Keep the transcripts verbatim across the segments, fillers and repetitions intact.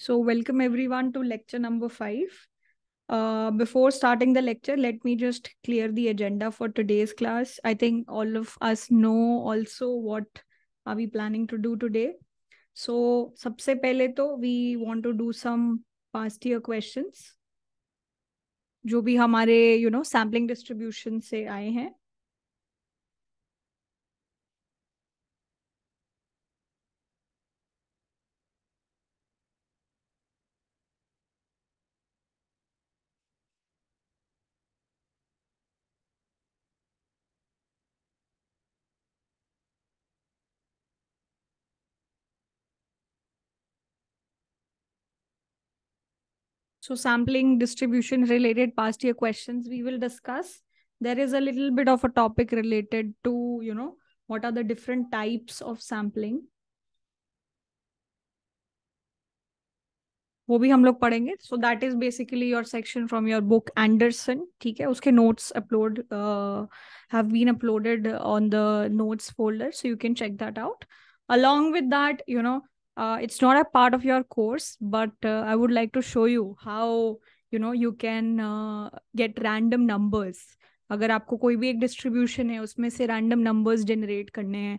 So welcome everyone to lecture number five. Uh, before starting the lecture, let me just clear the agenda for today's class. I think all of us know also what are we planning to do today. So सबसे पहले तो we want to do some past year questions जो भी हमारे you know sampling distribution से आए हैं. So sampling distribution related past year questions we will discuss. There is a little bit of a topic related to, you know, what are the different types of sampling. वो भी हम लोग पढ़ेंगे. So that is basically your section from your book Anderson. ठीक है, उसके notes upload uh, have been uploaded on the notes folder, so you can check that out. Along with that, you know. Uh, it's not a part of your course, but uh, I would like to show you how you know you can uh, get random numbers. अगर आपको कोई भी एक distribution है उसमें से random numbers generate करने हैं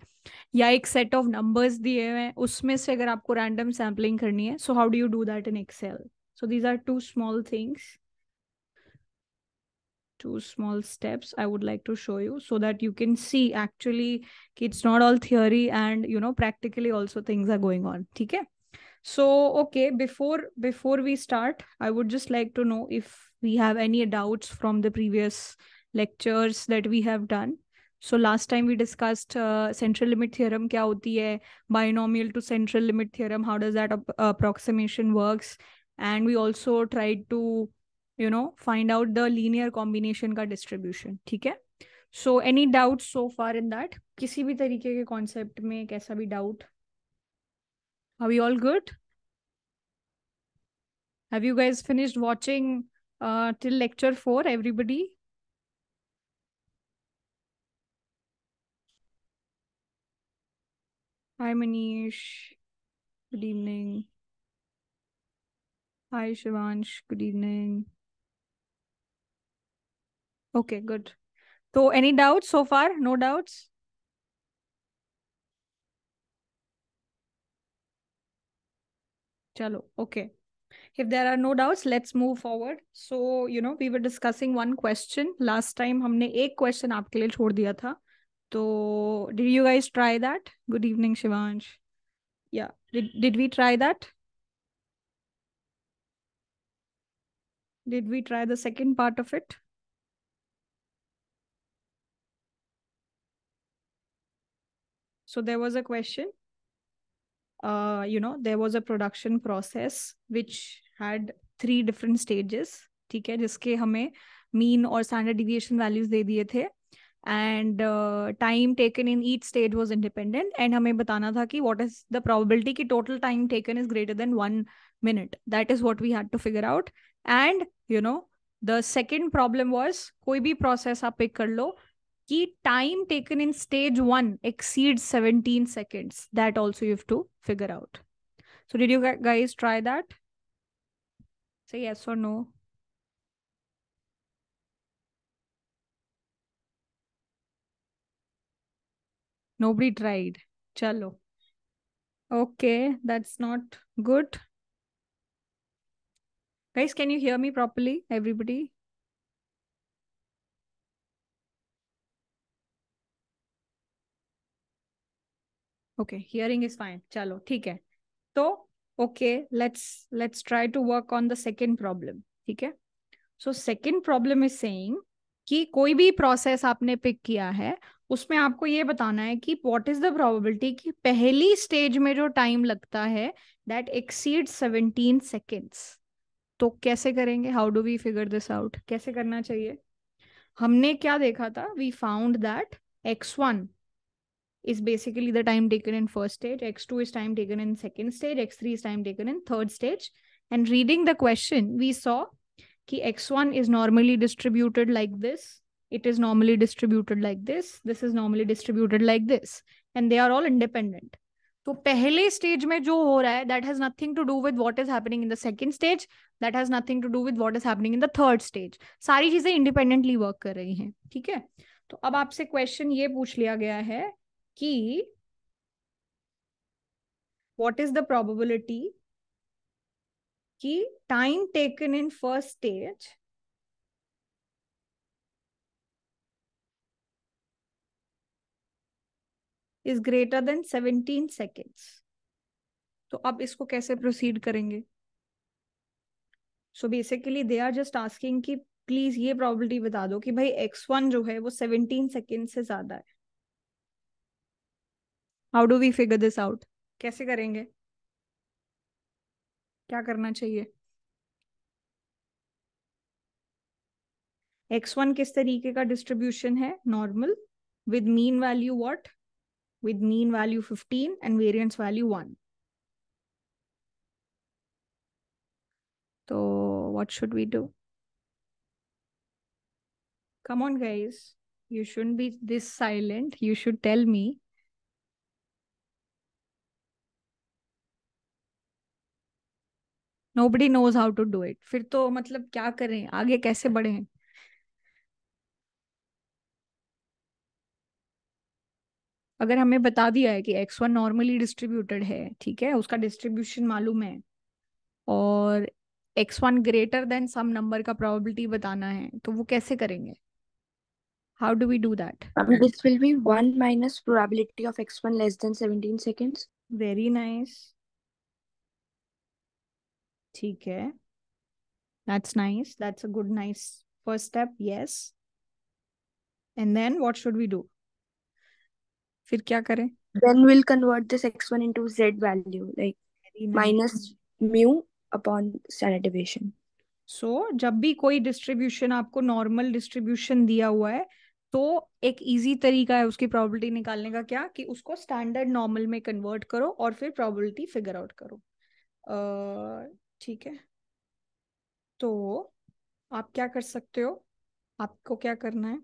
या एक set of numbers दिए हुए हैं उसमें से अगर आपको random sampling करनी है, so how do you do that in Excel? So these are two small things, two small steps I would like to show you so that you can see actually it's not all theory and you know practically also things are going on. Okay. So, okay, before before we start, I would just like to know if we have any doubts from the previous lectures that we have done. So last time we discussed uh, central limit theorem kya hoti hai, binomial to central limit theorem, how does that approximation works, and we also tried to you know, find out the linear combination का distribution, ठीक है? So any doubts so far in that? किसी भी तरीके के concept में कैसा भी doubt? Are we all good? Have you guys finished watching uh, till lecture four, everybody? Hi Manish, good evening. Hi Shivansh, good evening. Okay, good. So any doubts so far? No doubts? Chalo, okay. If there are no doubts, let's move forward. So, you know, we were discussing one question. Last time, हमने एक question आपके लिए छोड़ दिया था. So, did you guys try that? Good evening, Shivansh. Yeah, did, did we try that? Did we try the second part of it? So there was a question, uh, you know, there was a production process which had three different stages, ठीक है, जिसके हमें mean और standard deviation values दे दिए थे, and uh, time taken in each stage was independent, and हमें बताना था कि what is the probability कि total time taken is greater than one minute. That is what we had to figure out, and you know, the second problem was कोई भी process आप pick कर लो कि time taken in stage one exceeds seventeen seconds. That also you have to figure out. So did you guys try that? Say yes or no. Nobody tried. Chalo. Okay, that's not good. Guys, can you hear me properly, everybody? Okay, hearing is fine. Chalo, ठीक है. So, okay, let's let's try to work on the second problem. ठीक है. So second problem is saying कि कोई भी process आपने pick किया है, उसमें आपको ये बताना है कि what is the probability कि पहली stage में जो time लगता है, that exceeds seventeen seconds. तो कैसे करेंगे? How do we figure this out? कैसे करना चाहिए? हमने क्या देखा था? We found that x one is basically the time taken in first stage, x two is time taken in second stage, x three is time taken in third stage. And reading the question, we saw ki x one is normally distributed like this, it is normally distributed like this, this is normally distributed like this, and they are all independent. तो पहले stage में जो हो रहा है that has nothing to do with what is happening in the second stage, that has nothing to do with what is happening in the third stage. सारी चीजें independently work कर रही हैं. ठीक है, तो अब आपसे क्वेश्चन ये पूछ लिया गया है कि व्हाट इज द प्रोबेबिलिटी कि time taken in first stage is greater than seventeen seconds. तो अब इसको कैसे प्रोसीड करेंगे? So basically they are just asking कि प्लीज ये प्रोबेबिलिटी बता दो कि भाई एक्स वन जो है वो seventeen सेकेंड से ज्यादा है. How do we figure this out? कैसे करेंगे? क्या करना चाहिए? एक्स वन किस तरीके का डिस्ट्रीब्यूशन है? Normal with mean value what? with mean value fifteen and variance value one. So what should we do? Come on guys, you shouldn't be this silent. You should tell me. Nobody knows how to do it. फिर तो मतलब क्या करें, आगे कैसे बढ़ें? अगर हमें बता दिया है कि एक्स वन नॉर्मली डिस्ट्रीब्यूटेड है, ठीक है, उसका डिस्ट्रीब्यूशन मालूम है और X one greater than some number का प्रोबेबिलिटी बताना है, तो वो कैसे करेंगे? How do we do that? This will be one minus probability of X one less than seventeen seconds. Very nice. ठीक है, that's nice, that's a good nice first step. Yes, and then what should we do? फिर क्या करें? Then we'll convert this X one into z value, like minus mu upon standard deviation. So जब भी कोई distribution आपको normal distribution दिया हुआ है तो एक इजी तरीका है उसकी प्रोबेबिलिटी निकालने का, क्या कि उसको स्टैंडर्ड नॉर्मल में कन्वर्ट करो और फिर प्रोबेबिलिटी फिगर आउट करो. ठीक है, तो आप क्या कर सकते हो? आपको क्या करना है?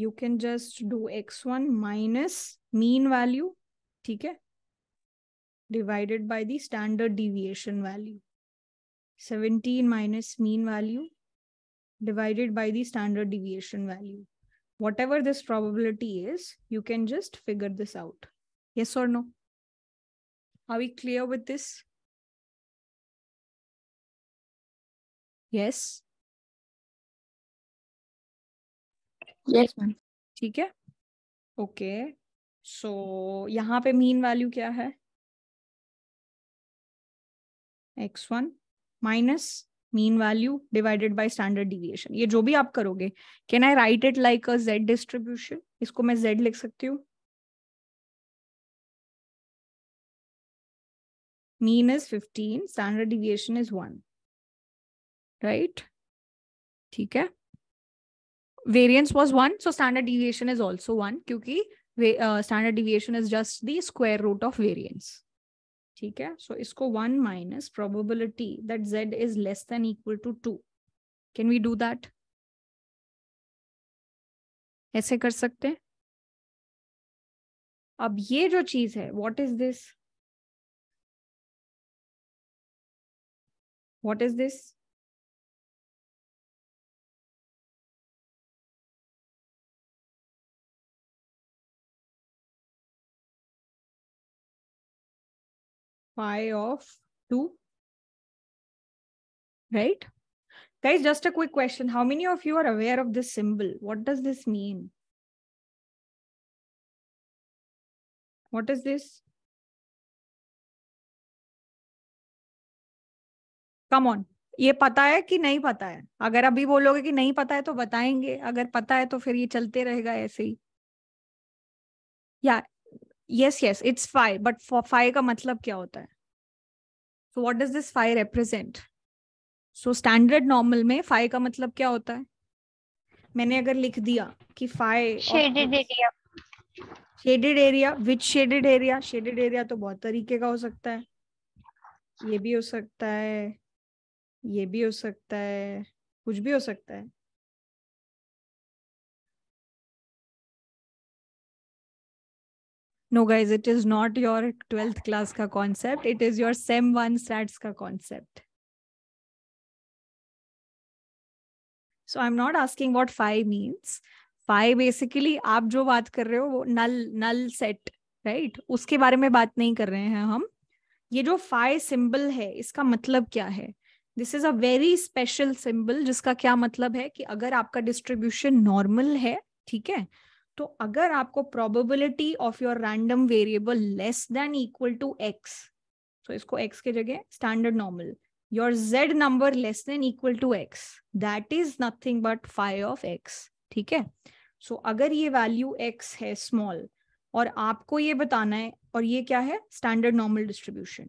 You can just do X one minus mean value, ठीक है, divided by the standard deviation value. seventeen minus mean value divided by the standard deviation value. Whatever this probability is, you can just figure this out. Yes or no? Are we clear with this? Yes. Yes ma'am. ठीक है, okay. So यहाँ पे mean value क्या है? X one minus mean value divided by standard deviation. ये जो भी आप करोगे, can I write it like a z distribution? इसको मैं z लिख सकती हूँ. Mean is fifteen, standard deviation is one, right? ठीक है, variance was one, so standard deviation is also one क्योंकि uh, standard deviation is just the square root of variance. ठीक है, so इसको one minus probability that z is less than equal to two. Can we do that? ऐसे कर सकते हैं. अब ये जो चीज है, what is this? What is this? Phi of two, right? Guys, just a quick question. How many of you are aware of this symbol? What does this mean? What is this? Come on. ये पता है कि नहीं पता है? अगर अभी बोलोगे कि नहीं पता है तो बताएंगे, अगर पता है तो फिर ये चलते रहेगा ऐसे ही. Yeah. Yes, yes, it's phi. But for phi का मतलब क्या होता है? So what does this phi represent? So standard normal में phi का मतलब क्या होता है? मैंने अगर लिख दिया कि phi shaded area. Shaded area, which shaded area? Shaded area तो बहुत तरीके का हो सकता है. ये भी हो सकता है, ये भी हो सकता है, कुछ भी हो सकता है. No guys, it is not your twelfth class का concept. It is your sem one stats का concept. So I'm not asking what phi means. Phi basically आप जो बात कर रहे हो वो null null set, right? उसके बारे में बात नहीं कर रहे हैं हम. ये जो phi symbol है इसका मतलब क्या है? This is a very special symbol जिसका क्या मतलब है कि अगर आपका distribution normal है, ठीक है, तो अगर आपको probability of your random variable less than equal to x, so इसको x के जगह standard normal, your z number less than equal to x, that is nothing but phi of x, ठीक है. So अगर ये value x है small और आपको ये बताना है, और ये क्या है standard normal distribution.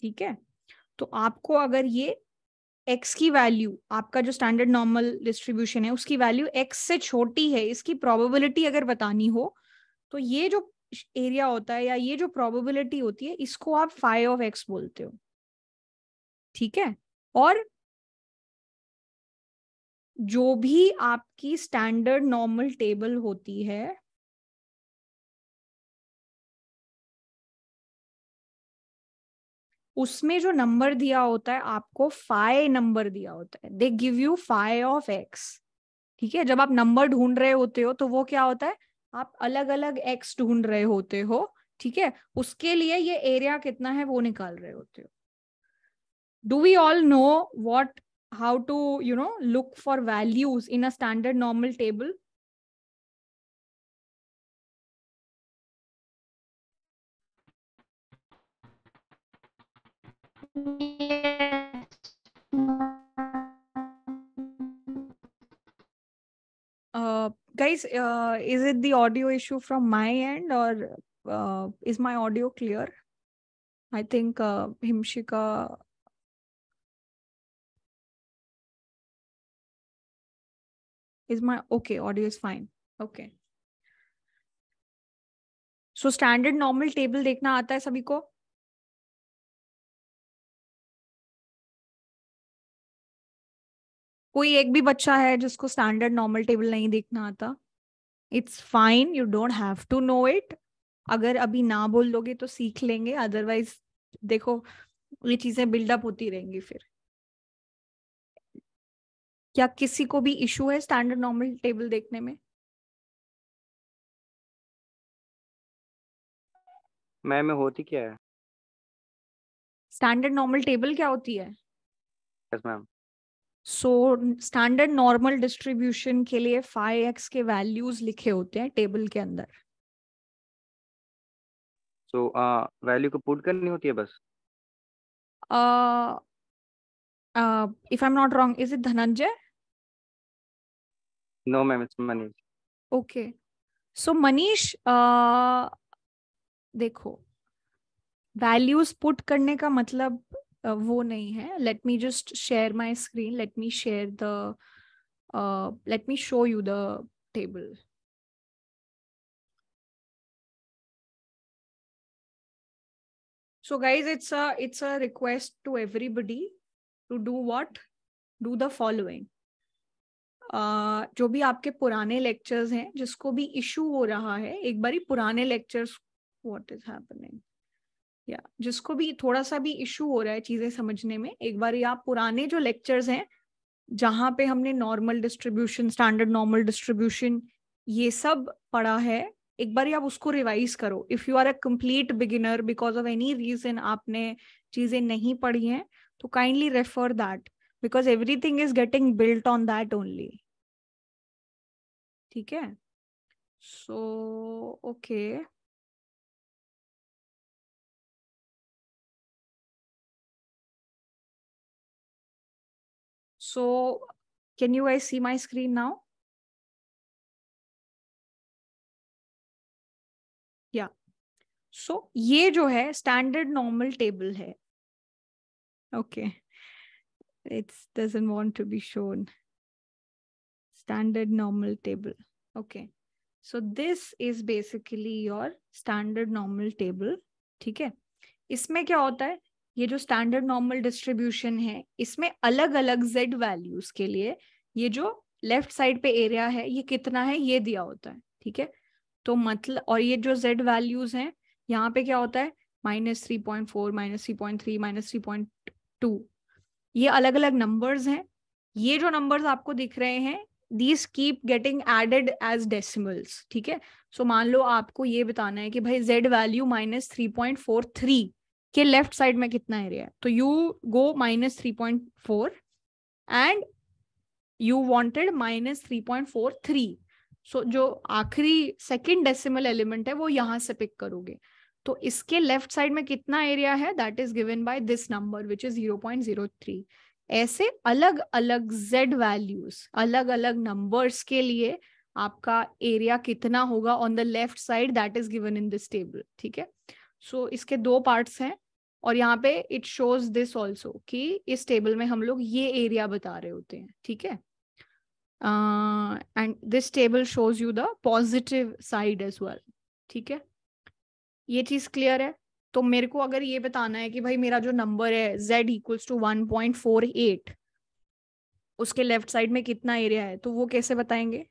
ठीक है, तो आपको अगर ये x की वैल्यू, आपका जो स्टैंडर्ड नॉर्मल डिस्ट्रीब्यूशन है उसकी वैल्यू x से छोटी है, इसकी प्रोबेबिलिटी अगर बतानी हो, तो ये जो एरिया होता है या ये जो प्रोबेबिलिटी होती है इसको आप phi of x बोलते हो. ठीक है, और जो भी आपकी स्टैंडर्ड नॉर्मल टेबल होती है, उसमें जो नंबर दिया होता है आपको phi नंबर दिया होता है. They give you phi of x. ठीक है, जब आप नंबर ढूंढ रहे होते हो तो वो क्या होता है, आप अलग अलग x ढूंढ रहे होते हो. ठीक है, उसके लिए ये एरिया कितना है वो निकाल रहे होते हो. Do we all know what how to you know look for values in a standard normal table? Uh, guys, uh, is it the audio issue from my end, or uh, is my audio clear? I think uh, Himshika. Is my okay, audio is fine. Okay. So standard normal table देखना आता है सभी को? कोई एक भी बच्चा है जिसको स्टैंडर्ड नॉर्मल टेबल नहीं देखना आता? It's fine, you don't have to know it. अगर अभी ना बोल दोगे तो सीख लेंगे, अदरवाइज देखो ये चीजें बिल्डअप होती रहेंगी फिर. क्या किसी को भी इशू है स्टैंडर्ड नॉर्मल टेबल देखने में? मैम होती क्या है स्टैंडर्ड नॉर्मल टेबल? क्या होती है? Yes ma'am. So standard normal distribution के लिए phi x के वैल्यूज लिखे होते हैं टेबल के अंदर. सो so, वैल्यू uh, को पुट करनी होती है बस. If I am not wrong, is it Dhananjay? No ma'am, it's Manish. Okay, so Manish देखो, वैल्यूज पुट करने का मतलब Uh, वो नहीं है. Let me just share my screen, let me share the, let me show you the table. So guys, it's a it's a request to everybody to do what, do the following. जो भी आपके पुराने lectures हैं, जिसको भी issue हो रहा है, एक बारी पुराने लेक्चर्स, व्हाट इज हैपनिंग, या yeah. जिसको भी थोड़ा सा भी इशू हो रहा है चीजें समझने में, एक बार आप पुराने जो लेक्चर्स हैं जहाँ पे हमने normal distribution, standard normal distribution, ये सब पढ़ा है, एक बार आप उसको रिवाइज करो. If you are a complete beginner, because of any reason आपने चीजें नहीं पढ़ी हैं, तो kindly refer that, because everything is getting built on that only. ठीक है, so so, okay okay. So, can you guys see my screen now? Yeah. So, ये जो है standard normal table है. Okay. It doesn't want to be shown. Standard normal table. Okay. So, this is basically your standard normal table. ठीक है, इसमें क्या होता है, ये जो स्टैंडर्ड नॉर्मल डिस्ट्रीब्यूशन है इसमें अलग अलग z वैल्यूज के लिए ये जो लेफ्ट साइड पे एरिया है ये कितना है ये दिया होता है, ठीक है। तो मतलब और ये जो z वैल्यूज हैं यहाँ पे क्या होता है minus three point four minus three point three minus three point two ये अलग अलग नंबर्स हैं। ये जो नंबर्स आपको दिख रहे हैं these keep getting added as decimals, ठीक है। सो मान लो आपको ये बताना है कि भाई z value minus three point four three के लेफ्ट साइड में कितना एरिया है, तो you go minus three point four and you wanted minus three point four three so जो आखिरी सेकेंड डेसिमल एलिमेंट है वो यहाँ से पिक करोगे। तो इसके लेफ्ट साइड में कितना एरिया है that is given by this number which is zero point zero three. ऐसे अलग अलग z वैल्यूज अलग अलग नंबर्स के लिए आपका एरिया कितना होगा on the left side that is given in this table, ठीक है। सो इसके दो पार्ट्स हैं और यहाँ पे इट शोज दिस ऑल्सो कि इस टेबल में हम लोग ये एरिया बता रहे होते हैं, ठीक है। And this table shows you the positive side as well, ठीक है। ये चीज क्लियर है। तो मेरे को अगर ये बताना है कि भाई मेरा जो नंबर है z equals to one point four eight उसके लेफ्ट साइड में कितना एरिया है, तो वो कैसे बताएंगे?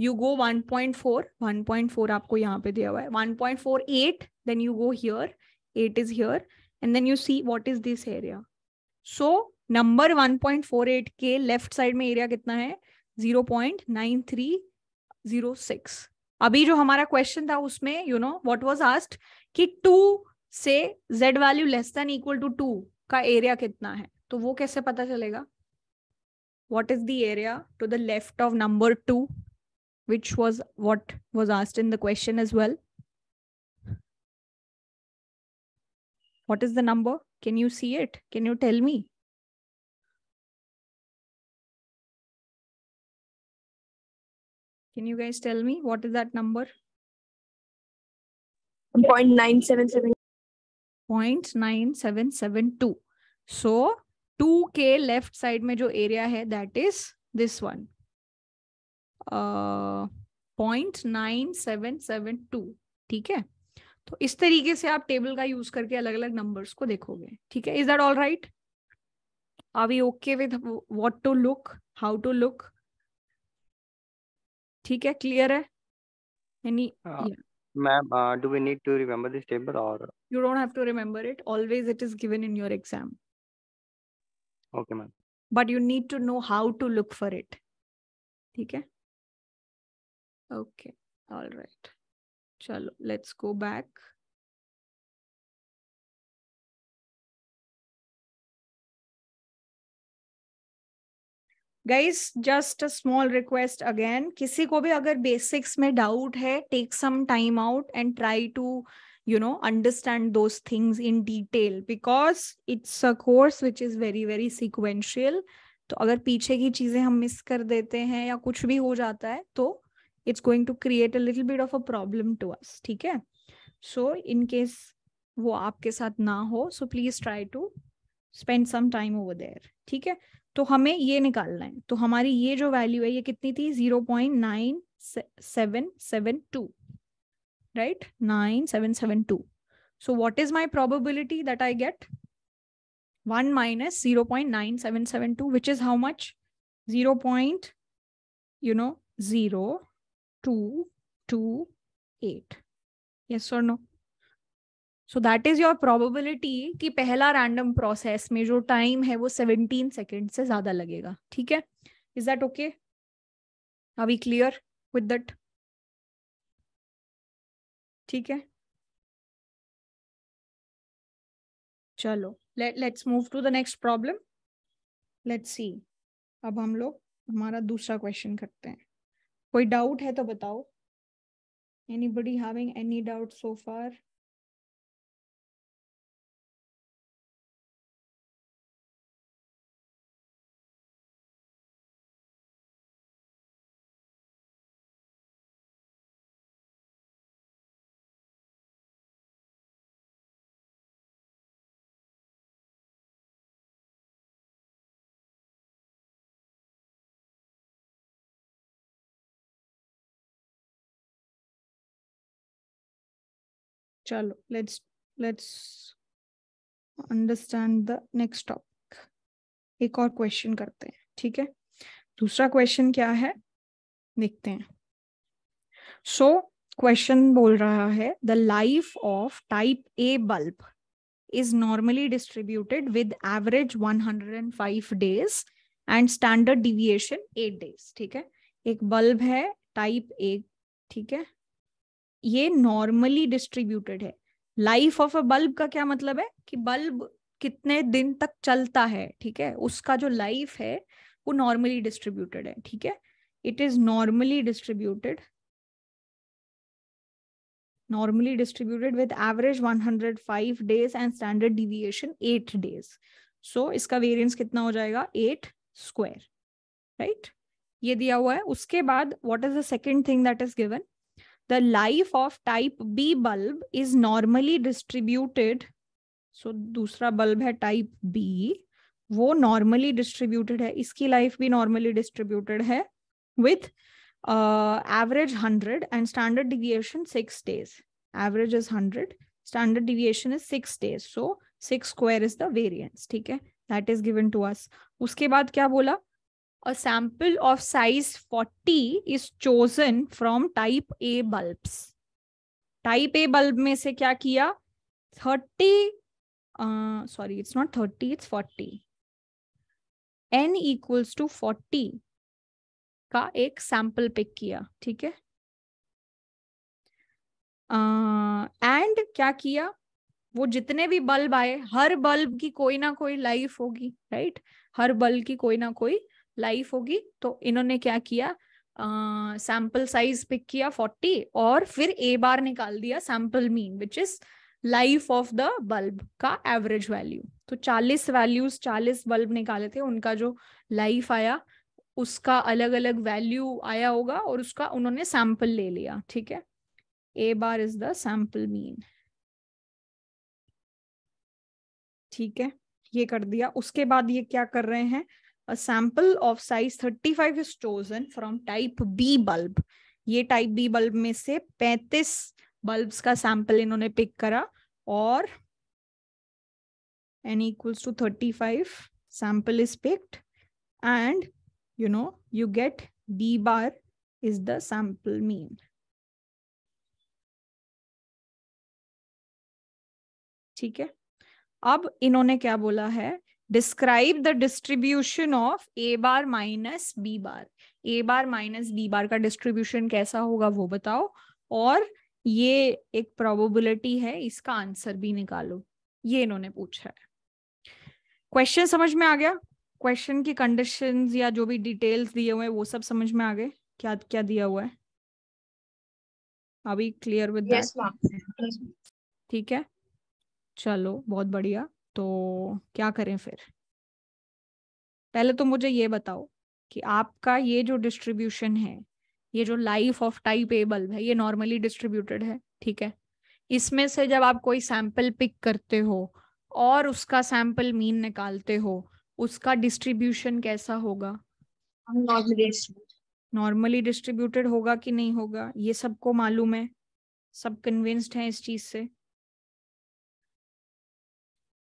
You go one point four one point four आपको यहाँ पे दिया हुआ है one point four eight then you go here eight is here and then you see what is this area. So number one point four eight के left side में area कितना है zero point nine three zero six. अभी जो हमारा question था उसमें you know what was asked कि टू से z value less than equal to two का एरिया कितना है, तो वो कैसे पता चलेगा? What is the area to the left of number two which was what was asked in the question as well. What is the number? Can you see it? Can you tell me? Can you guys tell me what is that number? Point nine seven seven point nine seven seven two. So two के left side में जो area है that is this one point nine seven seven two, ठीक है। तो इस तरीके से आप टेबल का यूज करके अलग अलग नंबर्स को देखोगे, ठीक है। Is that all right? Are we okay with what to look, how to look? ठीक है, क्लियर है? यानी ma'am, uh, do we need to remember this table or you don't have to remember it? Always it is given in your exam. Okay ma'am, but you need to know how to look for it, theek hai? Okay, all right, chalo let's go back. Guys, just a small request again, किसी को भी अगर basics में doubt है take some time out and try to you know understand those things in detail because it's a course which is very very sequential. तो अगर पीछे की चीजें हम miss कर देते हैं या कुछ भी हो जाता है तो it's going to create a little bit of a problem to us, ठीक है। So in case वो आपके साथ ना हो so please try to spend some time over there, ठीक है। तो हमें ये निकालना है, तो हमारी ये जो वैल्यू है ये कितनी थी zero point nine seven seven two, right, nine seven seven two. So what is my probability that I get one minus zero point nine seven seven two which is how much zero point you know zero two two eight. Yes और no? So that is your probability कि पहला random process में जो time है वो seventeen second से ज्यादा लगेगा, ठीक है। Is that okay? Are we clear with that? ठीक है, चलो let let's move to the next problem. Let's see, अब हम लोग हमारा दूसरा क्वेश्चन करते हैं। कोई डाउट है तो बताओ। Anybody having any doubt so far? चलो let's let's understand the next topic. एक और क्वेश्चन करते हैं, ठीक है। दूसरा क्वेश्चन क्या है देखते हैं. सो so, क्वेश्चन बोल रहा है the life of type A bulb is normally distributed with average one hundred five days and standard deviation eight days. ठीक है, एक बल्ब है टाइप ए, ठीक है, ये नॉर्मली डिस्ट्रीब्यूटेड है. लाइफ ऑफ अ बल्ब का क्या मतलब है कि बल्ब कितने दिन तक चलता है, ठीक है, उसका जो लाइफ है वो नॉर्मली डिस्ट्रीब्यूटेड है. ठीक है, it is normally distributed normally distributed with average one hundred five days and standard deviation eight days. So इसका वेरिएंस कितना हो जाएगा, eight स्क्वायर, राइट, ये दिया हुआ है. उसके बाद what is the second thing that is given, the life of type B bulb is normally distributed. So दूसरा bulb है type B, वो normally distributed है, इसकी life भी normally distributed है with uh, average one hundred and standard deviation six days. Average is one hundred, standard deviation is six days. So six square is the variance. ठीक है, that is given to us. उसके बाद क्या बोला, a sample of size forty is chosen from type A bulbs. Type A bulb में से क्या किया, thirty, uh, sorry, it's not thirty, it's forty. N equals to forty का एक sample pick किया, ठीक है, uh, and क्या किया, वो जितने भी bulb आए हर bulb की कोई ना कोई life होगी, right? हर bulb की कोई ना कोई लाइफ होगी. तो इन्होंने क्या किया, सैंपल साइज पिक किया forty और फिर ए बार निकाल दिया sample mean which is life of the bulb का एवरेज वैल्यू. तो forty वैल्यूज forty बल्ब निकाले थे, उनका जो लाइफ आया उसका अलग अलग वैल्यू आया होगा और उसका उन्होंने सैंपल ले लिया. ठीक है, A bar is the sample mean. ठीक है, ये कर दिया. उसके बाद ये क्या कर रहे हैं, A sample of size thirty-five is chosen from type B bulb. ये type B bulb में से पैंतीस bulbs का sample इन्होंने pick करा और n equals to thirty-five sample is picked and you know you get B bar is the sample mean. ठीक है, अब इन्होंने क्या बोला है, describe the distribution of A bar minus B bar. A bar minus B bar का distribution कैसा होगा वो बताओ और ये एक प्रोबेबिलिटी है, इसका आंसर भी निकालो, ये इन्होंने पूछा है. क्वेश्चन समझ में आ गया, क्वेश्चन की कंडीशंस या जो भी डिटेल्स दिए हुए हैं वो सब समझ में आ गए, क्या क्या दिया हुआ है अभी क्लियर विद दैट. ठीक है, चलो बहुत बढ़िया. तो क्या करें फिर, पहले तो मुझे ये बताओ कि आपका ये जो डिस्ट्रीब्यूशन है, ये जो life of type A bulb है, ये नॉर्मली डिस्ट्रीब्यूटेड है. ठीक है, इसमें से जब आप कोई सैंपल पिक करते हो और उसका सैंपल मीन निकालते हो, उसका डिस्ट्रीब्यूशन कैसा होगा, नॉर्मली डिस्ट्रीब्यूटेड होगा कि नहीं होगा, ये सबको मालूम है, सब कन्विंस्ड है इस चीज से.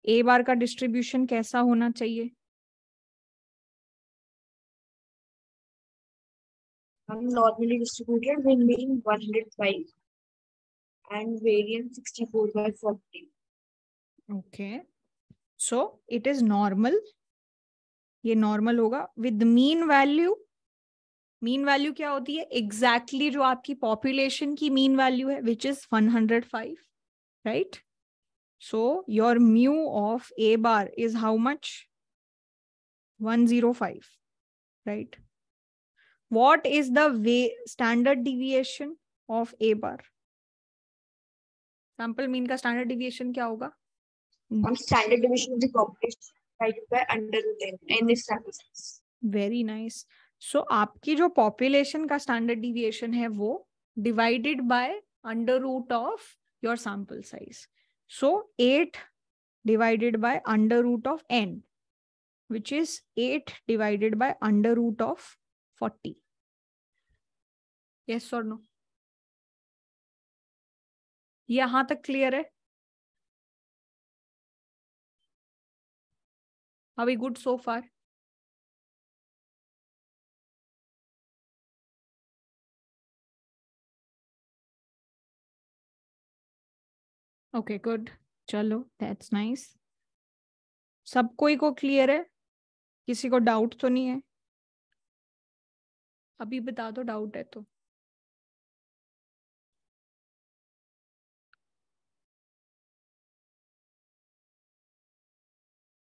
ए बार का डिस्ट्रीब्यूशन कैसा होना चाहिए, normally distributed with mean one hundred five and variance sixty-four by forty. Okay, so it is normal, ये नॉर्मल होगा with mean value. Mean value क्या होती है, एग्जैक्टली exactly जो आपकी पॉपुलेशन की मीन वैल्यू है which is one hundred five, right. So your mu of A bar is how much? one hundred five, right? What is the standard deviation of A bar? Sample mean का standard deviation क्या होगा? Standard deviation of the population divided by under root n in this sample size. Very nice. So आपकी जो population का standard deviation है वो divided by under root of your sample size. So eight divided by under root of n, which is eight divided by under root of forty. Yes or no? यहाँ तक clear है अभी? Good so far? Okay good, चलो that's nice. सब कोई को clear है, किसी को डाउट तो नहीं है? अभी बता दो डाउट है तो।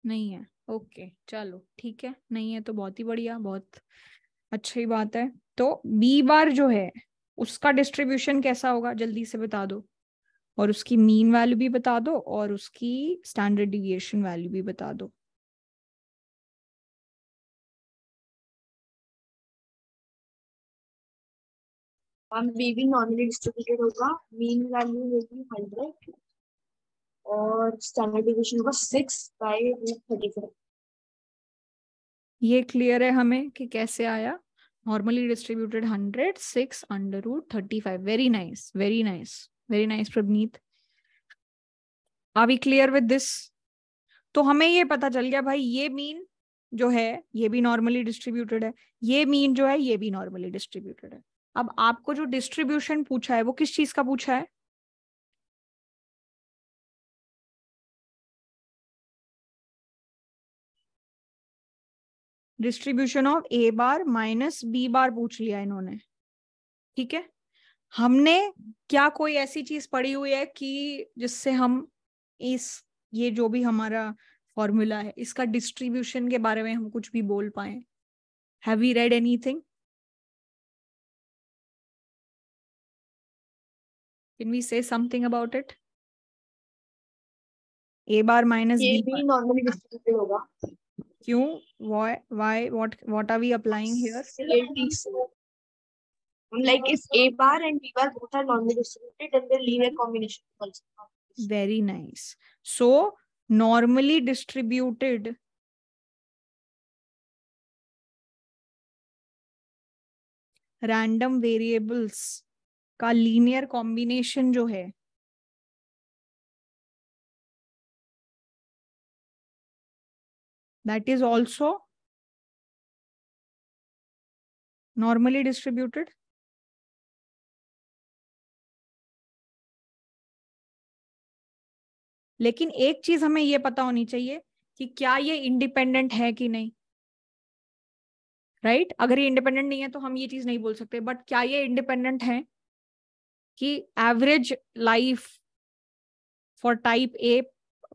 नहीं है, ओके चलो ठीक है, नहीं है तो बहुत ही बढ़िया, बहुत अच्छी बात है। तो बी बार जो है उसका डिस्ट्रीब्यूशन कैसा होगा जल्दी से बता दो, और उसकी मीन वैल्यू भी बता दो, और उसकी स्टैंडर्ड डिविएशन वैल्यू भी बता दो। बी भी नॉर्मली डिस्ट्रीब्यूटेड होगा, मीन वैल्यू होगी हंड्रेड और स्टैंडर्ड डिविएशन होगा सिक्स बाई थर्टी फोर। ये क्लियर है हमें कि कैसे आया, normally distributed hundred, six under root thirty five. Very nice very nice very nice Pravneet, are we clear with this? तो हमें ये पता चल गया भाई ये मीन जो है ये भी नॉर्मली डिस्ट्रीब्यूटेड है, ये मीन जो है ये भी नॉर्मली डिस्ट्रीब्यूटेड है। अब आपको जो डिस्ट्रीब्यूशन पूछा है वो किस चीज का पूछा है? Distribution of A bar minus B bar पूछ लिया इन्होंने, ठीक है। हमने क्या कोई ऐसी चीज पढ़ी हुई है कि जिससे हम इस ये जो भी हमारा फॉर्मूला है इसका डिस्ट्रीब्यूशन के बारे में हम कुछ भी बोल पाए? Have we read anything? Can we say something about it? A bar minus B normally distributed होगा, क्यों? Why why what what are we applying here? Like if A bar and B bar both are normally distributed, then the linear combination also. Very nice. So normally distributed random variables का linear combination जो है that is also normally distributed. लेकिन एक चीज हमें ये पता होनी चाहिए कि क्या ये इंडिपेंडेंट है कि नहीं, राइट right? अगर ये इंडिपेंडेंट नहीं है तो हम ये चीज नहीं बोल सकते, बट क्या ये इंडिपेंडेंट है कि average life for type A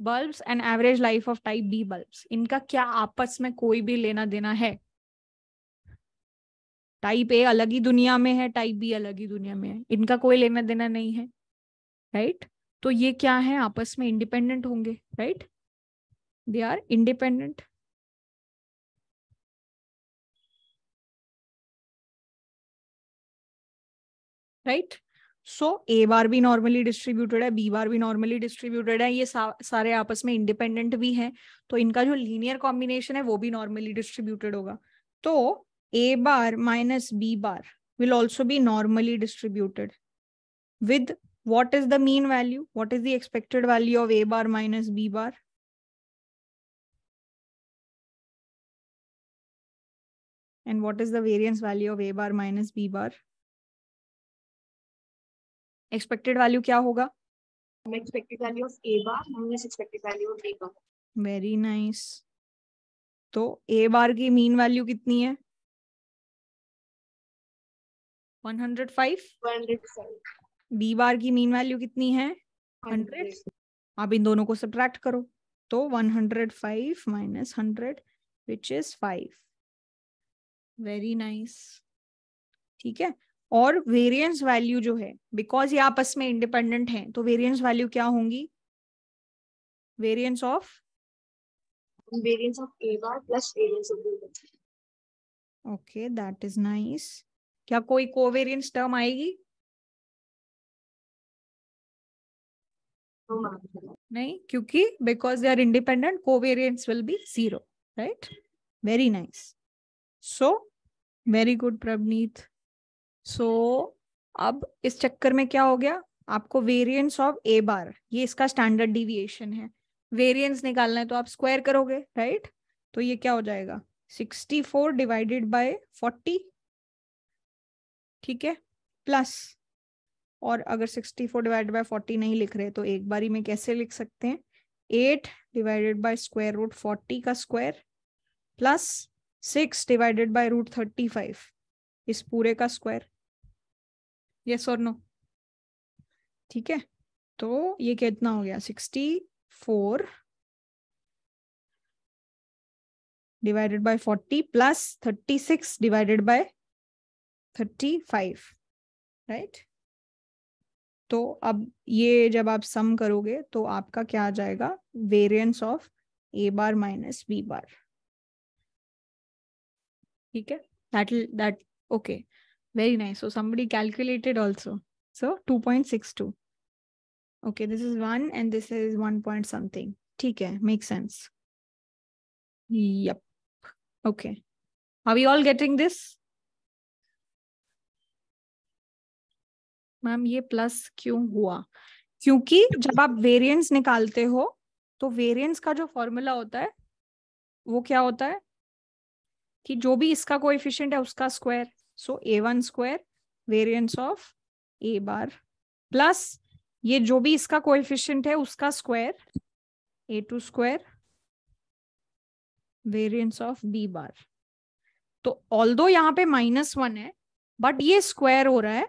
bulbs and average life of type B bulbs, इनका क्या आपस में कोई भी लेना देना है? टाइप ए अलग ही दुनिया में है, टाइप बी अलग ही दुनिया में है, इनका कोई लेना देना नहीं है, राइट right? तो ये क्या है, आपस में इंडिपेंडेंट होंगे, right? They are independent. Right, so A bar भी नॉर्मली डिस्ट्रीब्यूटेड है, बी बार भी नॉर्मली डिस्ट्रीब्यूटेड है, ये सा, सारे आपस में इंडिपेंडेंट भी हैं, तो इनका जो लीनियर कॉम्बिनेशन है वो भी नॉर्मली डिस्ट्रीब्यूटेड होगा। तो A bar minus B bar will also be normally distributed with what is the mean value, what is the expected value of a bar minus b bar? And what is the variance value of a bar minus b bar? Expected value क्या होगा? Expected value of a bar minus expected value of b bar. Very nice. तो a bar की mean value कितनी है? one hundred five? one hundred five. B bar की mean value कितनी है? Hundred. आप इन दोनों को सब्ट्रैक्ट करो तो one hundred five minus hundred which is five. Very nice, ठीक है। और वेरिएंस वैल्यू जो है, बिकॉज ये आपस में इंडिपेंडेंट हैं, तो वेरिएंस वैल्यू क्या होंगी? Variance of variance of A bar plus variance of B bar. Okay that is nice. क्या कोई कोवेरिएंस टर्म आएगी? नहीं, क्योंकि because they are independent covariance will be zero, right? Very nice, so very good Pravneet. So अब इस चक्कर में क्या हो गया, आपको वेरिएंस ऑफ ए बार, ये इसका स्टैंडर्ड डिविएशन है, वेरिएंस निकालना है तो आप स्क्वायर करोगे, राइट right? तो ये क्या हो जाएगा, sixty four divided by forty, ठीक है, प्लस और अगर sixty four divide by forty नहीं लिख रहे तो एक बारी में कैसे लिख सकते हैं, eight divided by square root forty का square plus six divided by root thirty five इस पूरे का स्क्वायर। यस और नो? ठीक है, तो ये कितना हो गया, sixty four divided by forty plus thirty six divided by thirty five, right. तो अब ये जब आप सम करोगे तो आपका क्या आ जाएगा, variance of A bar minus B bar. ठीक है, that that okay, very nice. So somebody calculated also, so two point six two, okay, this is one and this is one point something. ठीक है, make sense. Yup, okay, are we all getting this? Ma'am ये plus क्यों हुआ? क्योंकि जब आप variance निकालते हो तो वेरिएंस का जो फॉर्मूला होता है वो क्या होता है कि जो भी इसका कोएफिशिएंट है उसका square. So A one square variance of A bar plus ये जो भी इसका कोएफिशिएंट है उसका square A two square variance of B bar. तो ऑल्दो यहाँ पे माइनस वन है बट ये स्क्वायर हो रहा है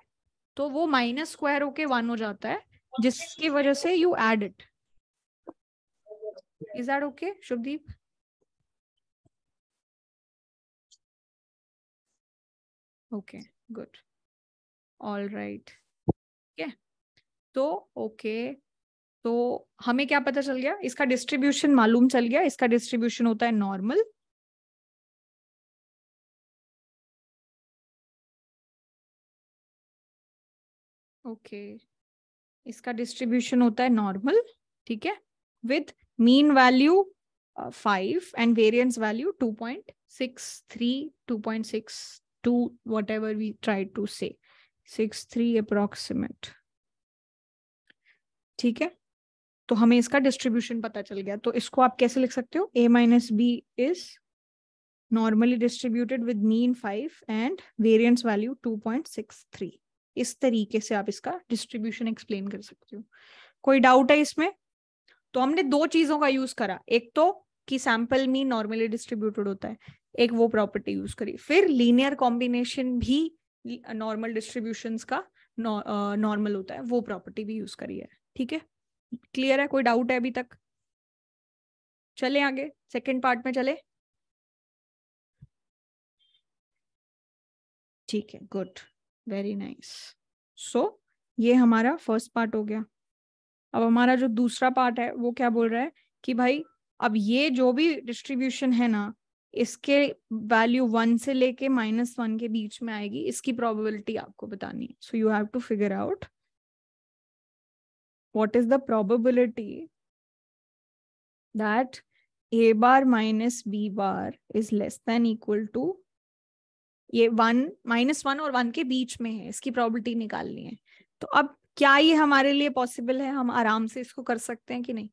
तो वो माइनस स्क्वायर होके वन हो जाता है जिसकी वजह से you add it. Is that okay Shubhdeep? Okay, good, all right. ठीक है, तो ओके okay, तो हमें क्या पता चल गया, इसका डिस्ट्रीब्यूशन मालूम चल गया। इसका डिस्ट्रीब्यूशन होता है नॉर्मल, ओके okay. इसका डिस्ट्रीब्यूशन होता है नॉर्मल, ठीक है, with mean value five and variance value two point six three, two point six two, whatever we try to say, sixty three approximate. ठीक है, तो हमें इसका डिस्ट्रीब्यूशन पता चल गया। तो इसको आप कैसे लिख सकते हो, A minus B is normally distributed with mean five and variance value two point six three. इस तरीके से आप इसका डिस्ट्रीब्यूशन एक्सप्लेन कर सकते हो। कोई डाउट है इसमें? तो हमने दो चीजों का यूज करा, एक तो कि सैंपल मीन नॉर्मली डिस्ट्रीब्यूटेड होता है, एक वो प्रॉपर्टी यूज करी, फिर लीनियर कॉम्बिनेशन भी नॉर्मल डिस्ट्रीब्यूशंस का नॉर्मल होता है, वो प्रॉपर्टी भी यूज करी है। ठीक है, क्लियर है? कोई डाउट है अभी तक? चले आगे सेकेंड पार्ट में चले? ठीक है, गुड, वेरी नाइस। सो ये हमारा फर्स्ट पार्ट हो गया। अब हमारा जो दूसरा पार्ट है वो क्या बोल रहा है कि भाई अब ये जो भी डिस्ट्रीब्यूशन है ना, इसके वैल्यू वन से लेके माइनस वन के बीच में आएगी, इसकी प्रोबेबिलिटी आपको बतानी है। So you have to figure out what is the probability that A bar minus B bar is less than equal to, ये वन माइनस वन और वन के बीच में है, इसकी प्रोबेबिलिटी निकालनी है। तो अब क्या ये हमारे लिए पॉसिबल है, हम आराम से इसको कर सकते हैं कि नहीं?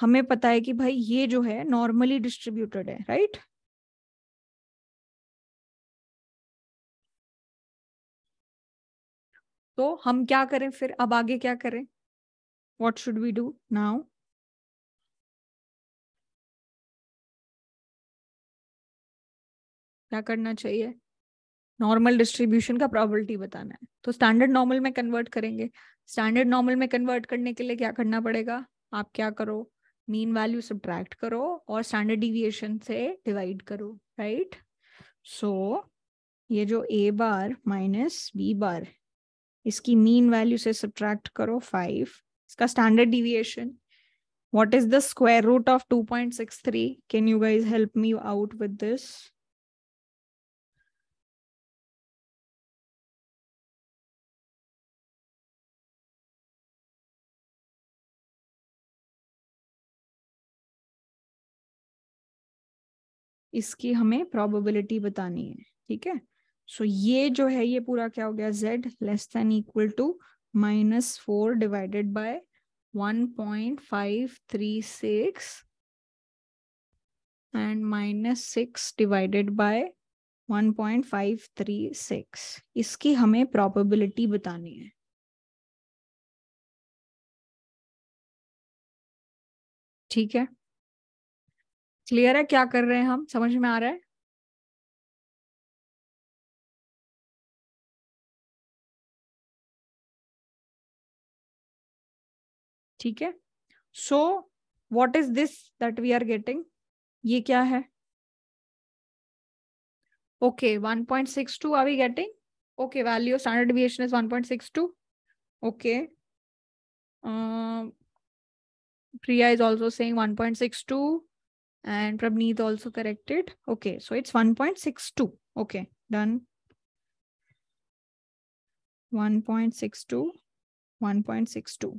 हमें पता है कि भाई ये जो है नॉर्मली डिस्ट्रीब्यूटेड है, राइट? तो हम क्या करें फिर, अब आगे क्या करें, what should we do now? क्या करना चाहिए, नॉर्मल डिस्ट्रीब्यूशन का प्रोबेबिलिटी बताना है। तो स्टैंडर्ड नॉर्मल में कन्वर्ट करेंगे। स्टैंडर्ड नॉर्मल में कन्वर्ट करने के लिए क्या करना पड़ेगा, आप क्या करो, मीन वैल्यू सब्ट्रैक्ट करो और स्टैंडर्ड डिविएशन से डिवाइड करो, राइट? सो ये जो A bar minus B bar, इसकी मीन वैल्यू से सब्ट्रैक्ट करो फाइव, इसका standard deviation, what is the square root of two point six three? Can you guys help me out with this? इसकी हमें probability बतानी है, ठीक है? सो ये जो है ये पूरा क्या हो गया, z less than equal to minus four divided by one point five three six and minus six divided by one point five three six, इसकी हमें प्रोबेबिलिटी बतानी है। ठीक है, क्लियर है क्या कर रहे हैं हम, समझ में आ रहा है? ठीक है, so what is this that we are getting, ये क्या है? Okay, one point six two are we getting, okay, value standard deviation is one point six two, okay, Priya is also saying one point six two and Prabneet also corrected. Okay, so it's one point six two. Okay, done. one point six two, one point six two.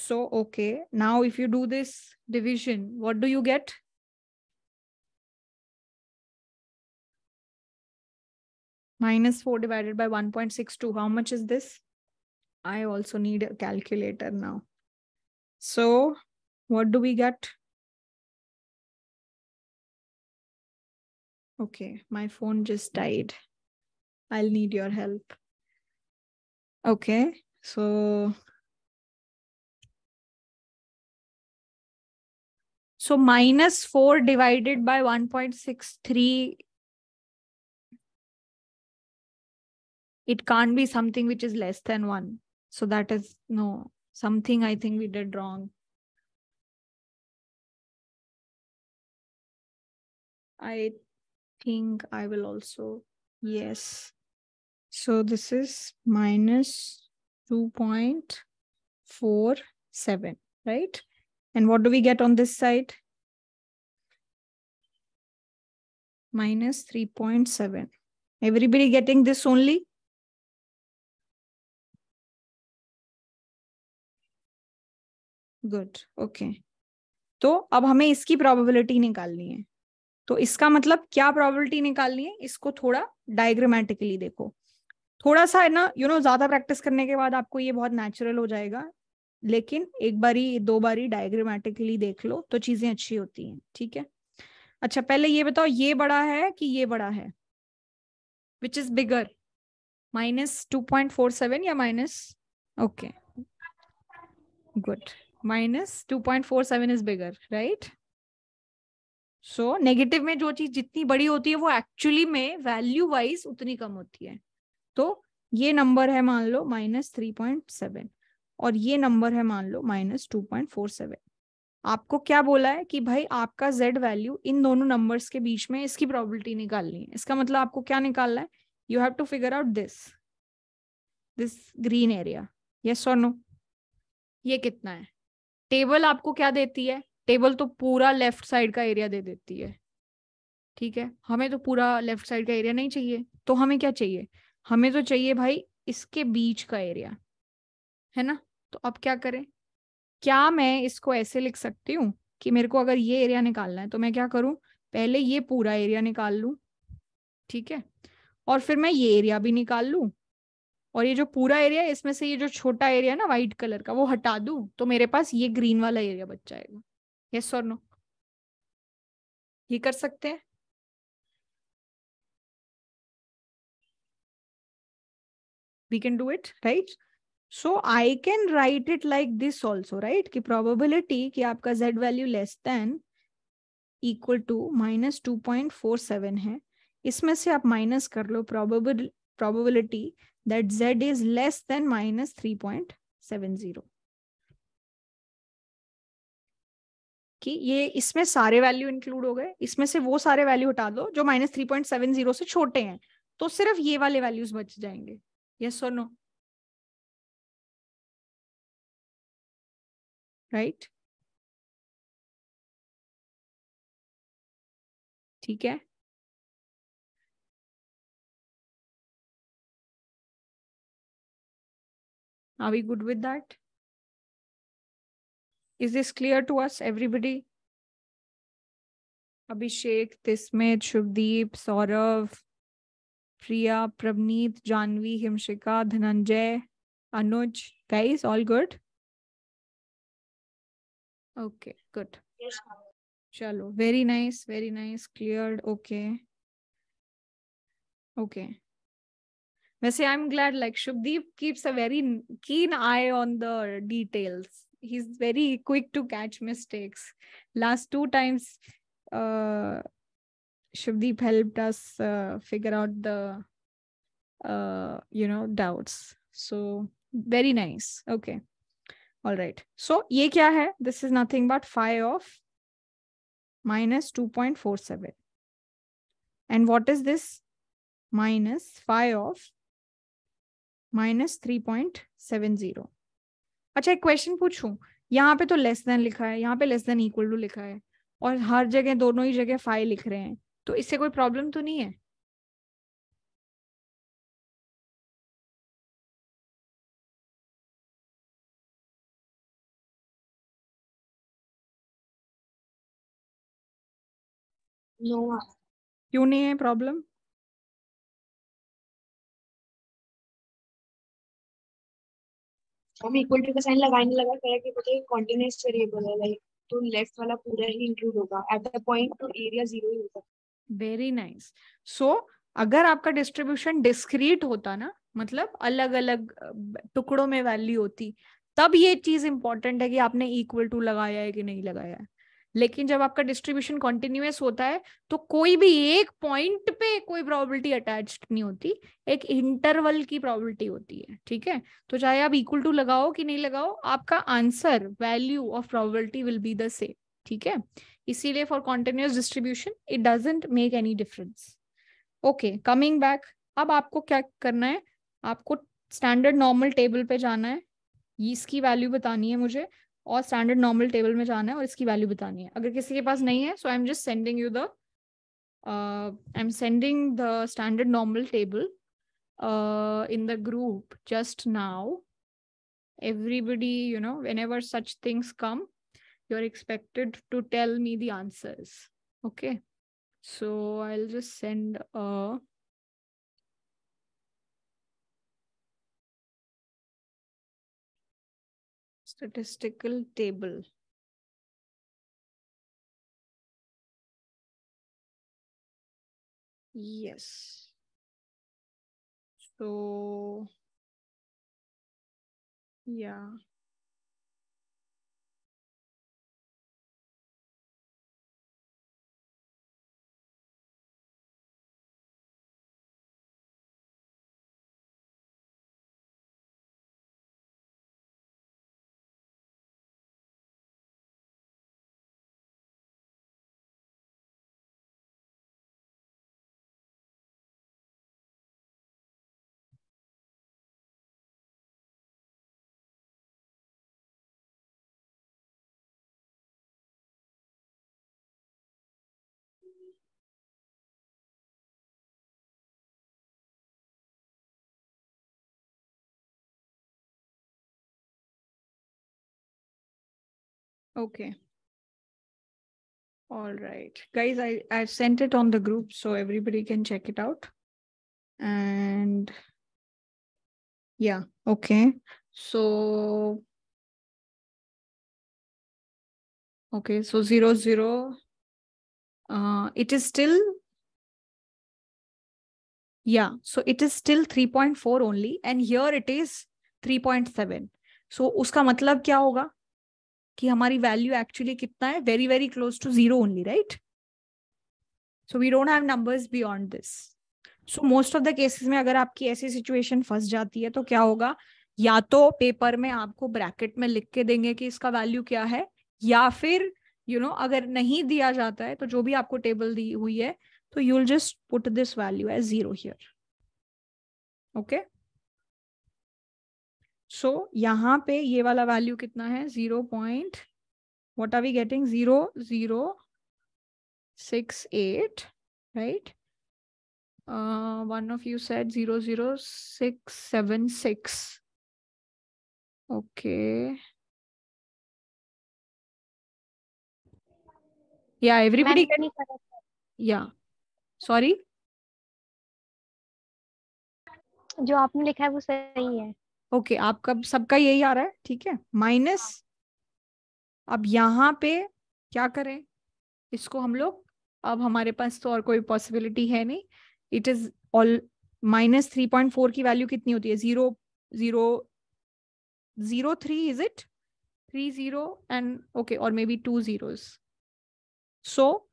So, okay, now if you do this division, what do you get? Minus four divided by one point six two. How much is this? I also need a calculator now. So what do we get? Okay, my phone just died. I'll need your help. Okay, so so minus four divided by one point six three. It can't be something which is less than one. So that is no. Something I think we did wrong. I think I will also, yes. So this is minus two point four seven, right? And what do we get on this side? Minus three point seven. Everybody getting this only? Good, okay okay. तो अब हमें इसकी probability निकालनी है, तो इसका मतलब क्या प्रोबेबिलिटी निकालनी है, इसको थोड़ा डायग्रामेटिकली देखो, थोड़ा सा है ना, यू you नो know, ज्यादा प्रैक्टिस करने के बाद आपको ये बहुत नेचुरल हो जाएगा, लेकिन एक बारी दो बारी डायग्रामेटिकली देख लो तो चीजें अच्छी होती हैं। ठीक है, अच्छा पहले ये बताओ ये बड़ा है कि ये बड़ा है, which is bigger, minus two point four seven या minus, okay good, minus two point four seven is bigger, right? So negative में जो चीज जितनी बड़ी होती है वो एक्चुअली में वैल्यू वाइज उतनी कम होती है, तो ये नंबर है मान लो माइनस थ्री पॉइंट सेवन और ये नंबर है मान लो minus two point four seven. आपको क्या बोला है कि भाई आपका z वैल्यू इन दोनों नंबर्स के बीच में, इसकी प्रोबेबिलिटी निकालनी है। इसका मतलब आपको क्या निकालना है, you have to figure out this this green area, yes और नो, ये कितना है। टेबल आपको क्या देती है, टेबल तो पूरा लेफ्ट साइड का एरिया दे देती है, ठीक है, हमें तो पूरा लेफ्ट साइड का एरिया नहीं चाहिए, तो हमें क्या चाहिए, हमें तो चाहिए भाई इसके बीच का एरिया, है ना। तो अब क्या करें, क्या मैं इसको ऐसे लिख सकती हूँ कि मेरे को अगर ये एरिया निकालना है तो मैं क्या करूँ, पहले ये पूरा एरिया निकाल लूँ, ठीक है, और फिर मैं ये एरिया भी निकाल लूँ, और ये जो पूरा एरिया है इसमें से ये जो छोटा एरिया ना व्हाइट कलर का वो हटा दूं, तो मेरे पास ये ग्रीन वाला एरिया बच जाएगा, यस और नो, ये कर सकते हैं। We can do it, right? So I can write it like this also, right, कि प्रोबेबिलिटी कि आपका z value less than equal to minus two point four seven है, इसमें से आप माइनस कर लो प्रोबेबिल probability that z is less than minus three point seven zero, कि ये इसमें सारे वैल्यू इंक्लूड हो गए, इसमें से वो सारे वैल्यू हटा दो जो minus three point seven zero से छोटे हैं, तो सिर्फ ये वाले वैल्यूज बच जाएंगे, यस और नो, राइट? ठीक है, are we good with that? Is this clear to us, everybody? Abhishek, Tismit, Shubdeep, Saurav, Priya, Prabneet, Janvi, Himshika, Dhananjay, Anuj, guys, all good? Okay, good. Yes. Chalo, very nice, very nice, cleared. Okay, Okay. Vase, I'm glad like Shubdeep keeps a very keen eye on the details. He's very quick to catch mistakes. Last two times, uh, Shubdeep helped us uh, figure out the, uh, you know, doubts. So very nice. Okay. All right. So ye kya hai? This is nothing but phi of minus two point four seven. And what is this? Minus phi of minus three point seven zero. अच्छा, एक question पूछूं, यहाँ पे तो less than लिखा है, यहाँ पे लेस देन इक्वल टू लिखा है, और हर जगह दोनों ही जगह फाइव लिख रहे हैं, तो इससे कोई प्रॉब्लम तो नहीं है? नो, क्यों नहीं है प्रॉब्लम? हम इक्वल टू का साइन लगाने लगा कह कि पता है कंटीन्यूअस वेरिएबल है, लाइक तो लेफ्ट वाला पूरा ही इंक्लूड होगा at the point to area zero ही होगा. Very nice. सो अगर आपका डिस्ट्रीब्यूशन डिस्क्रीट होता ना, मतलब अलग अलग टुकड़ों में वैल्यू होती, तब ये चीज इंपॉर्टेंट है कि आपने इक्वल टू लगाया है कि नहीं लगाया है. लेकिन जब आपका डिस्ट्रीब्यूशन कंटिन्यूअस होता है तो कोई भी एक पॉइंट पे कोई प्रोबेबिलिटी अटैच्ड नहीं होती, एक इंटरवल की प्रोबेबिलिटी होती है. ठीक है, तो चाहे आप इक्वल टू लगाओ कि नहीं लगाओ, आपका answer value of probability will be the same. ठीक है, इसीलिए for continuous distribution it doesn't make any difference. Okay, coming back, अब आपको क्या करना है? आपको स्टैंडर्ड नॉर्मल टेबल पे जाना है, इसकी वैल्यू बतानी है मुझे, और स्टैंडर्ड नॉर्मल टेबल में जाना है और इसकी वैल्यू बतानी है. अगर किसी के पास नहीं है, so I am just sending you the I am sending the standard normal table in the group just now. Everybody, whenever such things come, you're expected to tell me the answers. Okay. So I'll just send a statistical table. Yes. So yeah. Okay. All right, guys, I, I've sent it on the group so everybody can check it out. And yeah, okay. So, okay, so zero, zero. Uh, it is still, yeah, so it is still three point four only. And here it is three point seven. So, uska matlab kya hoga? कि हमारी value actually कितना है? Very very close to zero only, right? So we don't have numbers beyond this. So most of the cases में अगर आपकी ऐसी situation फंस जाती है तो क्या होगा, या तो पेपर में आपको ब्रैकेट में लिख के देंगे कि इसका वैल्यू क्या है, या फिर यू नो अगर नहीं दिया जाता है तो जो भी आपको टेबल दी हुई है तो you will just put this value as zero here. Okay, so so, यहाँ पे ये वाला वैल्यू कितना है? Zero point what are we getting zero zero six eight, right? One of you said zero zero six seven six. Okay, या everybody can, या sorry, जो आपने लिखा है वो सही है. ओके okay, आपका सबका यही आ रहा है, ठीक है? माइनस, अब यहाँ पे क्या करें इसको हम लोग? अब हमारे पास तो और कोई पॉसिबिलिटी है नहीं, it is all minus three point four की वैल्यू कितनी होती है? Zero zero zero three is it three zero and okay और may be two zero. So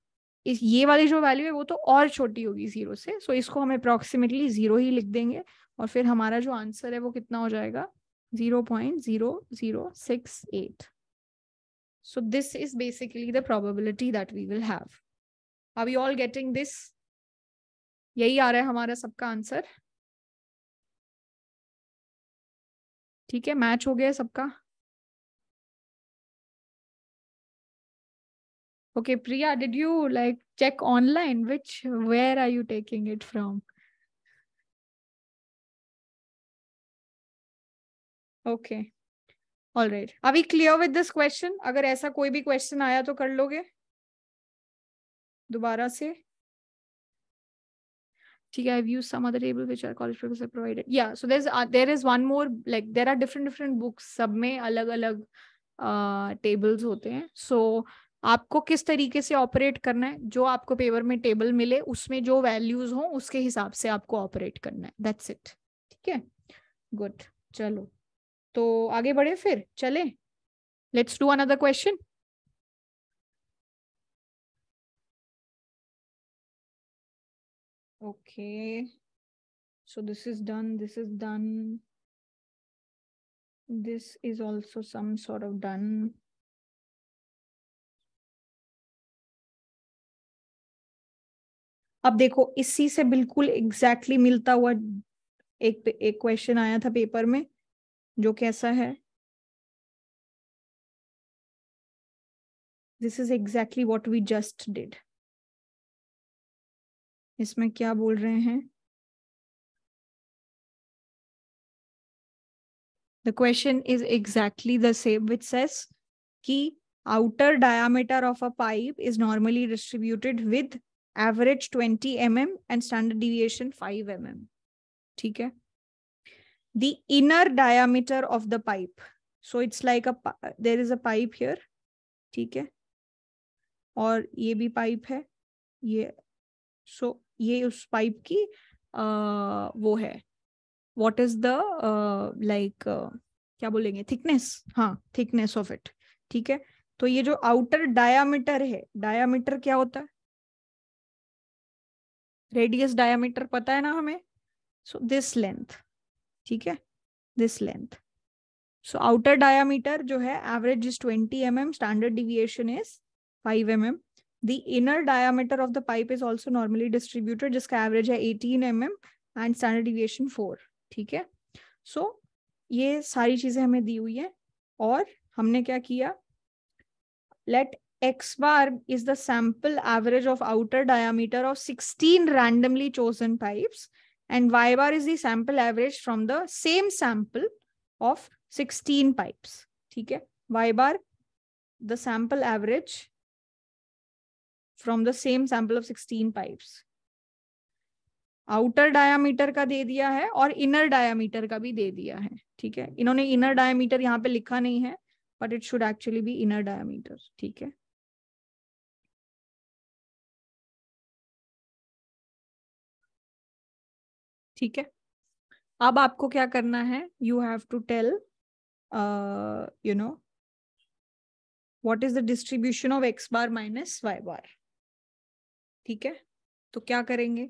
इस ये वाली जो वैल्यू है वो तो और छोटी होगी जीरो से. सो so इसको हम अप्रॉक्सीमेटली जीरो ही लिख देंगे और फिर हमारा जो आंसर है वो कितना हो जाएगा? Zero point zero zero six eight. So this is basically the probability that we will have. Are we all getting this? यही आ रहा है हमारा सबका आंसर. ठीक है, मैच हो गया सबका. Okay, Priya, did you like check online? Which, where are you taking it from? Okay. All right. Are we clear with this question? अगर ऐसा कोई भी question आया तो कर लोगे दोबारा से? ठीक है. I've used some other table which our college professor provided. Yeah. So there's uh, there is one more, like there are different different books. सब में अलग अलग uh, tables होते हैं. So आपको किस तरीके से ऑपरेट करना है, जो आपको पेपर में टेबल मिले उसमें जो वैल्यूज हो उसके हिसाब से आपको ऑपरेट करना है. That's it. ठीक है, गुड. चलो तो आगे बढ़े, फिर चले. Let's do another question. Okay, so this is done, this is done, this is also some sort of done. अब देखो, इसी से बिल्कुल एग्जैक्टली exactly मिलता हुआ एक एक क्वेश्चन आया था पेपर में, जो कैसा है, this is exactly what we just did. इसमें क्या बोल रहे हैं? The question is exactly the same which says कि outer diameter of a pipe is normally distributed with average twenty millimeters and standard deviation five millimeters. ठीक है. The inner diameter of the pipe. So it's like a there is a pipe here. ठीक है. और ये भी pipe है. ये so ये उस पाइप की uh, वो है. What is the uh, like uh, क्या बोलेंगे? Thickness. हाँ, thickness of it. ठीक है. तो ये जो outer diameter है, diameter क्या होता है? रेडियस डायामीटर पता है ना हमें. So this length. ठीक है, this length. So outer diameter जो है average is twenty millimeters, standard deviation is five millimeters. The inner diameter of the pipe is also normally distributed, जिसका एवरेज है eighteen millimeters and standard deviation four. ठीक है. So so, ये सारी चीजें हमें दी हुई है और हमने क्या किया? Let X bar is the sample average of outer diameter of sixteen randomly chosen pipes, and Y bar is the sample average from the same sample of sixteen pipes. ठीक है. Y bar the sample average from the same sample of sixteen pipes. Outer diameter का दे दिया है और inner diameter का भी दे दिया है. ठीक है. इन्होंने inner diameter यहाँ पे लिखा नहीं है, but it should actually be inner diameter. ठीक है. ठीक है. अब आपको क्या करना है? You have to tell you know what is the distribution of X bar minus Y bar. ठीक है. तो क्या करेंगे?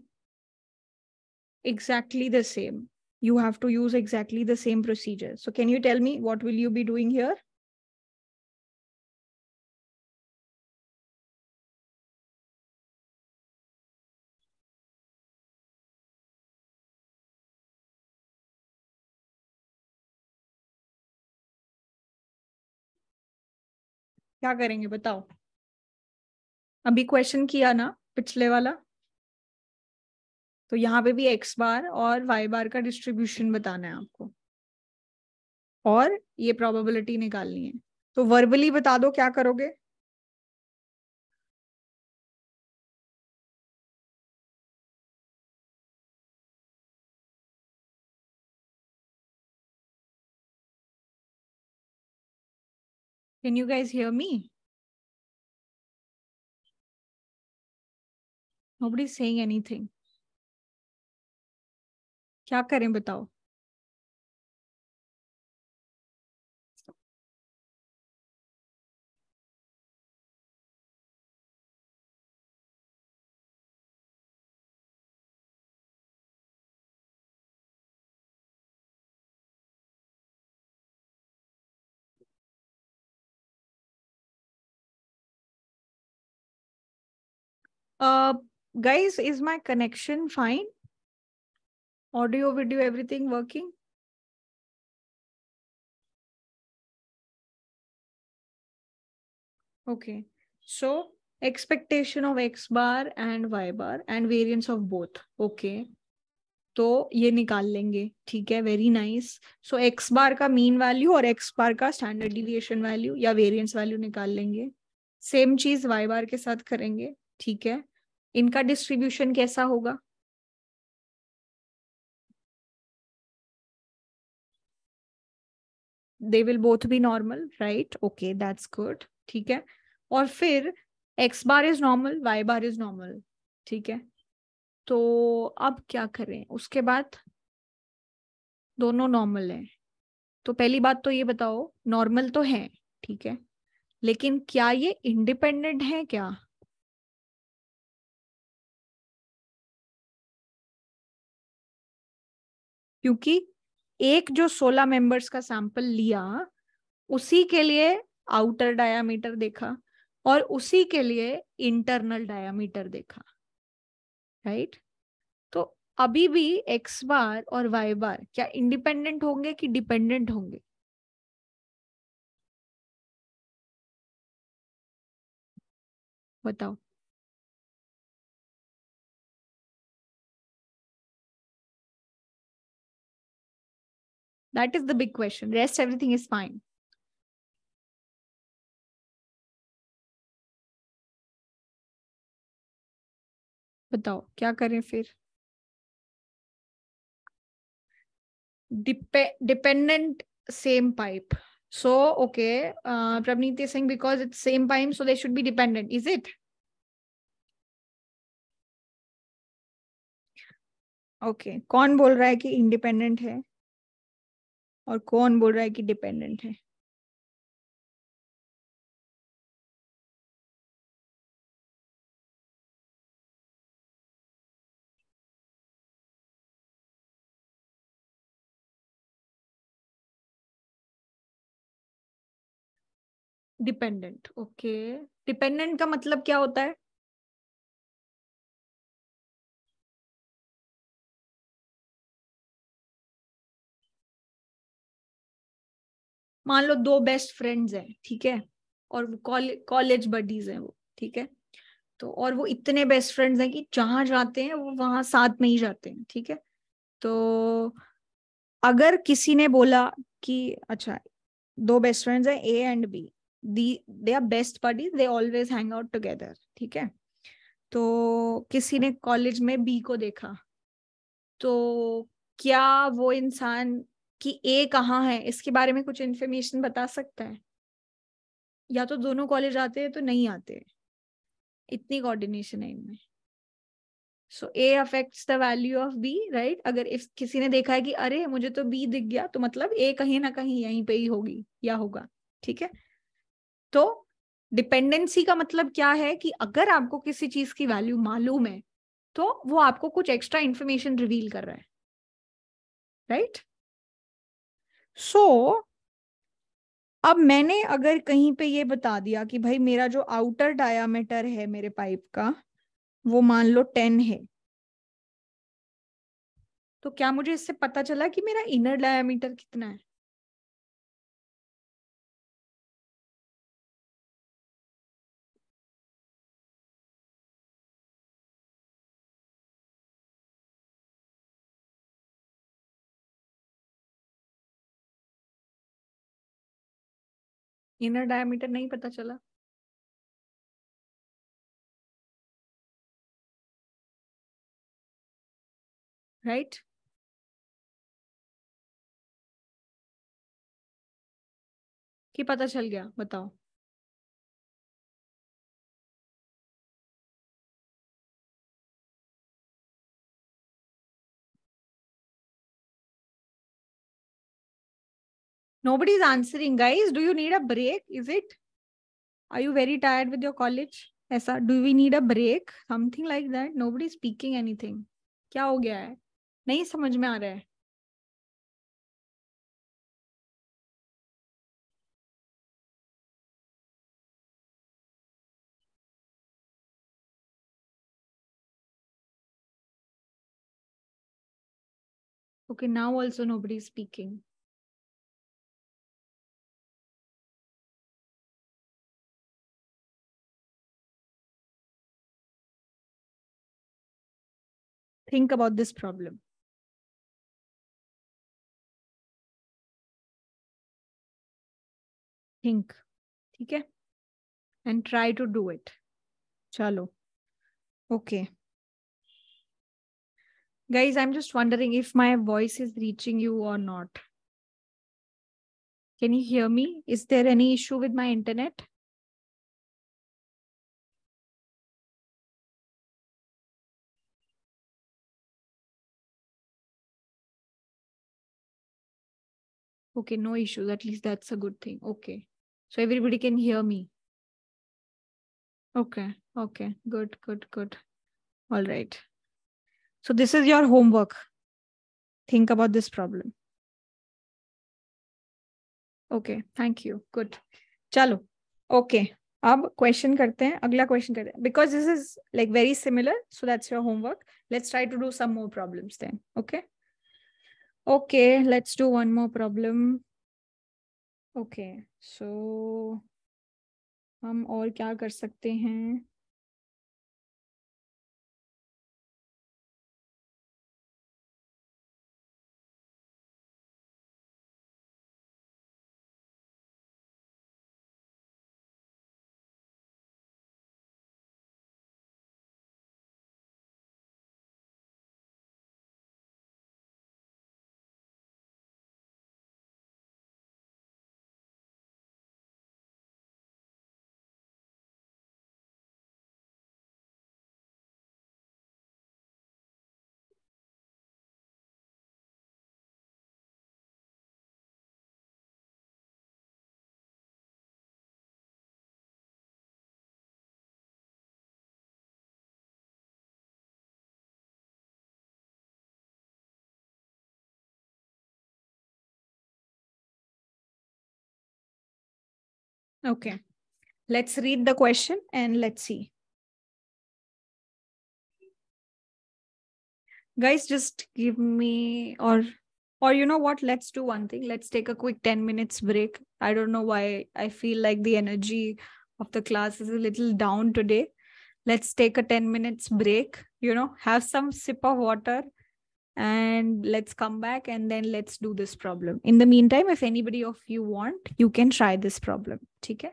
Exactly the same. You have to use exactly the same procedure. So can you tell me what will you be doing here? क्या करेंगे बताओ? अभी question किया ना पिछले वाला, तो यहाँ पे भी एक्स बार और वाई बार का डिस्ट्रीब्यूशन बताना है आपको और ये प्रोबेबिलिटी निकालनी है. तो वर्बली बता दो क्या करोगे. Can you guys hear me? Nobody's saying anything. क्या करें बताओ। Uh, guys, is my connection fine? Audio, video, everything working? Okay. So expectation of X bar and Y bar and variance of both. Okay. तो ये निकाल लेंगे, ठीक है, very nice. So X bar का मीन वैल्यू और X bar का standard deviation value या वेरियंस वैल्यू निकाल लेंगे। सेम चीज Y bar के साथ करेंगे, ठीक है। इनका डिस्ट्रीब्यूशन कैसा होगा? They will both be normal, right? Okay, that's good, ठीक है। और फिर X bar is normal, Y bar is normal, ठीक है। तो अब क्या करें? उसके बाद दोनों नॉर्मल है, तो पहली बात तो ये बताओ, नॉर्मल तो है, ठीक है, लेकिन क्या ये इंडिपेंडेंट है क्या? क्योंकि एक जो सोलह मेंबर्स का सैंपल लिया, उसी के लिए आउटर डायामीटर देखा और उसी के लिए इंटरनल डायामीटर देखा, राइट? तो अभी भी एक्स बार और वाई बार क्या इंडिपेंडेंट होंगे कि डिपेंडेंट होंगे? बताओ। That is the big question. Rest everything is fine. बताओ क्या करें फिर? Dep- dependent same pipe. So okay, uh, Prabneet is saying because it's same pipe, so they should be dependent. Is it? Okay. कौन बोल रहा है कि independent है और कौन बोल रहा है कि डिपेंडेंट है? डिपेंडेंट। ओके, डिपेंडेंट का मतलब क्या होता है? मान लो दो बेस्ट फ्रेंड्स हैं, ठीक है, और वो कॉलेज कॉलेज बडीज हैं वो, ठीक है, तो और वो इतने बेस्ट फ्रेंड्स हैं कि जहाँ जाते हैं वो वहाँ साथ में ही जाते हैं, ठीक है। तो अगर किसी ने बोला कि अच्छा, दो बेस्ट फ्रेंड्स हैं A and B, the they are best buddies, they always hang out together, ठीक है। तो किसी ने कॉलेज में बी को देखा, तो क्या वो इंसान कि ए कहाँ है इसके बारे में कुछ इन्फॉर्मेशन बता सकता है? या तो दोनों कॉलेज आते हैं तो नहीं आते, इतनी कोऑर्डिनेशन है इनमें। So A affects the value of B, right? अगर इफ किसी ने देखा है कि अरे मुझे तो बी दिख गया, तो मतलब ए कहीं ना कहीं यहीं पे ही होगी या होगा, ठीक है। तो डिपेंडेंसी का मतलब क्या है कि अगर आपको किसी चीज की वैल्यू मालूम है तो वो आपको कुछ एक्स्ट्रा इन्फॉर्मेशन रिवील कर रहा है, राइट? सो so, अब मैंने अगर कहीं पे ये बता दिया कि भाई मेरा जो आउटर डायामीटर है मेरे पाइप का, वो मान लो टेन है, तो क्या मुझे इससे पता चला कि मेरा इनर डायामीटर कितना है? इनर डायमीटर नहीं पता चला। Right right? कि पता चल गया? बताओ। Nobody is answering, guys. Do you need a break? Is it? Are you very tired with your college? ऐसा, do we need a break? Something like that. Nobody is speaking anything. क्या हो गया है? नहीं समझ में आ रहा है. Okay, now also nobody is speaking. Think about this problem. Think, okay? And try to do it. Chalo. Okay. Guys, I'm just wondering if my voice is reaching you or not. Can you hear me? Is there any issue with my internet? Okay, no issues. At least that's a good thing. Okay. So everybody can hear me. Okay. Okay. Good, good, good. All right. So this is your homework. Think about this problem. Okay. Thank you. Good. Chalo. Okay. Ab question karte hain. Agla question karte hain. Because this is like very similar. So that's your homework. Let's try to do some more problems then. Okay. Okay, let's do one more problem. Okay, so हम और क्या कर सकते हैं? Okay, let's read the question and let's see. Guys, just give me or, or you know what, let's do one thing. Let's take a quick ten minutes break. I don't know why I feel like the energy of the class is a little down today. Let's take a ten minutes break, you know, have some sip of water and let's come back and then let's do this problem. In the meantime, if anybody of you want, you can try this problem. Okay?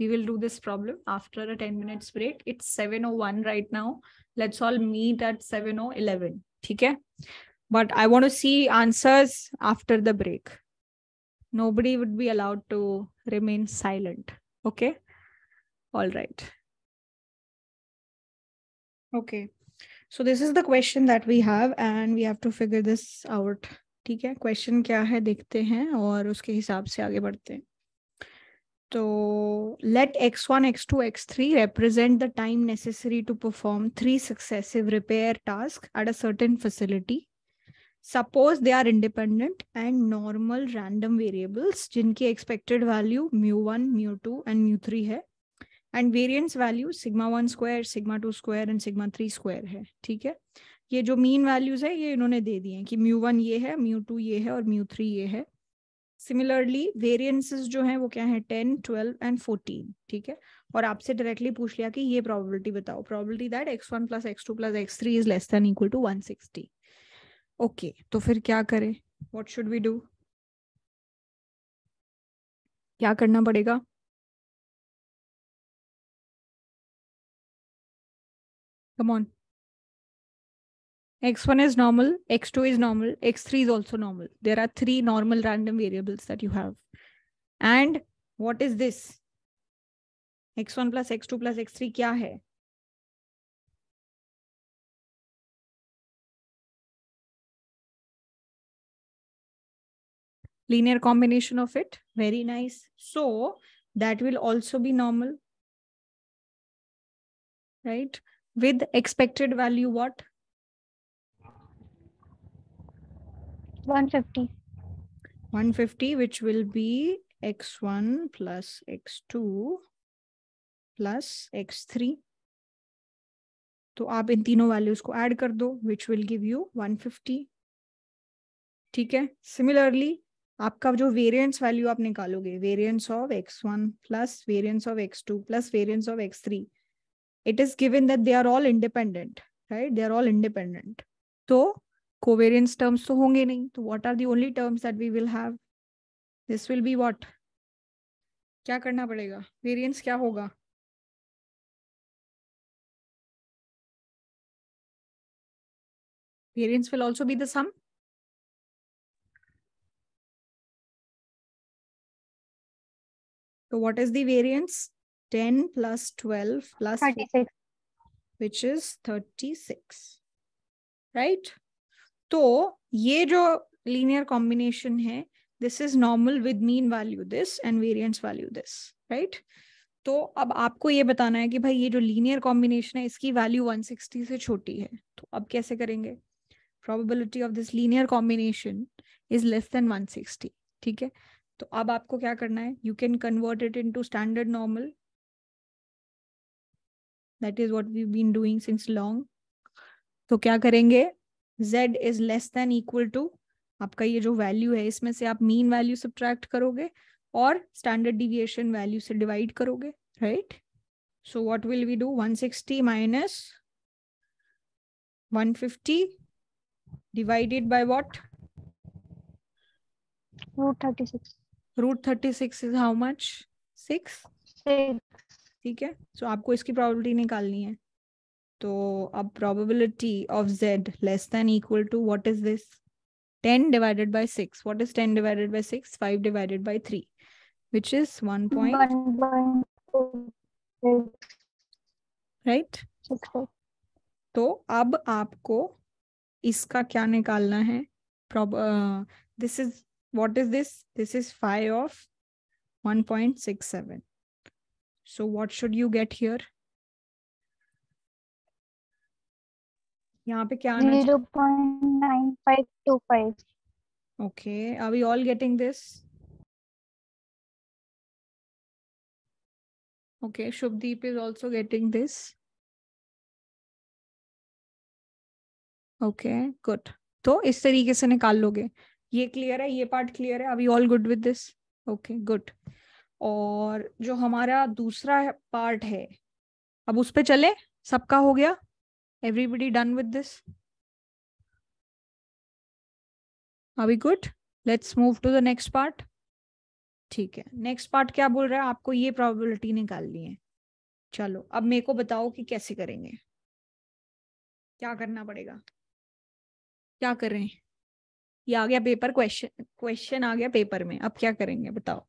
We will do this problem after a ten minutes break. It's seven oh one right now. Let's all meet at seven oh eleven. Okay? But I want to see answers after the break. Nobody would be allowed to remain silent. Okay? All right. Okay. So this is the question that we have and we have to figure this out. ठीक है, question क्या है देखते हैं और उसके हिसाब से आगे बढ़ते हैं. तो let x one, x two, x three represent the time necessary to perform three successive repair tasks at a certain facility. Suppose they are independent and normal random variables जिनकी expected value mu one, mu two and mu three है. And variance value sigma one square, sigma two square and sigma three square है, ठीक है? ये जो mean values है, ये इन्होंने दे दिए हैं कि mu one ये है, mu two ये है और mu three ये है. Similarly, variances जो हैं वो क्या हैं? ten, twelve and fourteen, ठीक है? और आपसे directly पूछ लिया कि ये probability बताओ. Probability that x one plus x two plus x three is less than equal to one sixty. Okay, तो फिर क्या करें? What should we do? क्या करना पड़ेगा? Come on. x one is normal, x two is normal, x three is also normal. There are three normal random variables that you have. And what is this? x one plus x two plus x three kya hai? linear combination of it. Very nice. So that will also be normal, right? With expected value what? one fifty. one fifty, which will be x one plus x two plus x three. तो आप इन तीनों values को add कर दो, which will give you one fifty. ठीक है? Similarly, आपका जो variance value आप निकालोगे, variance of x one plus variance of x two plus variance of x three. It is given that they are all independent, right? They are all independent. So covariance terms तो होंगे नहीं. तो what are the only terms that we will have? This will be what? क्या करना पड़ेगा? Variance क्या होगा? Variance will also be the sum. So what is the variance? ten plus twelve plus thirty-six, which is thirty-six, right? So ये जो linear combination है, this is normal with mean value this and variance value this, right? तो अब आपको ये बताना है कि भाई ये जो linear combination है, इसकी value one sixty से छोटी है. तो अब कैसे करेंगे? Probability of this linear combination is less than one sixty. ठीक है? तो अब आपको क्या करना है? You can convert it into standard normal. That is what we've been doing since long. तो क्या करेंगे? Z is less than equal to आपका ये जो value है, इसमें से आप mean value subtract करोगे और standard deviation value से divide करोगे, right? So what will we do? one sixty minus one fifty divided by what? Root thirty-six. Root thirty-six is how much? Six. Six. ठीक है? So आपको इसकी probability निकालनी है. तो अब probability of z less than equal to what is this? ten divided by six. What is ten divided by six? five divided by three, which is one point one. Right? तो अब आपको इसका क्या निकालना है? Prob uh, this is what is this? This is phi of one point six seven. So what should you get here? यहाँ पे क्या आना है? zero point nine five two five. Okay, are we all getting this? Okay, Shubdeep is also getting this. Okay, good. तो इस तरीके से निकाल लोगे. ये क्लियर है, ये पार्ट क्लियर है. Are we all good with this? Okay, good. और जो हमारा दूसरा पार्ट है, अब उस पे चले. सबका हो गया? Everybody done with this? Are we good? Let's move to the next part. ठीक है. Next part क्या बोल रहा है? आपको ये probability निकालनी है. चलो अब मेरे को बताओ कि कैसे करेंगे, क्या करना पड़ेगा, क्या करें? ये आ गया पेपर क्वेश्चन, क्वेश्चन आ गया पेपर में. अब क्या करेंगे बताओ?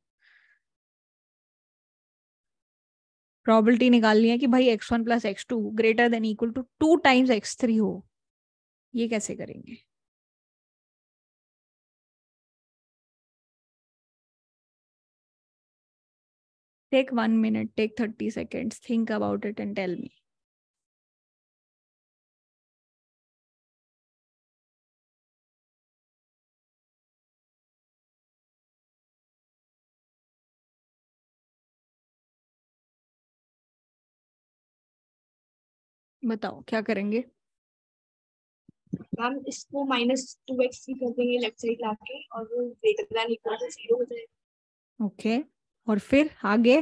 प्रॉबिलिटी निकालनी है कि भाई X one plus x two greater than equal to two times X three हो. ये कैसे करेंगे? Take one minute, take thirty seconds, think about it and tell me. बताओ क्या करेंगे? मैम इसको माइनस टू एक्स थ्री कर देंगे लेफ्ट साइड लाके और वो greater than equal to zero हो जाएगा. ओके, और फिर आगे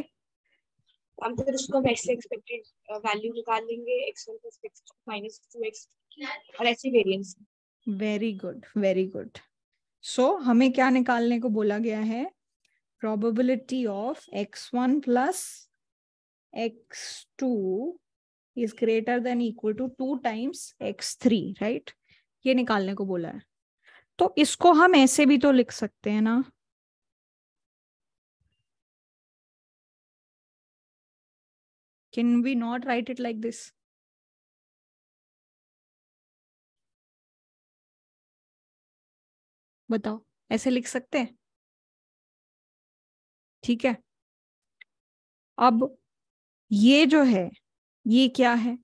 हम फिर उसको वैसे एक्सपेक्टेड वैल्यू निकाल लेंगे X one plus x two minus two X और ऐसे variance. Very good, very good. So हमें क्या निकालने को बोला गया है? Probability of X one plus x two is greater than equal to two times X three, right? ये निकालने को बोला है. तो इसको हम ऐसे भी तो लिख सकते हैं ना, can we not write it like this? बताओ ऐसे लिख सकते हैं? ठीक है। अब ये जो है ये क्या है,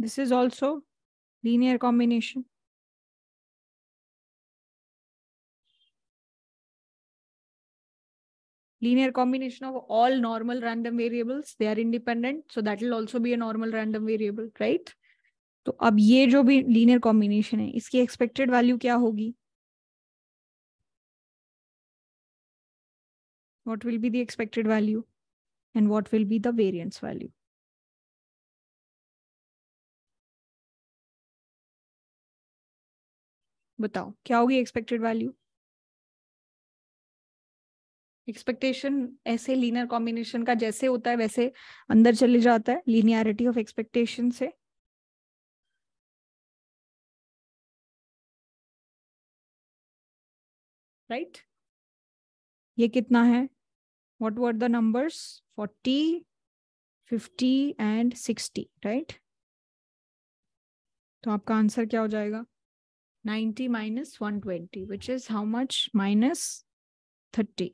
this is also linear combination. Linear combination of all normal random variables, they are independent, so that will also be a normal random variable, right? तो अब ये जो भी linear combination है इसकी expected value क्या होगी? What will be the expected value and what will be the variance value? बताओ क्या होगी expected value? एक्सपेक्टेशन ऐसे लीनियर कॉम्बिनेशन का जैसे होता है वैसे अंदर चले जाता है लीनियरिटी ऑफ एक्सपेक्टेशन से। Right right? ये कितना है, whatever the numbers forty, fifty and sixty, right? तो आपका आंसर क्या हो जाएगा, ninety minus one twenty, which is how much, minus thirty.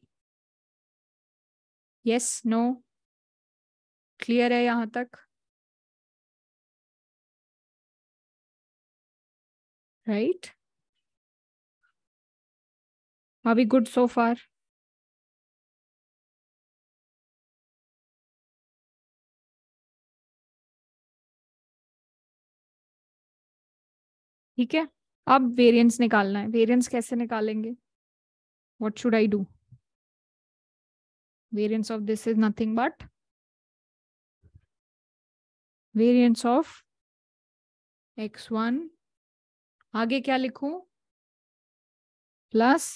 Yes no, clear है यहां तक, right? Are we good so far? ठीक है, अब वेरिएंस निकालना है। वेरिएंस कैसे निकालेंगे, what should I do? Variance of this is nothing but variance of X one, आगे क्या लिखूं, plus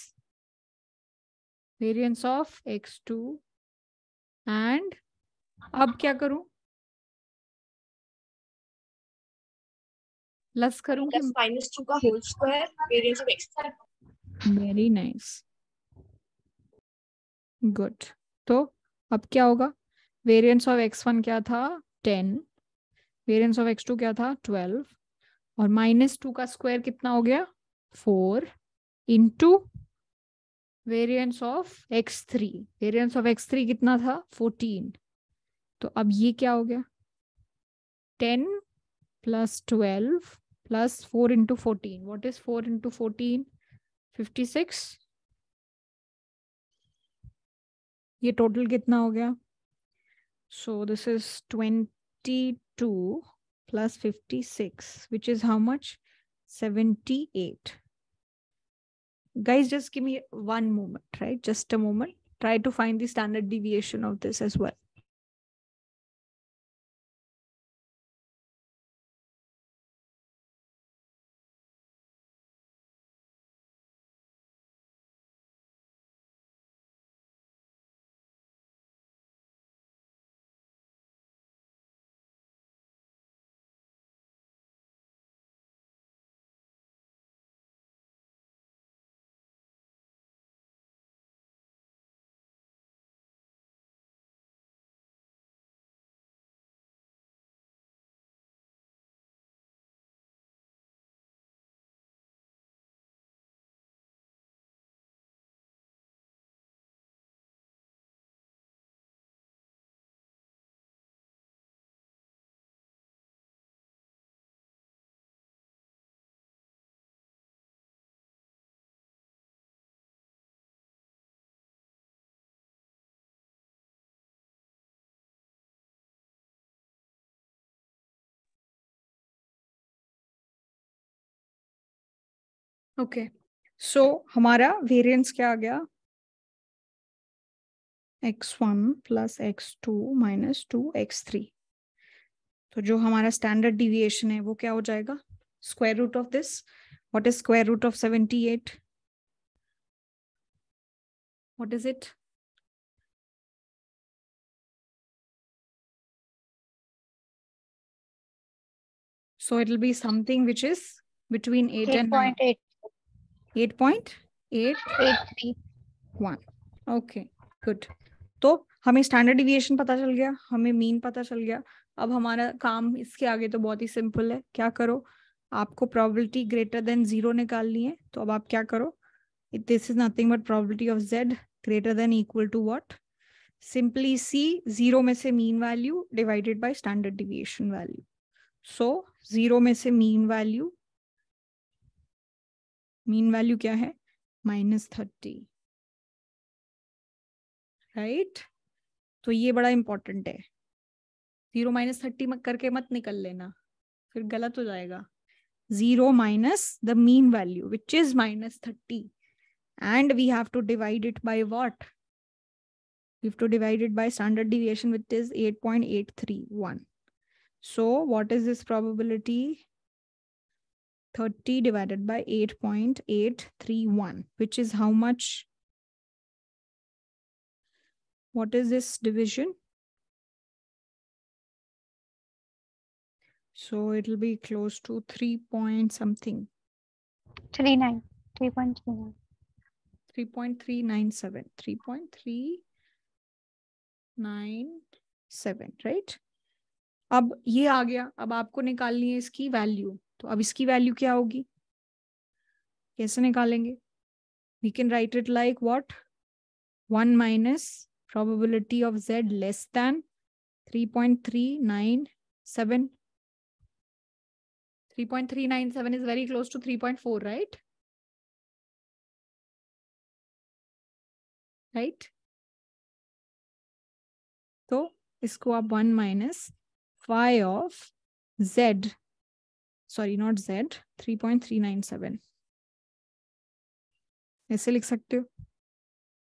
variance of X two, and अब क्या करूं, प्लस करूं माइनस टू का whole square, variance of X two. Very nice, good. तो अब क्या होगा, वेरिएंस ऑफ एक्स वन क्या था, ten, variance of X two क्या था, ट्वेल्व, और माइनस टू का स्क्वायर कितना हो गया, four, into variance of x three, variance of x three कितना था, फोर्टीन। तो अब ये क्या हो गया, ten plus twelve plus four into fourteen, what is four into fourteen, fifty six. ये टोटल कितना हो गया, so this is twenty two plus fifty six, which is how much, seventy eight. Guys, just give me one moment, right? Just a moment. Try to find the standard deviation of this as well. Okay okay. So so, हमारा variance क्या आ गया, x one plus x two minus two x three. तो जो हमारा standard deviation है वो क्या हो जाएगा, square root of this, what is square root of seventy eight, what is it, so it will be something which is between eight and nine, eight point eight eight one. Okay good. तो हमें standard deviation पता चल गया, हमें mean पता चल गया। अब हमारा काम इसके आगे तो बहुत ही सिंपल है। क्या करो, आपको प्रोबेबिलिटी ग्रेटर देन जीरो निकालनी है। तो अब आप क्या करो, If this is nothing but probability of Z greater than equal to what? Simply C, zero में से mean value divided by standard deviation value. So, zero में से mean value, mean value क्या है? Minus thirty. Right? तो ये बड़ा important है. जीरो माइनस थर्टी मत करके मत निकल लेना, फिर गलत हो जाएगा. Zero minus the mean value which is minus thirty and we have to divide it by what? We have to divide it by standard deviation which is eight point eight three one. So what is this probability? Thirty divided by eight point eight three one which is how much? What is this division? So it will be close to three point something. Three nine, three point three nine, three point three nine seven, three point three nine seven, right? अब ये आ गया. अब आपको निकालनी है इसकी value. तो अब इसकी वैल्यू क्या होगी? कैसे निकालेंगे? We can write it like what? One minus probability of Z less than three point three nine seven. three point three nine seven is very close to three point four, right? Right? So, isko aap one minus phi of Z, sorry, not Z, three point three nine seven. ऐसे लिख सकते हो,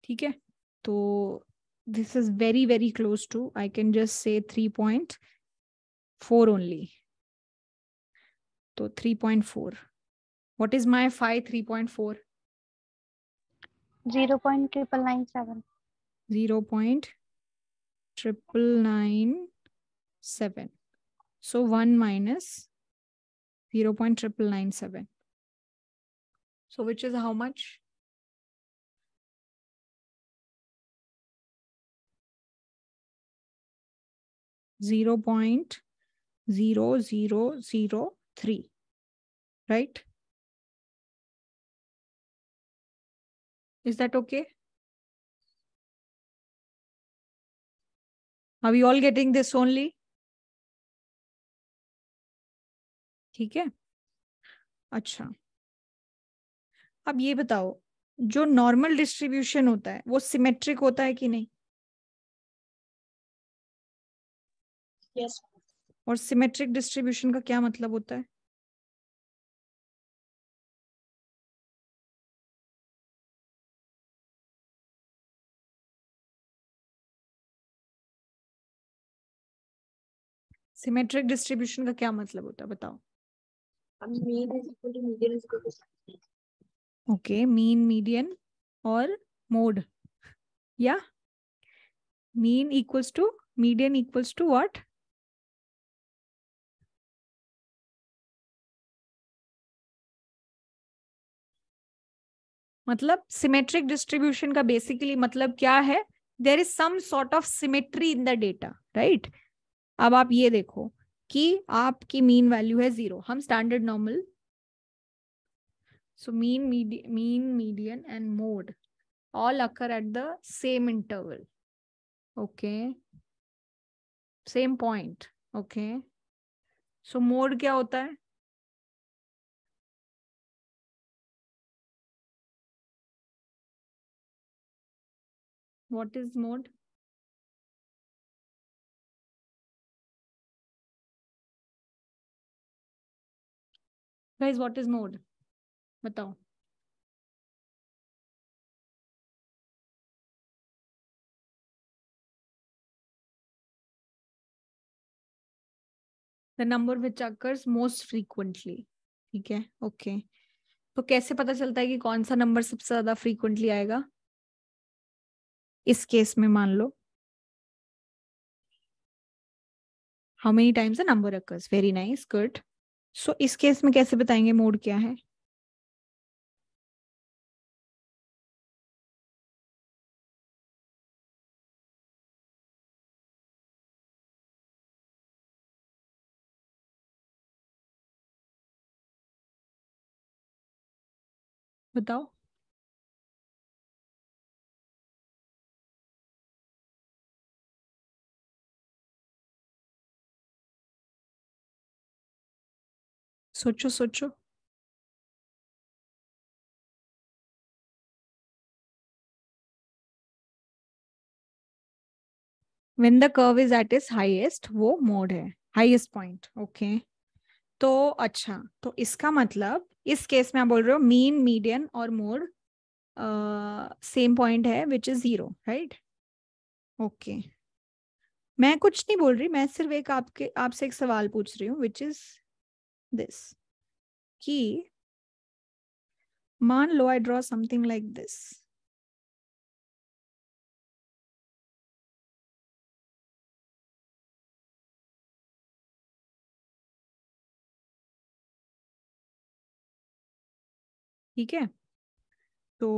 ठीक है? तो this is very, very close to, I can just say three point four only. So three point four. What is my phi three point four? zero point nine nine nine seven. zero point nine nine nine seven. So one minus zero point nine nine nine seven. So which is how much? zero point zero zero zero. Three, right? Is that okay? Are we all getting this only? ठीक है. अच्छा, अब ये बताओ, जो normal distribution होता है वो सिमेट्रिक होता है कि नहीं? Yes. और सिमेट्रिक डिस्ट्रीब्यूशन का क्या मतलब होता है? सिमेट्रिक डिस्ट्रीब्यूशन का क्या मतलब होता है बताओ? ओके, मीन, मीडियन और मोड, या mean equals to median equals to what? मतलब सिमेट्रिक डिस्ट्रीब्यूशन का बेसिकली मतलब क्या है? There is some sort of symmetry in the data, right? अब आप ये देखो कि आपकी मीन वैल्यू है जीरो. हम standard normal, so mean, mean, median and mode all occur at the same interval, okay, same point, okay. So mode क्या होता है? What is mode? Guys, what is mode? बताओ. The number which occurs most frequently. ठीक है, okay. तो कैसे पता चलता है कि कौन सा नंबर सबसे ज्यादा frequently आएगा? इस केस में मान लो, how many times a number occurs. Very nice, good. So इस केस में कैसे बताएंगे मोड क्या है? बताओ. सोचो सोचो। When the curve is at its highest, वो मोड है, highest point, okay. तो अच्छा, तो इसका मतलब इस केस में आप बोल रहे हो मीन, मीडियन और मोड सेम पॉइंट है which is zero, right? Okay, मैं कुछ नहीं बोल रही, मैं सिर्फ एक आपके आपसे एक सवाल पूछ रही हूँ विच इज दिस, कि मान लो I draw something like this, ठीक है? तो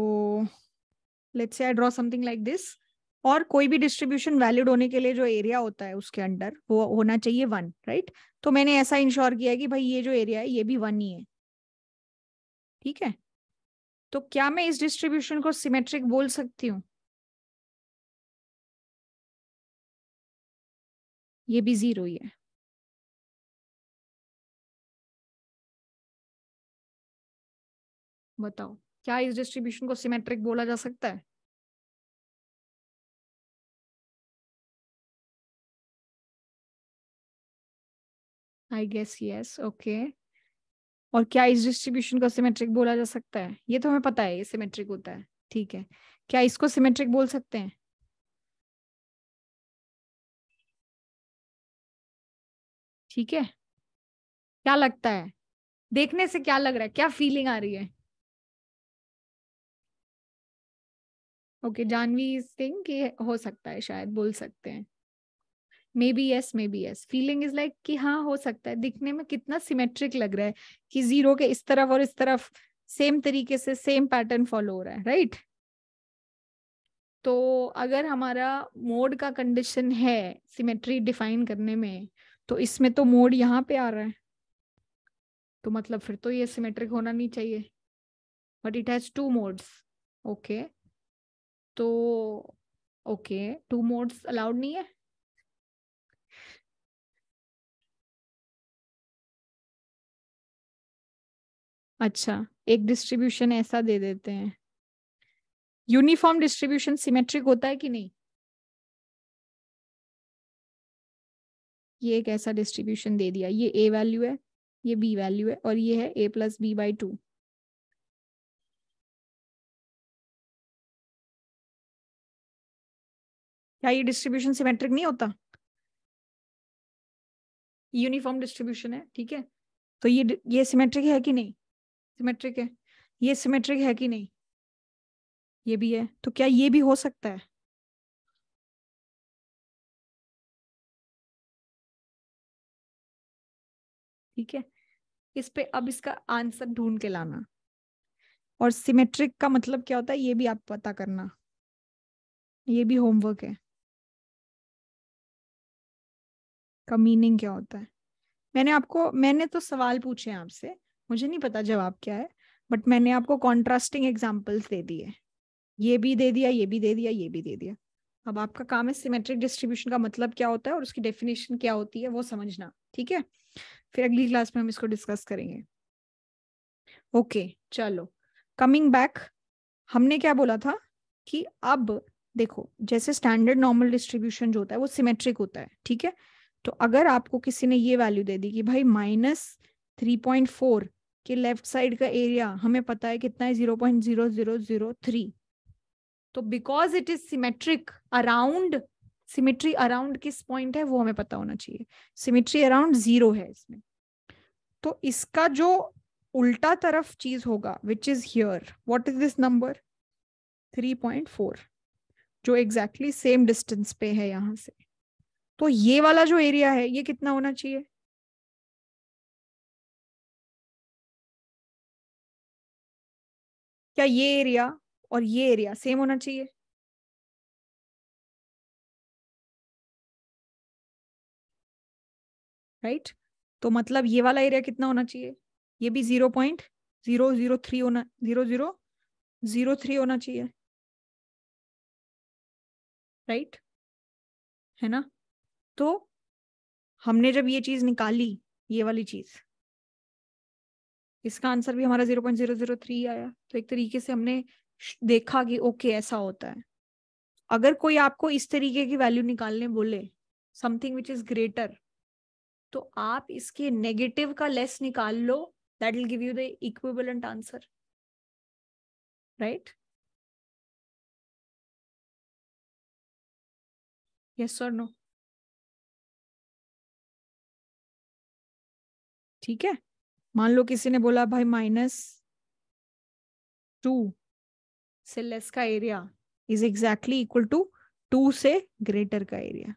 let's say I draw something like this, और कोई भी डिस्ट्रीब्यूशन वैलिड होने के लिए जो एरिया होता है उसके अंडर वो होना चाहिए वन, राइट? तो मैंने ऐसा इंश्योर किया है कि भाई ये जो एरिया है ये भी वन ही है, ठीक है? तो क्या मैं इस डिस्ट्रीब्यूशन को सिमेट्रिक बोल सकती हूँ? ये भी जीरो ही है, बताओ क्या इस डिस्ट्रीब्यूशन को सिमेट्रिक बोला जा सकता है? I guess yes, okay. और क्या इस डिस्ट्रीब्यूशन को सिमेट्रिक बोला जा सकता है? ये तो हमें पता है ये सिमेट्रिक होता है, ठीक है? क्या इसको सिमेट्रिक बोल सकते हैं? ठीक है, क्या लगता है? देखने से क्या लग रहा है, क्या फीलिंग आ रही है? ओके, जानवी इज थिंक कि हो सकता है, शायद बोल सकते हैं, maybe yes, maybe yes. Feeling is like कि हाँ हो सकता है, दिखने में कितना सिमेट्रिक लग रहा है कि जीरो के इस तरफ और इस तरफ सेम तरीके से सेम पैटर्न फॉलो हो रहा है, राइट? तो अगर हमारा मोड का कंडीशन है सिमेट्री डिफाइन करने में, तो इसमें तो मोड यहाँ पे आ रहा है, तो मतलब फिर तो ये सिमेट्रिक होना नहीं चाहिए, but it has two modes, okay. तो ओके, टू मोड्स अलाउड नहीं है, अच्छा एक डिस्ट्रीब्यूशन ऐसा दे देते हैं। यूनिफॉर्म डिस्ट्रीब्यूशन सिमेट्रिक होता है कि नहीं? ये एक ऐसा डिस्ट्रीब्यूशन दे दिया, ये ए वैल्यू है, ये बी वैल्यू है, और ये है A plus B by two, क्या ये डिस्ट्रीब्यूशन सिमेट्रिक नहीं होता? यूनिफॉर्म डिस्ट्रीब्यूशन है, ठीक है? तो ये ये सिमेट्रिक है कि नहीं? सिमेट्रिक है। ये सिमेट्रिक है कि नहीं? ये भी है। तो क्या ये भी हो सकता है? ठीक है, इस पे अब इसका आंसर ढूंढ के लाना, और सिमेट्रिक का मतलब क्या होता है ये भी आप पता करना, ये भी होमवर्क है, का मीनिंग क्या होता है। मैंने आपको मैंने तो सवाल पूछे आपसे, मुझे नहीं पता जवाब क्या है, बट मैंने आपको कॉन्ट्रास्टिंग एग्जांपल्स दे दिए, ये भी दे दिया, ये भी दे दिया, ये भी दे दिया। अब आपका काम है सिमेट्रिक डिस्ट्रीब्यूशन का मतलब क्या होता है और उसकी डेफिनेशन क्या होती है वो समझना, ठीक है? फिर अगली क्लास में हम इसको डिस्कस करेंगे। ओके, चलो कमिंग बैक, हमने क्या बोला था कि अब देखो जैसे स्टैंडर्ड नॉर्मल डिस्ट्रीब्यूशन जो होता है वो सिमेट्रिक होता है, ठीक है? तो अगर आपको किसी ने ये वैल्यू दे दी कि भाई माइनस थ्री पॉइंट फोर के लेफ्ट साइड का एरिया हमें पता है कितना है, zero point zero zero zero three, तो because it is symmetric, around symmetry around किस पॉइंट है वो हमें पता होना चाहिए, सिमेट्री अराउंड जीरो है इसमें। तो इसका जो उल्टा तरफ चीज होगा which is here, what is this number three point four जो एग्जैक्टली सेम डिस्टेंस पे है यहां से, तो ये वाला जो एरिया है ये कितना होना चाहिए? क्या ये एरिया और ये एरिया सेम होना चाहिए? Right right? तो मतलब ये वाला एरिया कितना होना चाहिए? ये भी zero point zero zero three होना जीरो जीरो जीरो थ्री होना चाहिए, राइट right? है ना? तो हमने जब ये चीज निकाली, ये वाली चीज, इसका आंसर भी हमारा zero point zero zero three आया। तो एक तरीके से हमने देखा कि ओके ऐसा होता है। अगर कोई आपको इस तरीके की वैल्यू निकालने बोले, समथिंग विच इज ग्रेटर, तो आप इसके नेगेटिव का लेस निकाल लो, that will give you the equivalent answer, right? Yes और नो? ठीक है। मान लो किसी ने बोला भाई माइनस टू से लेस का area is exactly equal to two से ग्रेटर का एरिया,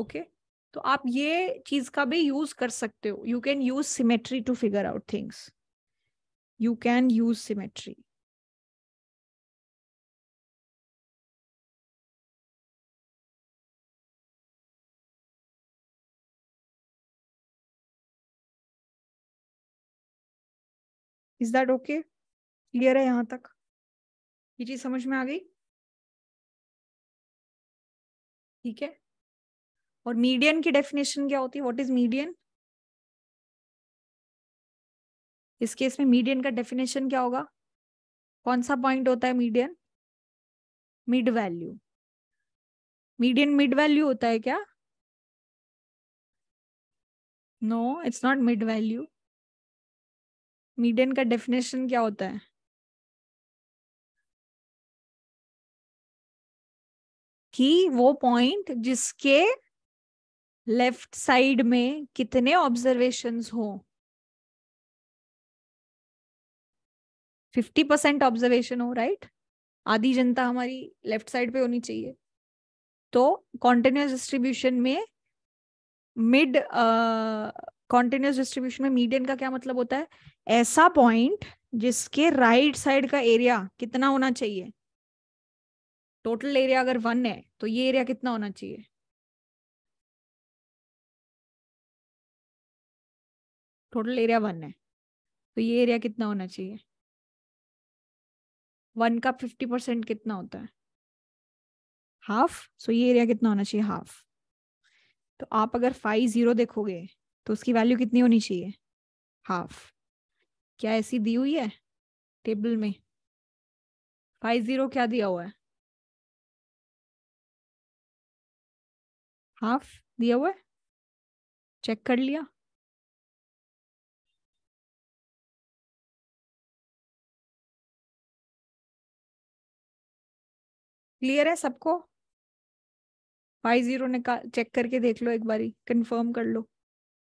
ओके okay? तो आप ये चीज का भी यूज कर सकते हो। You can use symmetry to figure out things, you can use symmetry. Is that okay? Clear है यहां तक? ये चीज समझ में आ गई? ठीक है। और मीडियन की डेफिनेशन क्या होती है? What is median? इस केस में मीडियन का डेफिनेशन क्या होगा? कौन सा पॉइंट होता है median? Mid value. Median mid value होता है क्या? No, it's not mid value. Median का डेफिनेशन क्या होता है? कि वो पॉइंट जिसके लेफ्ट साइड में कितने ऑब्जर्वेशंस हो। फिफ्टी परसेंट ऑब्जर्वेशन हो, राइट? आधी जनता हमारी लेफ्ट साइड पे होनी चाहिए। तो कॉन्टिन्यूस डिस्ट्रीब्यूशन में मिड कॉन्टिन्यूस डिस्ट्रीब्यूशन में मीडियन का क्या मतलब होता है? ऐसा पॉइंट जिसके राइट right साइड का एरिया कितना होना चाहिए? टोटल एरिया अगर वन है तो ये एरिया कितना होना चाहिए? टोटल एरिया वन है तो ये एरिया कितना होना चाहिए? वन का फिफ्टी परसेंट कितना होता है? हाफ। सो ये एरिया कितना होना चाहिए? हाफ। तो आप अगर फाइव जीरो देखोगे तो उसकी वैल्यू कितनी होनी चाहिए? हाफ। क्या ऐसी दी हुई है टेबल में? फाइव जीरो क्या दिया हुआ है? हाफ दिया हुआ है। चेक कर लिया? क्लियर है सबको? फाइव जीरो ने चेक करके देख लो एक बारी, कंफर्म कर लो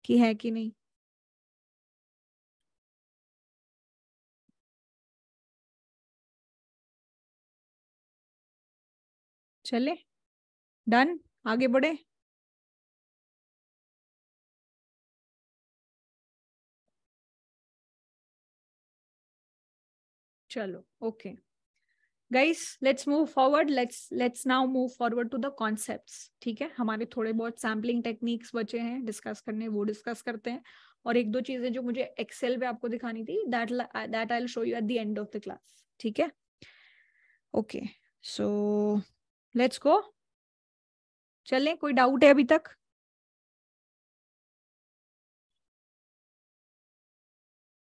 कि है कि नहीं। चले, डन, आगे बढ़े। चलो, okay guys, let's move forward. Let's let's now move forward to the concepts. ठीक है, हमारे थोड़े बहुत सैम्पलिंग टेक्निक्स बचे हैं डिस्कस करने, वो डिस्कस करते हैं। और एक दो चीजें जो मुझे एक्सेल पे आपको दिखानी थी, that that I will show you at the end of the class. ठीक है, ओके, सो लेट्स गो। चलें, कोई डाउट है अभी तक?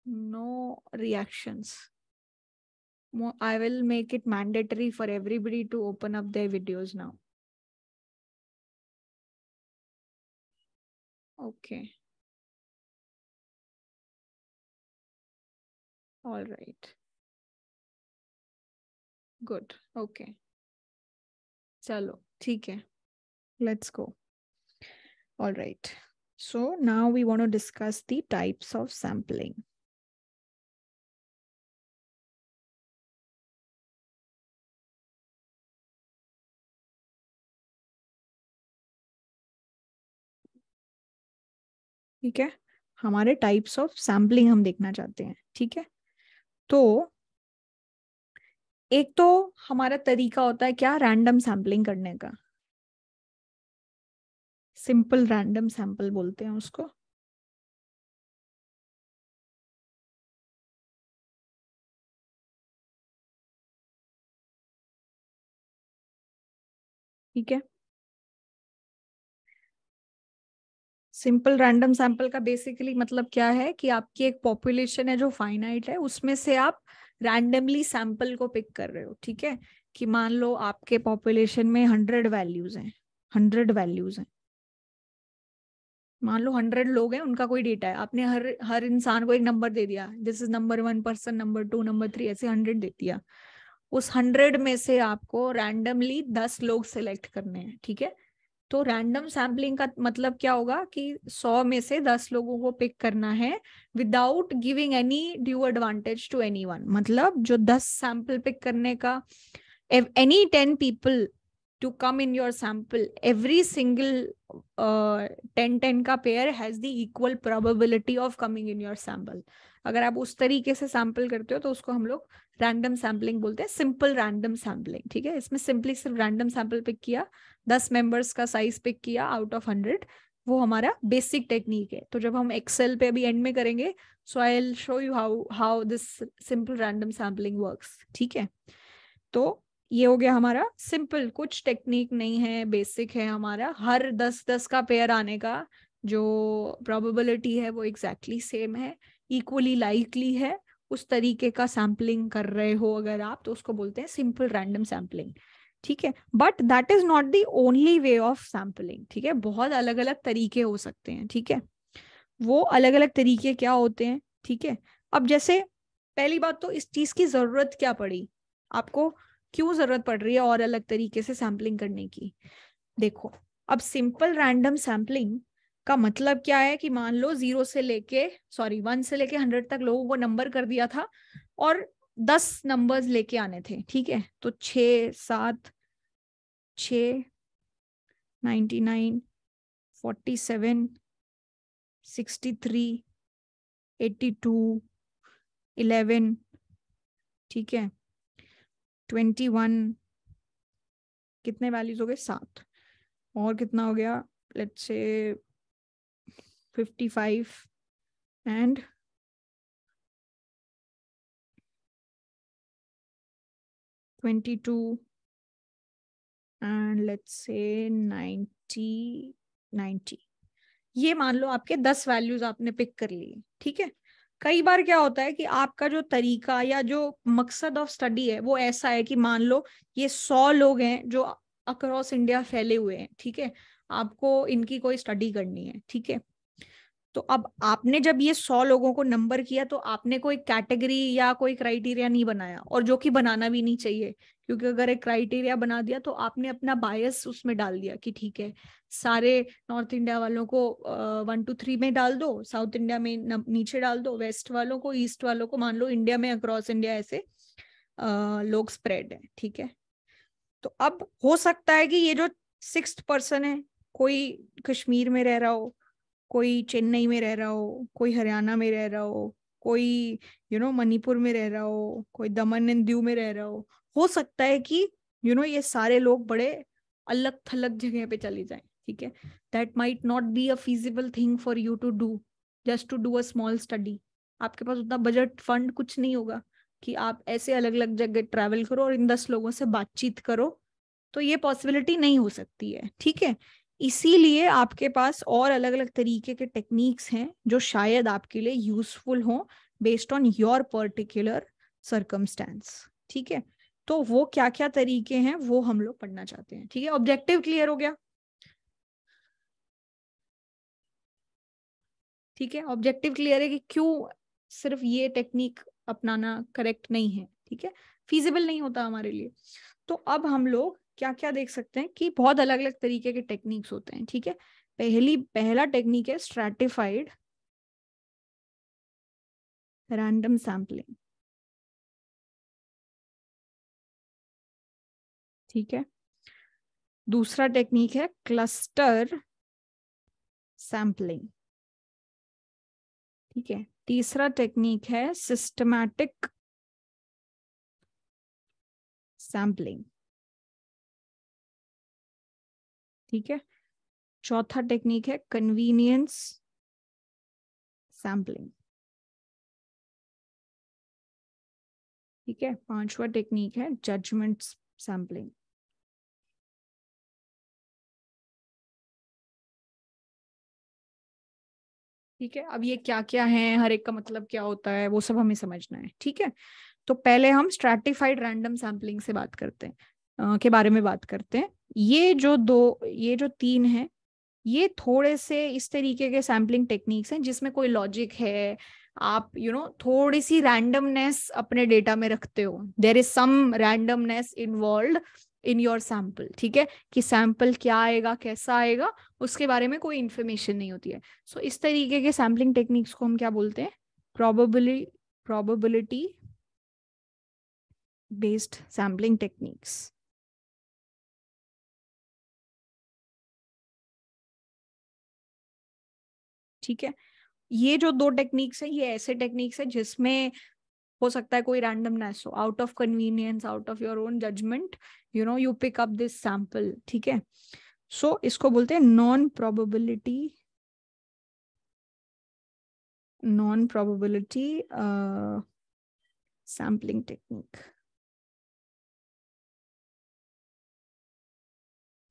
No reactions. I will make it mandatory for everybody to open up their videos now. Okay. All right. Good. Okay. Chalo. ठीक है. Let's go. All right. So now we want to discuss the types of sampling. ठीक है, हमारे types of sampling हम देखना चाहते हैं। ठीक है, तो एक तो हमारा तरीका होता है क्या? रैंडम सैम्पलिंग करने का, सिंपल रैंडम सैंपल बोलते हैं उसको। ठीक है, सिंपल रैंडम सैंपल का बेसिकली मतलब क्या है कि आपकी एक पॉपुलेशन है जो फाइनाइट है, उसमें से आप रैंडमली सैंपल को पिक कर रहे हो। ठीक है, कि मान लो आपके पॉपुलेशन में हंड्रेड वैल्यूज हैं, हंड्रेड वैल्यूज हैं, मान लो हंड्रेड लोग हैं, उनका कोई डेटा है, आपने हर हर इंसान को एक नंबर दे दिया, this is number one person, number two, number three, ऐसे हंड्रेड दे दिया। उस हंड्रेड में से आपको रैंडमली दस लोग सिलेक्ट करने हैं। ठीक है, तो रैंडम सैम्पलिंग का मतलब क्या होगा कि सौ में से दस लोगों को पिक करना है without giving any due advantage to anyone. मतलब जो दस सैंपल पिक करने का, if any ten people to come in your sample, every single uh, ten ten का pair has the equal probability of coming in your sample. अगर आप उस तरीके से sample करते हो तो उसको हम लोग random sampling बोलते हैं, simple random sampling। ठीक है, इसमें simply सिर्फ random sample pick किया, दस members का size pick किया out of hundred, वो हमारा basic technique है। तो जब हम Excel पे अभी end में करेंगे, so I'll show you how how this simple random sampling works। ठीक है, तो ये हो गया हमारा सिंपल, कुछ टेक्निक नहीं है, बेसिक है हमारा। हर दस दस का पेयर आने का जो प्रोबेबिलिटी है वो एग्जैक्टली सेम है, इक्वली लाइकली है। उस तरीके का सैम्पलिंग कर रहे हो अगर आप, तो उसको बोलते हैं सिंपल रैंडम सैम्पलिंग। ठीक है, but that is not the only way of sampling. ठीक है, बहुत अलग अलग तरीके हो सकते हैं। ठीक है, वो अलग अलग तरीके क्या होते हैं? ठीक है, अब जैसे पहली बात तो इस चीज की जरूरत क्या पड़ी आपको, क्यों जरूरत पड़ रही है और अलग तरीके से सैम्पलिंग करने की? देखो, अब सिंपल रैंडम सैम्पलिंग का मतलब क्या है कि मान लो जीरो से लेके सॉरी वन से लेके हंड्रेड तक लोगों को नंबर कर दिया था और दस नंबर्स लेके आने थे। ठीक है, तो छः सात छः ninety nine forty seven sixty three eighty two eleven ठीक है ट्वेंटी वन कितने वैल्यूज हो गए? सात। और कितना हो गया? Let's say fifty five and twenty two and let's say ninety ninety ये मान लो आपके दस वैल्यूज आपने पिक कर लिए। ठीक है, कई बार क्या होता है कि आपका जो तरीका या जो मकसद ऑफ स्टडी है वो ऐसा है कि मान लो ये सौ लोग हैं जो अक्रॉस इंडिया फैले हुए हैं। ठीक है, आपको इनकी कोई स्टडी करनी है। ठीक है, तो अब आपने जब ये सौ लोगों को नंबर किया तो आपने कोई कैटेगरी या कोई क्राइटेरिया नहीं बनाया, और जो कि बनाना भी नहीं चाहिए, क्योंकि अगर एक क्राइटेरिया बना दिया तो आपने अपना बायस उसमें डाल दिया कि ठीक है सारे नॉर्थ इंडिया वालों को वन टू थ्री में डाल दो, साउथ इंडिया में न, नीचे डाल दो, वेस्ट वालों को, ईस्ट वालों को, मान लो इंडिया में अक्रॉस इंडिया ऐसे अः लोग स्प्रेड है। ठीक है, तो अब हो सकता है कि ये जो सिक्स्थ पर्सन है, कोई कश्मीर में रह रहा हो, कोई चेन्नई में रह रहा हो, कोई हरियाणा में रह रहा हो, कोई यू नो मणिपुर में रह रहा हो, कोई दमन एंड दीव में रह रहा हो हो सकता है कि यू नो ये सारे लोग बड़े अलग थलग जगह पे चले जाएं। ठीक है, that might not be a feasible thing for you to do, just to do a small study. आपके पास उतना बजट फंड कुछ नहीं होगा कि आप ऐसे अलग अलग जगह ट्रैवल करो और इन दस लोगों से बातचीत करो, तो ये पॉसिबिलिटी नहीं हो सकती है। ठीक है, इसीलिए आपके पास और अलग अलग तरीके के टेक्निक्स हैं जो शायद आपके लिए यूजफुल हो based on your particular circumstance. ठीक है, तो वो क्या क्या तरीके हैं वो हम लोग पढ़ना चाहते हैं। ठीक है, ऑब्जेक्टिव क्लियर हो गया? ठीक है, ऑब्जेक्टिव क्लियर है कि क्यों सिर्फ ये टेक्निक अपनाना करेक्ट नहीं है। ठीक है, फीजिबल नहीं होता हमारे लिए। तो अब हम लोग क्या क्या देख सकते हैं कि बहुत अलग अलग तरीके के टेक्निक्स होते हैं। ठीक है, पहली पहला टेक्निक है स्ट्रैटिफाइड रैंडम सैम्पलिंग। ठीक है, दूसरा टेक्निक है क्लस्टर सैम्पलिंग। ठीक है, तीसरा टेक्निक है सिस्टमैटिक सैम्पलिंग। ठीक है, चौथा टेक्निक है कन्वीनियंस सैम्पलिंग। ठीक है, पांचवा टेक्निक है जजमेंट सैम्पलिंग। ठीक है। अब ये क्या क्या है, हर एक का मतलब क्या होता है, वो सब हमें समझना है। ठीक है, तो पहले हम स्ट्रैटिफाइड रैंडम सैम्पलिंग से बात करते हैं के बारे में बात करते हैं। ये जो दो ये जो तीन है ये थोड़े से इस तरीके के सैम्पलिंग टेक्निक्स हैं जिसमें कोई लॉजिक है, आप यू नो थोड़ी सी रैंडमनेस अपने डेटा में रखते हो, there is some randomness involved in your sample. ठीक है, कि सैंपल क्या आएगा, कैसा आएगा, उसके बारे में कोई इन्फॉर्मेशन नहीं होती है। सो so, इस तरीके के सैम्पलिंग टेक्निक्स को हम क्या बोलते हैं, probability probability based sampling techniques. ठीक है, ये जो दो टेक्निक्स है ये ऐसे टेक्निक्स है जिसमें हो सकता है कोई रैंडमनेस हो, out of convenience, out of your own judgement, you know you pick up this sample. ठीक है, सो इसको बोलते हैं non probability non probability sampling technique.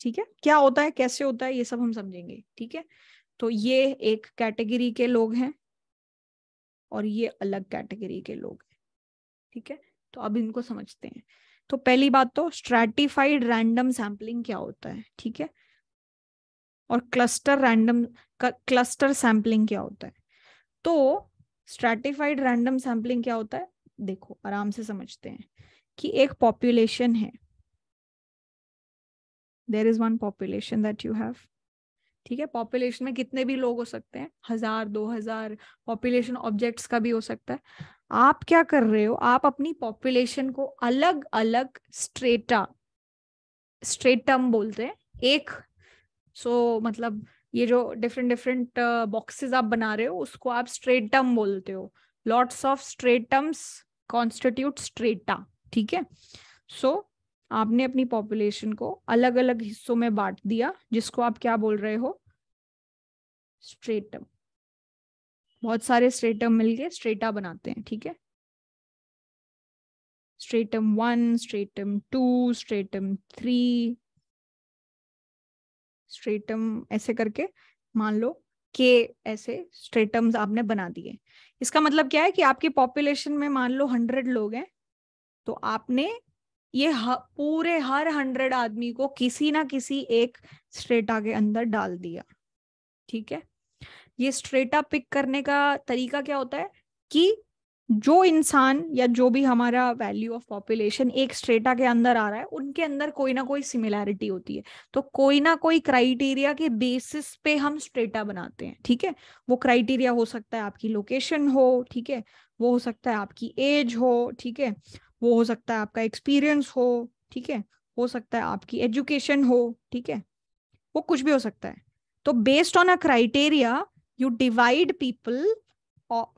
ठीक है, क्या होता है, कैसे होता है, ये सब हम समझेंगे। ठीक है, तो ये एक कैटेगरी के लोग हैं और ये अलग कैटेगरी के लोग हैं। ठीक है, तो अब इनको समझते हैं। तो पहली बात तो स्ट्रैटिफाइड रैंडम सैम्पलिंग क्या होता है, ठीक है, और क्लस्टर रैंडम क्लस्टर सैम्पलिंग क्या होता है। तो स्ट्रैटिफाइड रैंडम सैम्पलिंग क्या होता है, देखो आराम से समझते हैं कि एक पॉपुलेशन है, there is one population that you have. ठीक है, पॉपुलेशन में कितने भी लोग हो सकते हैं, हजार, दो हजार, पॉपुलेशन ऑब्जेक्ट्स का भी हो सकता है। आप क्या कर रहे हो, आप अपनी पॉपुलेशन को अलग अलग स्ट्रेटा स्ट्रेटम बोलते हैं, एक सो so, मतलब ये जो डिफरेंट डिफरेंट बॉक्सेस आप बना रहे हो उसको आप स्ट्रेटम बोलते हो। Lots of stratums constitute strata. ठीक है, सो आपने अपनी पॉपुलेशन को अलग अलग हिस्सों में बांट दिया जिसको आप क्या बोल रहे हो, स्ट्रेटम। बहुत सारे स्ट्रेटम मिलके स्ट्रेटा बनाते हैं। ठीक है, stratum one, stratum two, stratum three, stratum ऐसे करके मान लो के ऐसे स्ट्रेटम्स आपने बना दिए। इसका मतलब क्या है कि आपकी पॉपुलेशन में मान लो हंड्रेड लोग हैं, तो आपने ये पूरे हर हंड्रेड आदमी को किसी ना किसी एक स्ट्रेटा के अंदर डाल दिया। ठीक है, ये स्ट्रेटा पिक करने का तरीका क्या होता है कि जो इंसान या जो भी हमारा वैल्यू ऑफ पॉपुलेशन एक स्ट्रेटा के अंदर आ रहा है उनके अंदर कोई ना कोई सिमिलैरिटी होती है, तो कोई ना कोई क्राइटेरिया के बेसिस पे हम स्ट्रेटा बनाते हैं। ठीक है, वो क्राइटेरिया हो सकता है आपकी लोकेशन हो, ठीक है, वो हो सकता है आपकी एज हो, ठीक है, वो हो सकता है आपका एक्सपीरियंस हो, ठीक है, हो सकता है आपकी एजुकेशन हो, ठीक है, वो कुछ भी हो सकता है। तो based on a criteria you divide people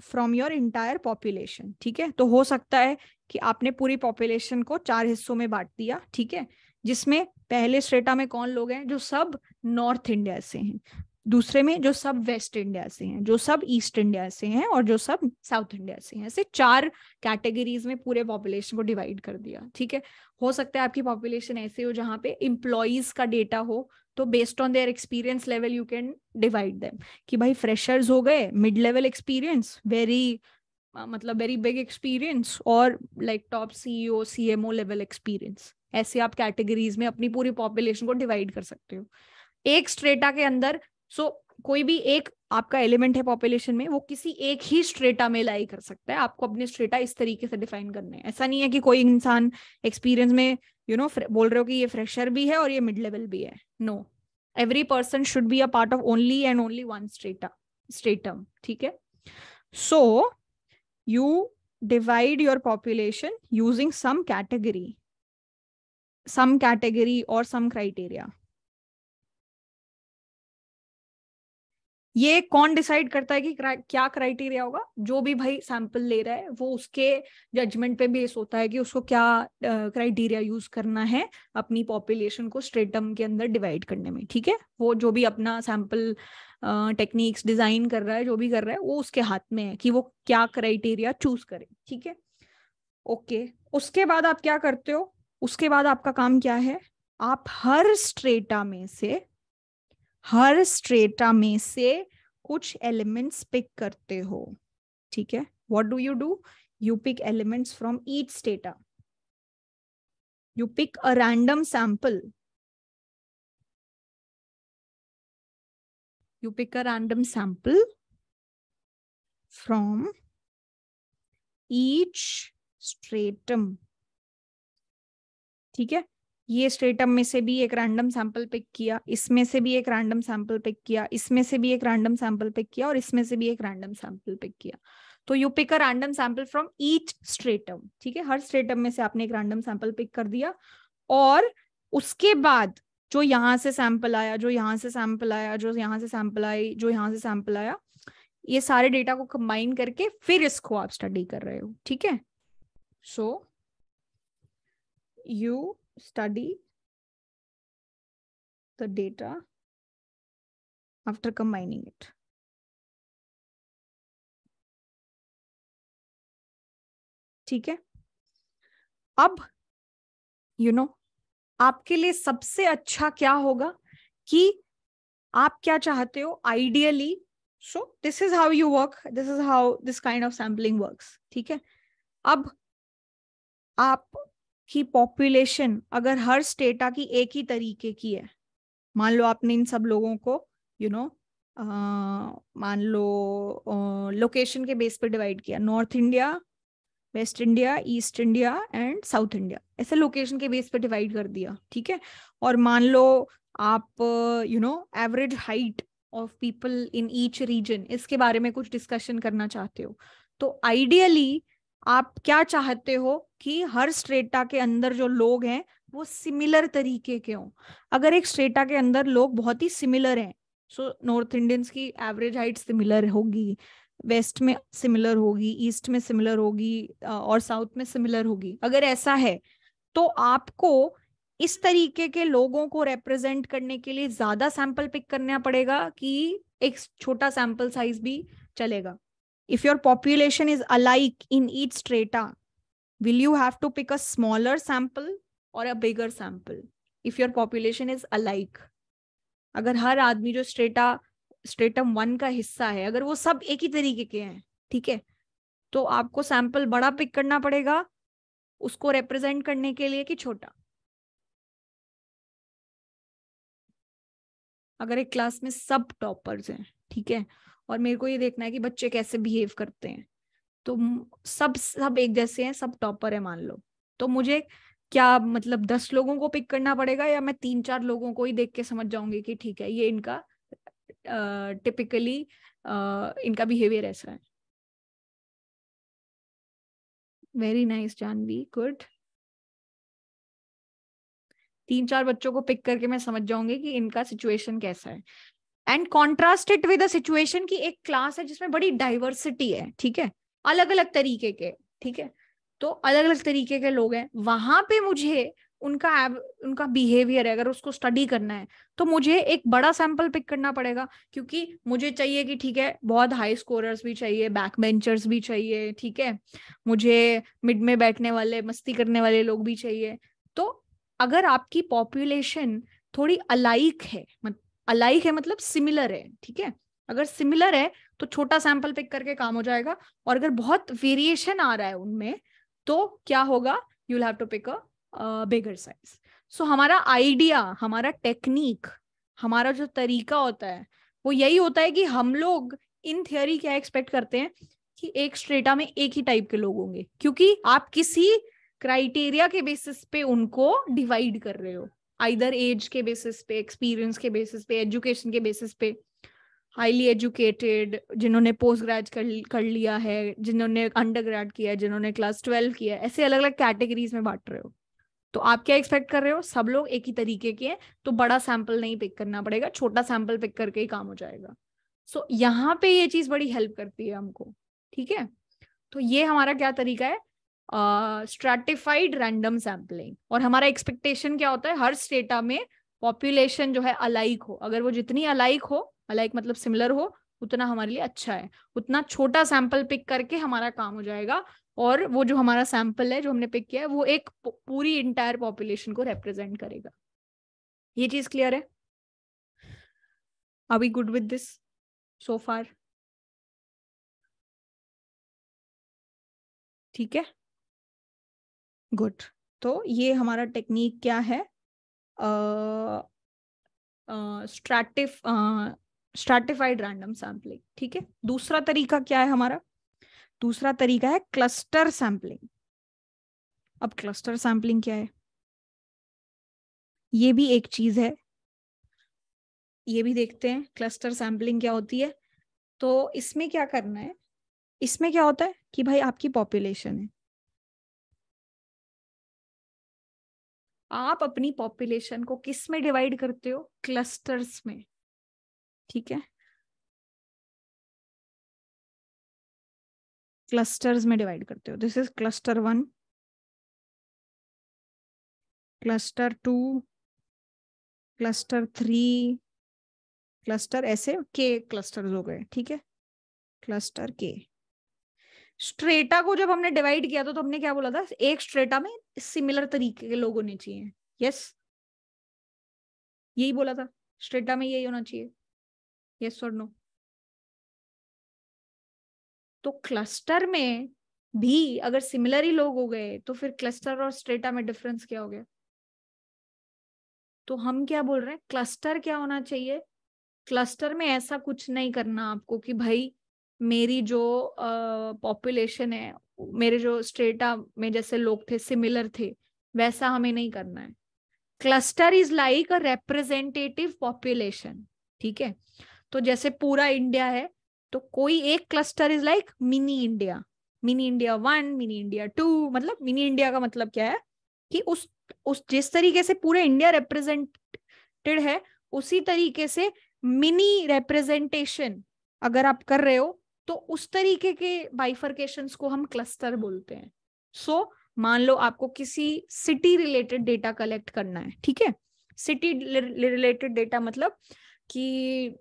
from your entire population. ठीक है, तो हो सकता है कि आपने पूरी पॉपुलेशन को चार हिस्सों में बांट दिया। ठीक है, जिसमें पहले स्ट्रेटा में कौन लोग हैं, जो सब नॉर्थ इंडिया से हैं, दूसरे में जो सब वेस्ट इंडिया से हैं, जो सब ईस्ट इंडिया से हैं, और जो सब साउथ इंडिया से हैं। ऐसे चार कैटेगरीज में पूरे पॉपुलेशन को डिवाइड कर दिया। ठीक है, हो सकता है आपकी पॉपुलेशन ऐसे हो जहाँ पे एम्प्लॉइज का डेटा हो, तो based on their experience level you can divide them कि भाई फ्रेशर्स हो गए, मिड लेवल एक्सपीरियंस, वेरी मतलब वेरी बिग एक्सपीरियंस, और like top CEO CMO level experience. ऐसे आप कैटेगरीज में अपनी पूरी पॉपुलेशन को डिवाइड कर सकते हो एक स्ट्रेटा के अंदर। सो so, कोई भी एक आपका एलिमेंट है पॉपुलेशन में, वो किसी एक ही स्ट्रेटा में लाई कर सकता है। आपको अपने स्ट्रेटा इस तरीके से डिफाइन करने हैं। ऐसा नहीं है कि कोई इंसान एक्सपीरियंस में यू नो बोल रहे हो कि ये फ्रेशर भी है और ये मिड लेवल भी है। No, every person should be a part of only and only one strata stratum. ठीक है, so you divide your population using some category some category और सम क्राइटेरिया। ये कौन डिसाइड करता है कि क्या क्राइटेरिया होगा? जो भी भाई सैंपल ले रहा है वो उसके जजमेंट पे बेस होता है कि उसको क्या क्राइटेरिया यूज करना है अपनी पॉपुलेशन को स्ट्रेटम के अंदर डिवाइड करने में। ठीक है, वो जो भी अपना सैंपल टेक्निक्स डिजाइन कर रहा है, जो भी कर रहा है, वो उसके हाथ में है कि वो क्या क्राइटेरिया चूज करे। ठीक है, ओके, उसके बाद आप क्या करते हो, उसके बाद आपका काम क्या है, आप हर स्ट्रेटा में से हर स्ट्रेटा में से कुछ एलिमेंट्स पिक करते हो, ठीक है. What do you do? You pick elements from each data. You pick a random sample. You pick a random sample from each stratum. ठीक है, ये stratum में से भी एक random sample pick किया, इसमें से भी एक random sample pick किया, इसमें से भी एक random sample pick किया और इसमें से भी एक random sample pick किया. तो you pick a random sample from each stratum. ठीक है, हर stratum में से आपने एक random sample pick कर दिया और उसके बाद जो यहाँ से सैंपल आया, जो यहाँ से सैंपल आया, जो यहाँ से सैंपल आई, जो यहाँ से सैंपल आया, ये सारे डेटा को कंबाइन करके फिर इसको आप स्टडी कर रहे हो. ठीक है, so you study the data after combining it. ठीक है, अब यू नो आपके लिए सबसे अच्छा क्या होगा कि आप क्या चाहते हो ideally. So this is how you work, this is how this kind of sampling works. ठीक है, अब आपकी पॉपुलेशन अगर हर स्टेटा की एक ही तरीके की है, मान लो आपने इन सब लोगों को यू नो मान लो लोकेशन के बेस पे डिवाइड किया, north India, west India, east India and south India, ऐसे लोकेशन के बेस पे डिवाइड कर दिया. ठीक है, और मान लो आप you know average height of people in each region, इसके बारे में कुछ डिस्कशन करना चाहते हो. तो आइडियली आप क्या चाहते हो कि हर स्ट्रेटा के अंदर जो लोग हैं वो सिमिलर तरीके के हों. अगर एक स्ट्रेटा के अंदर लोग बहुत ही सिमिलर हैं, सो नॉर्थ इंडियंस की एवरेज हाइट सिमिलर होगी, वेस्ट में सिमिलर होगी, ईस्ट में सिमिलर होगी और साउथ में सिमिलर होगी. अगर ऐसा है तो आपको इस तरीके के लोगों को रिप्रेजेंट करने के लिए ज्यादा सैंपल पिक करना पड़ेगा कि एक छोटा सैंपल साइज भी चलेगा. If your population is alike in each strata, will you have to pick a smaller sample और a bigger sample? If your population is alike, अगर हर आदमी जो स्ट्रेटा स्ट्रेटम वन का हिस्सा है, अगर वो सब एक ही तरीके के हैं, ठीक है, तो आपको सैंपल बड़ा पिक करना पड़ेगा उसको रिप्रेजेंट करने के लिए कि छोटा. अगर एक क्लास में सब टॉपर्स हैं, ठीक है, और मेरे को ये देखना है कि बच्चे कैसे बिहेव करते हैं, तो सब सब एक जैसे हैं, सब टॉपर है मान लो, तो मुझे क्या मतलब दस लोगों को पिक करना पड़ेगा या मैं तीन चार लोगों को ही देख के समझ जाऊंगी कि ठीक है ये इनका टिपिकली uh, uh, इनका बिहेवियर ऐसा है. Very nice Jahnavi, good. तीन चार बच्चों को पिक करके मैं समझ जाऊंगी कि इनका सिचुएशन कैसा है. And contrast it with a situation की एक क्लास है जिसमें बड़ी डाइवर्सिटी है, ठीक है, अलग अलग तरीके के, ठीक है, तो अलग अलग तरीके के लोग हैं, वहां पे मुझे उनका उनका बिहेवियर है अगर उसको स्टडी करना है तो मुझे एक बड़ा सैंपल पिक करना पड़ेगा क्योंकि मुझे चाहिए कि ठीक है बहुत हाई स्कोरर्स भी चाहिए, बैक बेंचर्स भी चाहिए, ठीक है, मुझे मिड में बैठने वाले मस्ती करने वाले लोग भी चाहिए. तो अगर आपकी पॉपुलेशन थोड़ी अलाइक है, मत, अलाइक है मतलब सिमिलर है, ठीक है, अगर सिमिलर है तो छोटा सैंपल पिक करके काम हो जाएगा. और अगर बहुत वेरिएशन आ रहा है उनमें तो क्या होगा, you will have to pick a bigger size. So हमारा आइडिया, हमारा टेक्निक, हमारा जो तरीका होता है वो यही होता है कि हम लोग इन थियोरी क्या एक्सपेक्ट करते हैं कि एक स्ट्रेटा में एक ही टाइप के लोग होंगे क्योंकि आप किसी क्राइटेरिया के बेसिस पे उनको डिवाइड कर रहे हो, आइदर एज के बेसिस पे, एक्सपीरियंस के बेसिस पे, एजुकेशन के बेसिस पे, हाईली एजुकेटेड, जिन्होंने पोस्ट ग्रेज कर, कर लिया है, जिन्होंने अंडर ग्रेड किया है, जिन्होंने क्लास ट्वेल्व किया है, ऐसे अलग अलग कैटेगरीज में बांट रहे हो. तो आप क्या एक्सपेक्ट कर रहे हो, सब लोग एक ही तरीके के हैं तो बड़ा सैंपल नहीं पिक करना पड़ेगा, छोटा सैंपल पिक करके ही काम हो जाएगा. सो so, यहाँ पे ये चीज बड़ी हेल्प करती है हमको. ठीक है, तो ये हमारा क्या तरीका है, स्ट्रैटिफाइड रैंडम सैंपलिंग. और हमारा एक्सपेक्टेशन क्या होता है, हर स्टेटा में पॉपुलेशन जो है अलाइक हो, अगर वो जितनी अलाइक हो, अलाइक मतलब सिमिलर हो, उतना हमारे लिए अच्छा है, उतना छोटा सैंपल पिक करके हमारा काम हो जाएगा और वो जो हमारा सैंपल है जो हमने पिक किया है वो एक पूरी इंटायर पॉपुलेशन को रिप्रेजेंट करेगा. ये चीज क्लियर है? Are we good with this? so far. ठीक है, गुड। तो ये हमारा टेक्निक क्या है, स्ट्रैटिफ स्ट्रैटिफाइड रैंडम सैम्पलिंग। ठीक है, दूसरा तरीका क्या है हमारा, दूसरा तरीका है क्लस्टर सैम्पलिंग। अब क्लस्टर सैम्पलिंग क्या है, ये भी एक चीज है, ये भी देखते हैं क्लस्टर सैम्पलिंग क्या होती है। तो इसमें क्या करना है, इसमें क्या होता है कि भाई आपकी पॉपुलेशन है, आप अपनी पॉपुलेशन को किस में डिवाइड करते हो, क्लस्टर्स में। ठीक है, क्लस्टर्स में डिवाइड करते हो। This is cluster one, cluster two, cluster three, cluster, ऐसे के क्लस्टर्स हो गए। ठीक है, क्लस्टर के। स्ट्रेटा को जब हमने डिवाइड किया तो, तो हमने क्या बोला था, एक स्ट्रेटा में सिमिलर तरीके के लोग होने चाहिए। यस, यही बोला था, स्ट्रेटा में यही होना चाहिए। यस और नो। तो क्लस्टर में भी अगर सिमिलर ही लोग हो गए तो फिर क्लस्टर और स्ट्रेटा में डिफरेंस क्या हो गया। तो हम क्या बोल रहे हैं, क्लस्टर क्या होना चाहिए, क्लस्टर में ऐसा कुछ नहीं करना आपको कि भाई मेरी जो पॉपुलेशन है, मेरे जो स्ट्रेटा में जैसे लोग थे सिमिलर थे, वैसा हमें नहीं करना है। Cluster is like a representative population. ठीक है, तो जैसे पूरा इंडिया है तो कोई एक cluster is like mini India, mini India one, mini India two. मतलब मिनी इंडिया का मतलब क्या है कि उस उस जिस तरीके से पूरा इंडिया रिप्रेजेंटेड है उसी तरीके से मिनी रिप्रेजेंटेशन अगर आप कर रहे हो तो उस तरीके के बाइफरकेशंस को हम क्लस्टर बोलते हैं। सो so, मान लो आपको किसी सिटी रिलेटेड डेटा कलेक्ट करना है। ठीक है, सिटी रिलेटेड डेटा मतलब कि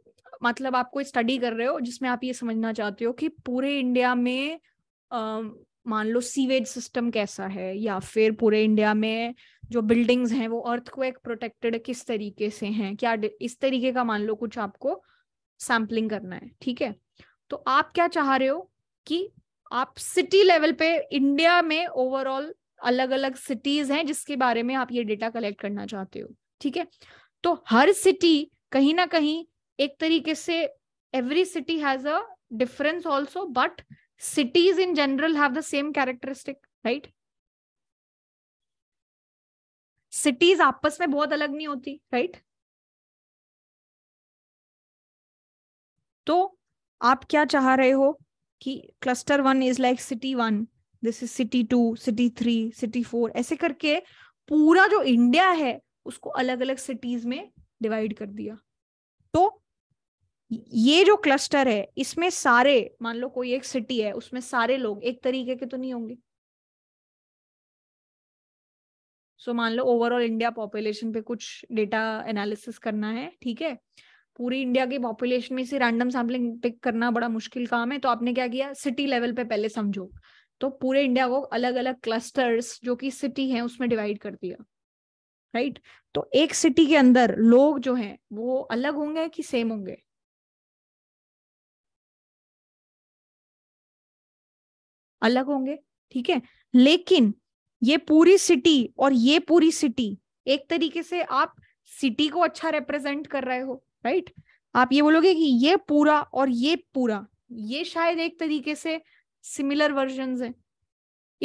मतलब आप कोई स्टडी कर रहे हो जिसमें आप ये समझना चाहते हो कि पूरे इंडिया में मान लो सीवेज सिस्टम कैसा है, या फिर पूरे इंडिया में जो बिल्डिंग्स हैं वो अर्थक्वेक प्रोटेक्टेड किस तरीके से हैं, क्या इस तरीके का मान लो कुछ आपको सैम्पलिंग करना है। ठीक है, तो आप क्या चाह रहे हो कि आप सिटी लेवल पे इंडिया में ओवरऑल अलग अलग सिटीज हैं जिसके बारे में आप ये डेटा कलेक्ट करना चाहते हो। ठीक है, तो हर सिटी कहीं ना कहीं एक तरीके से, every city has a difference also, but cities in general have the same characteristic, right? Cities आपस में बहुत अलग नहीं होती, right? तो आप क्या चाह रहे हो कि cluster one is like city one, this is city two, city three, city four, ऐसे करके पूरा जो इंडिया है उसको अलग अलग cities में divide कर दिया। तो ये जो क्लस्टर है इसमें सारे, मान लो कोई एक सिटी है उसमें सारे लोग एक तरीके के तो नहीं होंगे। सो so, मान लो ओवरऑल इंडिया पॉपुलेशन पे कुछ डेटा एनालिसिस करना है। ठीक है, पूरी इंडिया की पॉपुलेशन में से रैंडम सैम्पलिंग पिक करना बड़ा मुश्किल काम है। तो आपने क्या किया, सिटी लेवल पे पहले समझो, तो पूरे इंडिया को अलग अलग क्लस्टर्स जो कि सिटी है उसमें डिवाइड कर दिया, राइट? तो एक सिटी के अंदर लोग जो है वो अलग होंगे कि सेम होंगे? अलग होंगे। ठीक है, लेकिन ये पूरी सिटी और ये पूरी सिटी, एक तरीके से आप सिटी को अच्छा रिप्रेजेंट कर रहे हो, राइट? आप ये बोलोगे कि ये पूरा और ये पूरा, ये शायद एक तरीके से सिमिलर वर्जन्स हैं,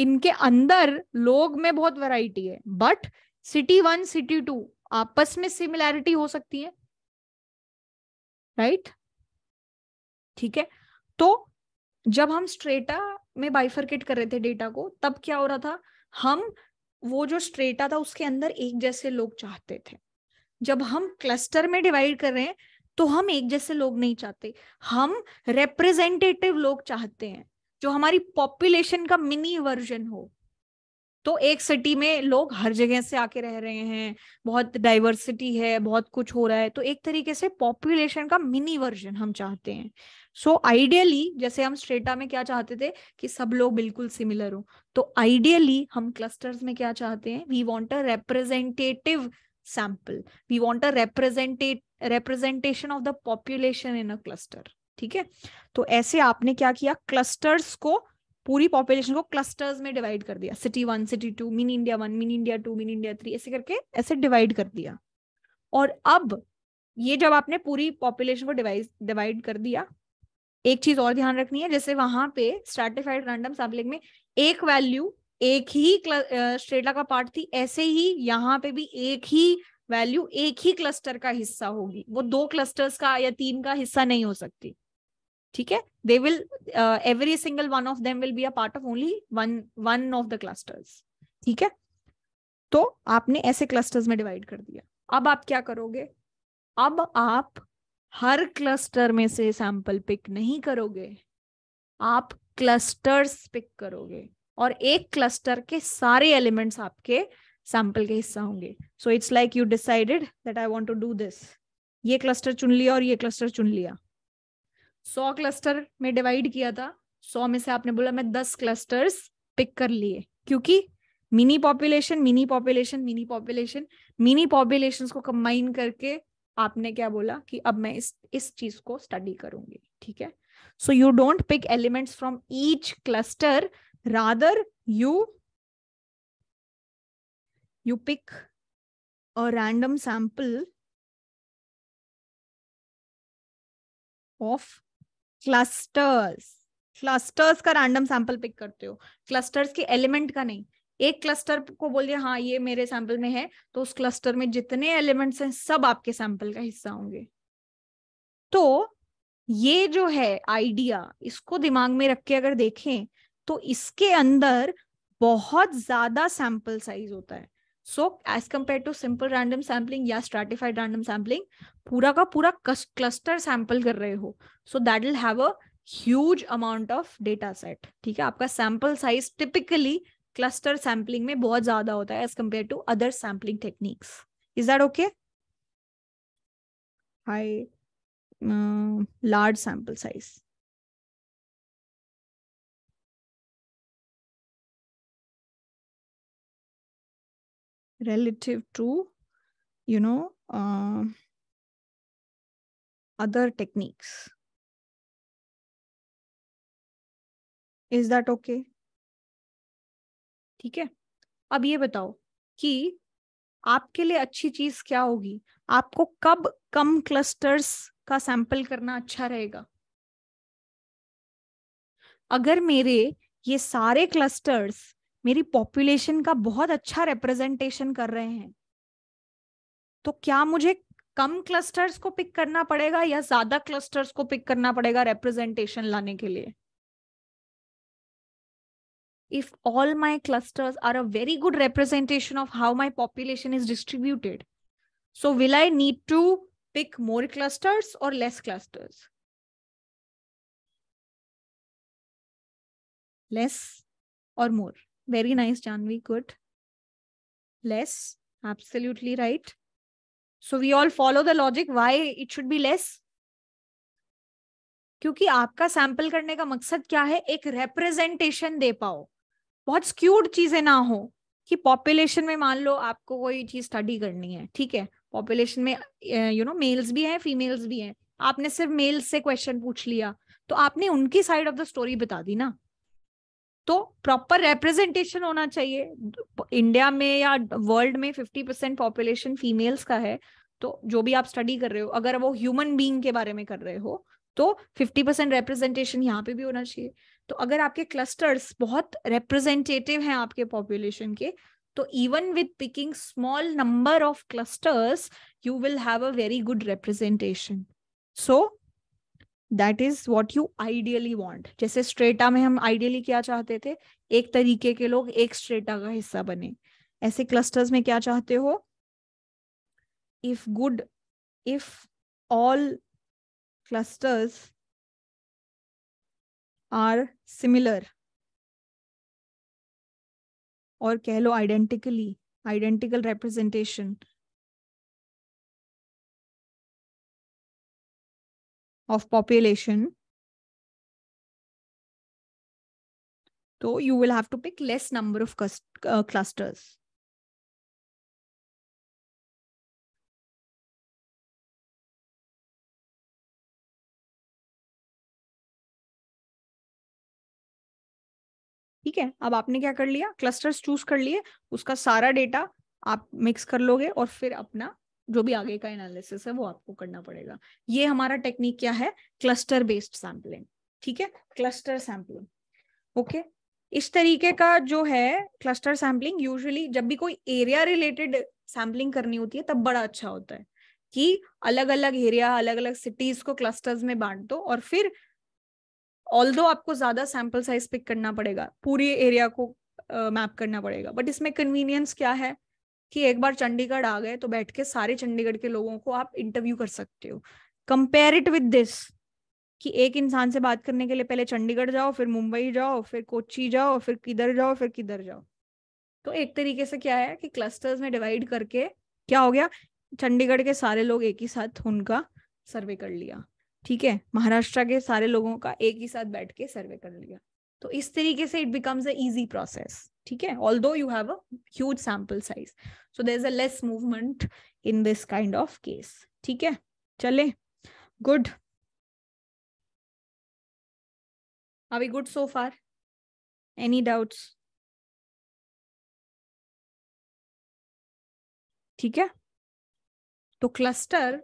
इनके अंदर लोग में बहुत वैरायटी है, but city one city two आपस में सिमिलैरिटी हो सकती है, राइट? ठीक है, तो जब हम स्ट्रेटा में बाइफरकेट कर रहे थे डेटा को, तब क्या हो रहा था, हम वो जो स्ट्रेटा था उसके अंदर एक जैसे लोग चाहते थे। जब हम क्लस्टर में डिवाइड कर रहे हैं तो हम एक जैसे लोग नहीं चाहते, हम रिप्रेजेंटेटिव लोग चाहते हैं जो हमारी पॉपुलेशन का मिनी वर्जन हो। तो एक सिटी में लोग हर जगह से आके रह रहे हैं, बहुत डाइवर्सिटी है, बहुत कुछ हो रहा है, तो एक तरीके से पॉपुलेशन का मिनी वर्जन हम चाहते हैं। सो so, आइडियली जैसे हम स्ट्रेटा में क्या चाहते थे कि सब लोग बिल्कुल सिमिलर हो, तो आइडियली हम क्लस्टर्स में क्या चाहते हैं, we want a representative sample, we want a represent representation of the population in a cluster, ठीक है। तो ऐसे आपने क्या किया, क्लस्टर्स को, पूरी पॉपुलेशन को क्लस्टर्स में डिवाइड कर दिया, city one, city two, mini India one, mini India two, mini India three, ऐसे करके ऐसे डिवाइड कर दिया। और अब ये जब आपने पूरी पॉपुलेशन को डिवाइड डिवाइड कर दिया, एक चीज और ध्यान रखनी है, जैसे वहां पे स्ट्रैटिफाइड रैंडम सैम्पलिंग में एक वैल्यू एक ही स्ट्रेटा का पार्ट थी, ऐसे ही यहाँ पे भी एक ही वैल्यू एक ही क्लस्टर का हिस्सा होगी, वो दो क्लस्टर्स का या तीन का हिस्सा नहीं हो सकती, ठीक है। They will every single one of them will be a part of only one one of the clusters, ठीक है। तो आपने ऐसे क्लस्टर्स में डिवाइड कर दिया। अब आप क्या करोगे, अब आप हर क्लस्टर में से सैंपल पिक नहीं करोगे, आप क्लस्टर्स पिक करोगे और एक क्लस्टर के सारे एलिमेंट्स आपके सैंपल के हिस्सा होंगे। So it's like you decided that I want to do this, ये क्लस्टर चुन लिया और ये क्लस्टर चुन लिया, सौ क्लस्टर में डिवाइड किया था, सौ में से आपने बोला मैं दस क्लस्टर्स पिक कर लिए, क्योंकि mini population mini population mini population mini populations को कंबाइन करके आपने क्या बोला कि अब मैं इस इस चीज को स्टडी करूंगी, ठीक है। So you don't pick elements from each cluster, rather you you pick a random sample of clusters, clusters का random sample pick करते हो, clusters के element का नहीं। एक cluster को बोलिए हाँ ये मेरे sample में है, तो उस cluster में जितने elements हैं सब आपके sample का हिस्सा होंगे। तो ये जो है idea, इसको दिमाग में रख के अगर देखें तो इसके अंदर बहुत ज्यादा सैंपल साइज होता है। So as compare to simple random sampling या स्ट्रैटिफाइड रैंडम सैम्पलिंग, पूरा का पूरा क्लस्टर सैंपल कर रहे हो, so that will have a huge amount of data set, ठीक है। आपका sample size typically cluster sampling में बहुत ज्यादा होता है as compare to other sampling techniques. Is that okay? High large sample size. relative to, you know, uh, other techniques. Is that okay? ठीक है। अब ये बताओ कि आपके लिए अच्छी चीज क्या होगी, आपको कब कम क्लस्टर्स का सैंपल करना अच्छा रहेगा? अगर मेरे ये सारे क्लस्टर्स मेरी पॉपुलेशन का बहुत अच्छा रिप्रेजेंटेशन कर रहे हैं, तो क्या मुझे कम क्लस्टर्स को पिक करना पड़ेगा या ज्यादा क्लस्टर्स को पिक करना पड़ेगा रिप्रेजेंटेशन लाने के लिए? If all my clusters are a very good representation of how my population is distributed, so will I need to pick more clusters और लेस क्लस्टर्स? लेस और more? Very nice, Janvi. Good. Less. Absolutely right. So we all follow the logic why it should be less. क्योंकि आपका sample करने का मकसद क्या है? एक रिप्रेजेंटेशन दे पाओ, बहुत स्क्यूड चीजें ना हो कि पॉपुलेशन में मान लो आपको कोई चीज स्टडी करनी है, ठीक है। पॉपुलेशन में यू नो मेल्स भी हैं फीमेल्स भी हैं, आपने सिर्फ मेल्स से क्वेश्चन पूछ लिया तो आपने उनकी साइड ऑफ द स्टोरी बता दी ना। तो प्रॉपर रिप्रेजेंटेशन होना चाहिए। इंडिया में या वर्ल्ड में फिफ्टी परसेंट पॉपुलेशन फीमेल्स का है, तो जो भी आप स्टडी कर रहे हो अगर वो ह्यूमन बीइंग के बारे में कर रहे हो तो फिफ्टी परसेंट रिप्रेजेंटेशन यहाँ पे भी होना चाहिए। तो अगर आपके क्लस्टर्स बहुत रिप्रेजेंटेटिव हैं आपके पॉपुलेशन के, तो even with picking small number of clusters you will have a very good representation. So That is what you ideally want. जैसे स्ट्रेटा में हम आइडियली क्या चाहते थे, एक तरीके के लोग एक स्ट्रेटा का हिस्सा बने, ऐसे क्लस्टर्स में क्या चाहते हो? If good, if all clusters are similar, और कह लो identically, identical representation of population, so you will have to pick less number of uh, clusters. ठीक है। अब आपने क्या कर लिया, क्लस्टर्स चूज कर लिए, उसका सारा डेटा आप मिक्स कर लोगे और फिर अपना जो भी आगे का एनालिसिस है वो आपको करना पड़ेगा। ये हमारा टेक्निक क्या है, क्लस्टर बेस्ड सैम्पलिंग, ठीक है, क्लस्टर सैम्पलिंग। ओके, इस तरीके का जो है क्लस्टर सैम्पलिंग यूजुअली जब भी कोई एरिया रिलेटेड सैम्पलिंग करनी होती है तब बड़ा अच्छा होता है कि अलग अलग एरिया, अलग अलग सिटीज को क्लस्टर्स में बांट दो और फिर ऑल्दो आपको ज्यादा सैंपल साइज पिक करना पड़ेगा, पूरी एरिया को मैप uh, करना पड़ेगा, बट इसमें कन्वीनियंस क्या है कि एक बार चंडीगढ़ आ गए तो बैठ के सारे चंडीगढ़ के लोगों को आप इंटरव्यू कर सकते हो। कंपेयर इट विद दिस कि एक इंसान से बात करने के लिए पहले चंडीगढ़ जाओ, फिर मुंबई जाओ, फिर कोच्चि जाओ, फिर किधर जाओ, फिर किधर जाओ। तो एक तरीके से क्या है कि क्लस्टर्स में डिवाइड करके क्या हो गया, चंडीगढ़ के सारे लोग एक ही साथ उनका सर्वे कर लिया, ठीक है, महाराष्ट्र के सारे लोगों का एक ही साथ बैठ के सर्वे कर लिया। तो इस तरीके से it becomes a easy process, ठीक है, although you have a huge sample size, so there is a less movement in this kind of case, ठीक है। चले, good, Are we good so far? Any doubts? ठीक है, तो cluster,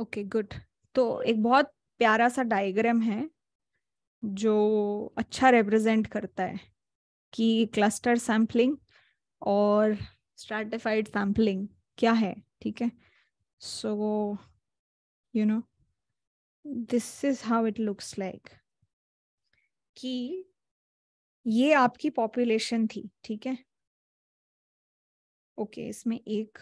okay good. तो एक बहुत प्यारा सा डायग्राम है जो अच्छा रिप्रेजेंट करता है कि क्लस्टर सैम्पलिंग और स्ट्रैटिफाइड सैम्पलिंग क्या है, ठीक है। So you know this is how it looks like कि ये आपकी पॉपुलेशन थी, ठीक है, ओके। इसमें एक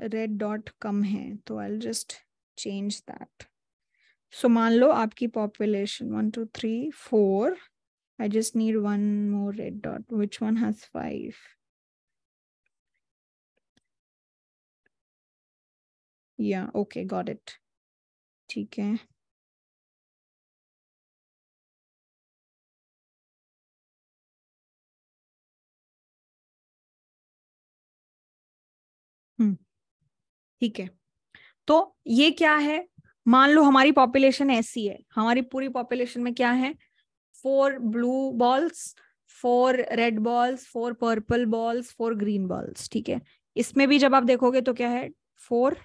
रेड डॉट कम है तो I will just change that. सो मान लो आपकी population one two three four, I just need one more red dot, which one has five, या ओके गॉट इट, ठीक है। हम्म, ठीक है। तो ये क्या है, मान लो हमारी पॉपुलेशन ऐसी है, हमारी पूरी पॉपुलेशन में क्या है, four blue balls, four red balls, four purple balls, four green balls, ठीक है। इसमें भी जब आप देखोगे तो क्या है, फोर,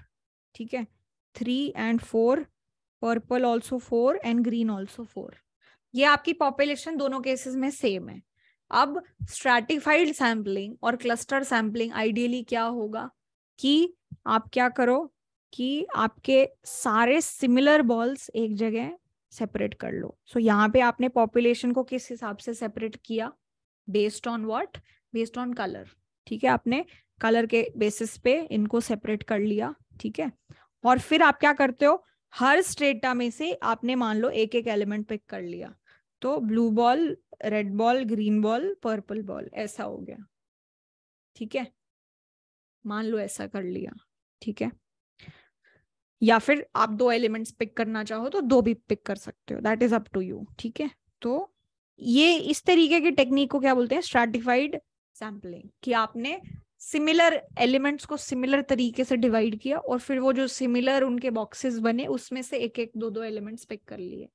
ठीक है, three and four, purple also four and green also four. ये आपकी पॉपुलेशन दोनों केसेस में सेम है। अब स्ट्रैटिफाइड सैम्पलिंग और क्लस्टर सैम्पलिंग आइडियली क्या होगा कि आप क्या करो कि आपके सारे सिमिलर बॉल्स एक जगह सेपरेट कर लो। सो so, यहाँ पे आपने पॉपुलेशन को किस हिसाब से सेपरेट किया, based on what, based on colour, ठीक है, आपने कलर के बेसिस पे इनको सेपरेट कर लिया, ठीक है। और फिर आप क्या करते हो, हर स्ट्रेटा में से आपने मान लो एक एक एलिमेंट पिक कर लिया, तो blue ball, red ball, green ball, purple ball, ऐसा हो गया, ठीक है, मान लो ऐसा कर लिया, ठीक है। या फिर आप दो एलिमेंट्स पिक करना चाहो तो दो भी पिक कर सकते हो, that is up to you, ठीक है। तो ये इस तरीके की टेक्निक को क्या बोलते हैं, स्ट्रैटिफाइड सैम्पलिंग, कि आपने सिमिलर एलिमेंट्स को सिमिलर तरीके से डिवाइड किया और फिर वो जो सिमिलर उनके बॉक्सेस बने उसमें से एक एक दो दो एलिमेंट्स पिक कर लिए।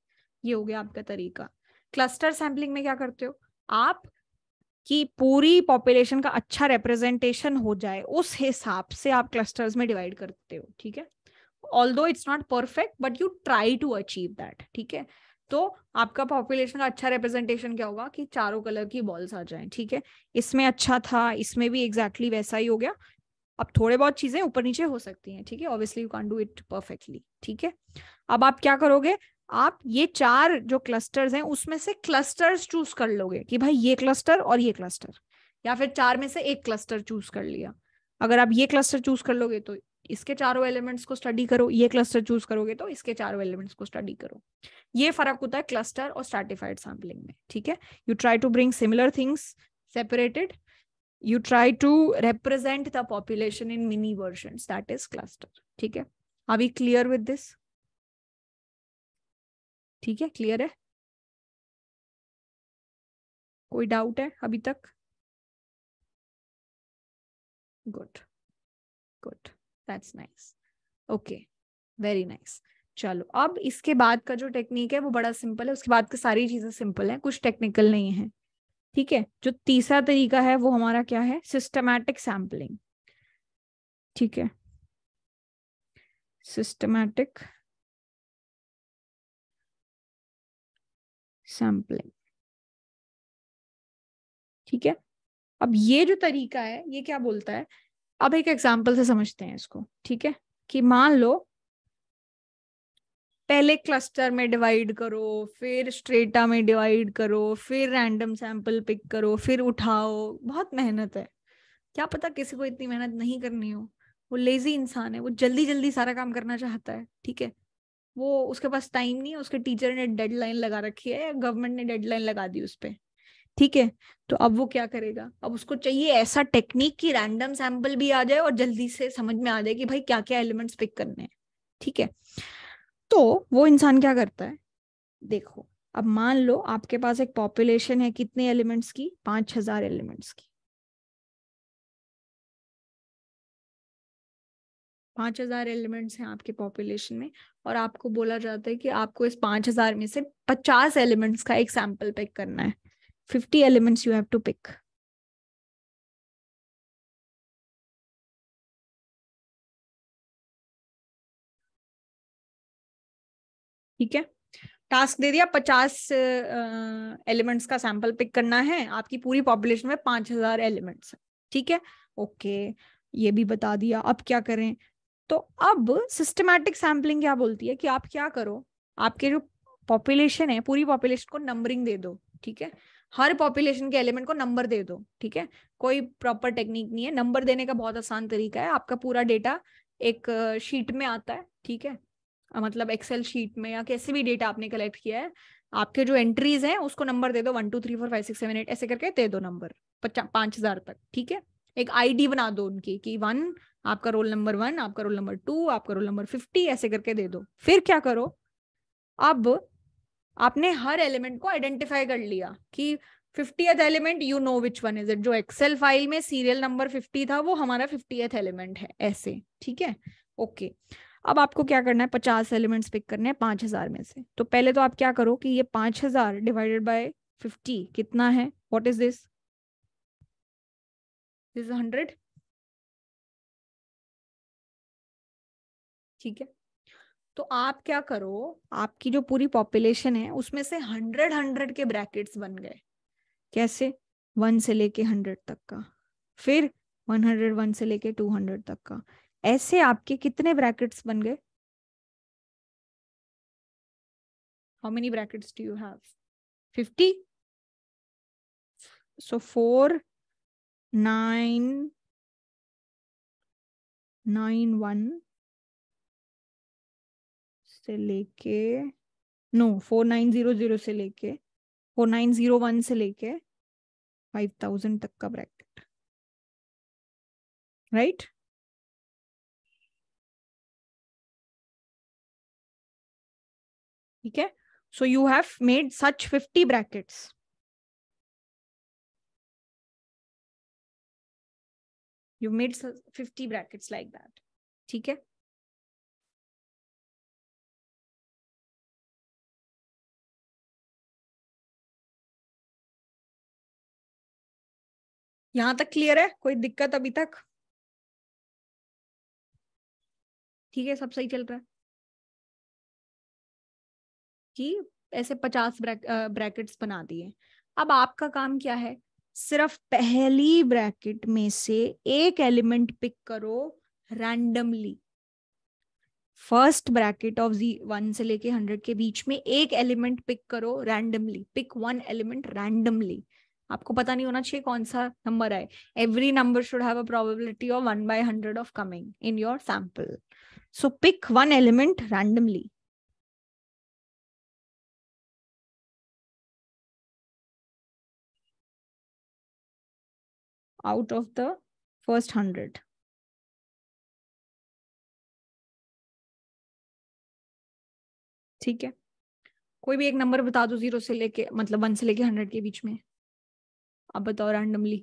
ये हो गया आपका तरीका। क्लस्टर सैम्पलिंग में क्या करते हो आप कि पूरी पॉपुलेशन का अच्छा रिप्रेजेंटेशन हो जाए उस हिसाब से आप क्लस्टर्स में डिवाइड करते हो, ठीक है, although it's not perfect but you try to achieve that, ठीक है। तो आपका पॉपुलेशन का अच्छा रिप्रेजेंटेशन क्या होगा कि चारों कलर की बॉल्स आ जाएं, ठीक है, इसमें अच्छा था, इसमें भी एग्जैक्टली exactly वैसा ही हो गया। अब थोड़े बहुत चीजें ऊपर नीचे हो सकती हैं, ठीक है, obviously you can't do it perfectly, ठीक है। अब आप क्या करोगे, आप ये चार जो क्लस्टर्स हैं उसमें से क्लस्टर्स चूज कर लोगे कि भाई ये क्लस्टर और ये क्लस्टर, या फिर चार में से एक क्लस्टर चूज कर लिया। अगर आप ये क्लस्टर चूज कर लोगे तो इसके चारों एलिमेंट्स को स्टडी करो, ये क्लस्टर चूज करोगे तो इसके चारों एलिमेंट्स को स्टडी करो। ये फर्क होता है क्लस्टर और स्ट्रैटिफाइड सैम्पलिंग में, ठीक है। You try to bring similar things separated, you try to represent the population in mini versions, that is cluster, ठीक है। Are we clear with this? ठीक है, क्लियर है? कोई डाउट है अभी तक? Good good, that's nice, okay, very nice. चलो, अब इसके बाद का जो टेक्निक है वो बड़ा सिंपल है, उसके बाद की सारी चीजें सिंपल हैं, कुछ टेक्निकल नहीं है, ठीक है। जो तीसरा तरीका है वो हमारा क्या है, सिस्टमैटिक सैम्पलिंग। ठीक है, सिस्टमैटिक सैम्पलिंग। ठीक है, अब ये जो तरीका है ये क्या बोलता है, अब एक एग्जांपल से समझते हैं इसको। ठीक है, कि मान लो पहले क्लस्टर में डिवाइड करो, फिर स्ट्रेटा में डिवाइड करो, फिर रैंडम सैंपल पिक करो, फिर उठाओ। बहुत मेहनत है, क्या पता किसी को इतनी मेहनत नहीं करनी हो, वो लेजी इंसान है, वो जल्दी जल्दी सारा काम करना चाहता है। ठीक है, वो उसके पास टाइम नहीं है, उसके टीचर ने डेडलाइन लगा रखी है या गवर्नमेंट ने डेडलाइन लगा दी उस पर। ठीक है, तो अब वो क्या करेगा, अब उसको चाहिए ऐसा टेक्निक कि रैंडम सैंपल भी आ जाए और जल्दी से समझ में आ जाए कि भाई क्या क्या एलिमेंट्स पिक करने हैं। ठीक है, तो वो इंसान क्या करता है, देखो अब मान लो आपके पास एक पॉपुलेशन है कितने एलिमेंट्स की, पांच हजार एलिमेंट्स की, पांच हजार एलिमेंट्स हैं आपके पॉपुलेशन में, और आपको बोला जाता है कि आपको इस पांच हजार में से पचास एलिमेंट्स का एक सैंपल पिक करना है। fifty elements you have to pick. ठीक है, टास्क दे दिया पचास एलिमेंट्स का सैंपल पिक करना है, आपकी पूरी पॉपुलेशन में पांच हजार एलिमेंट्स है। ठीक है, ओके, ये भी बता दिया। अब क्या करें, तो अब सिस्टमैटिक सैम्पलिंग क्या बोलती है कि आप क्या करो, आपके जो पॉपुलेशन है पूरी पॉपुलेशन को नंबरिंग दे दो। ठीक है, हर पॉपुलेशन के एलिमेंट को नंबर दे दो। ठीक है, कोई प्रॉपर टेक्निक नहीं है, नंबर देने का बहुत आसान तरीका है। आपका पूरा डेटा एक शीट में आता है, ठीक है, मतलब एक्सेल शीट में या कैसे भी डेटा आपने कलेक्ट किया है, आपके जो एंट्रीज हैं उसको नंबर दे दो, one two three four five six seven eight ऐसे करके दे दो नंबर पांच हजार तक। ठीक है, एक आईडी बना दो उनकी कि वन, आपका रोल नंबर वन, आपका रोल नंबर टू, आपका रोल नंबर फिफ्टी ऐसे करके दे दो। फिर क्या करो, अब आपने हर एलिमेंट को आइडेंटिफाई कर लिया कि fiftieth element you know which one is it, जो एक्सेल फाइल में सीरियल नंबर फिफ्टी था वो हमारा फिफ्टीएथ एलिमेंट है ऐसे। ठीक है, ओके, अब आपको क्या करना है, पचास एलिमेंट्स पिक करने हैं पांच हजार में से। तो पहले तो आप क्या करो कि ये पांच हजार डिवाइडेड बाय फिफ्टी कितना है, what is this, this hundred. ठीक है, तो आप क्या करो, आपकी जो पूरी पॉपुलेशन है उसमें से हंड्रेड हंड्रेड के ब्रैकेट्स बन गए, कैसे, वन से लेके हंड्रेड तक का, फिर वन हंड्रेड वन से लेके टू हंड्रेड तक का, ऐसे आपके कितने ब्रैकेट्स बन गए, how many brackets do you have, fifty, so four nine nine one से लेके no four nine zero zero से लेके फोर नाइन जीरो वन से लेके फाइव थाउजेंड तक का ब्रैकेट, राइट right? ठीक है, so you have made such fifty brackets. You made fifty brackets like that. ठीक है, यहां तक क्लियर है, कोई दिक्कत अभी तक? ठीक है, सब सही चल रहा है कि ऐसे पचास ब्रैक, ब्रैकेट्स बना दिए। अब आपका काम क्या है, सिर्फ पहली ब्रैकेट में से एक एलिमेंट पिक करो randomly, first bracket of G one से लेके हंड्रेड के बीच में एक एलिमेंट पिक करो randomly, pick one element randomly. आपको पता नहीं होना चाहिए कौन सा नंबर आए, every number should have a probability of one by hundred of coming in your sample, so pick one element randomly. Out of the first hundred ठीक है, कोई भी एक नंबर बता दो जीरो से लेके मतलब वन से लेके हंड्रेड के बीच में, अब बताओ रैंडमली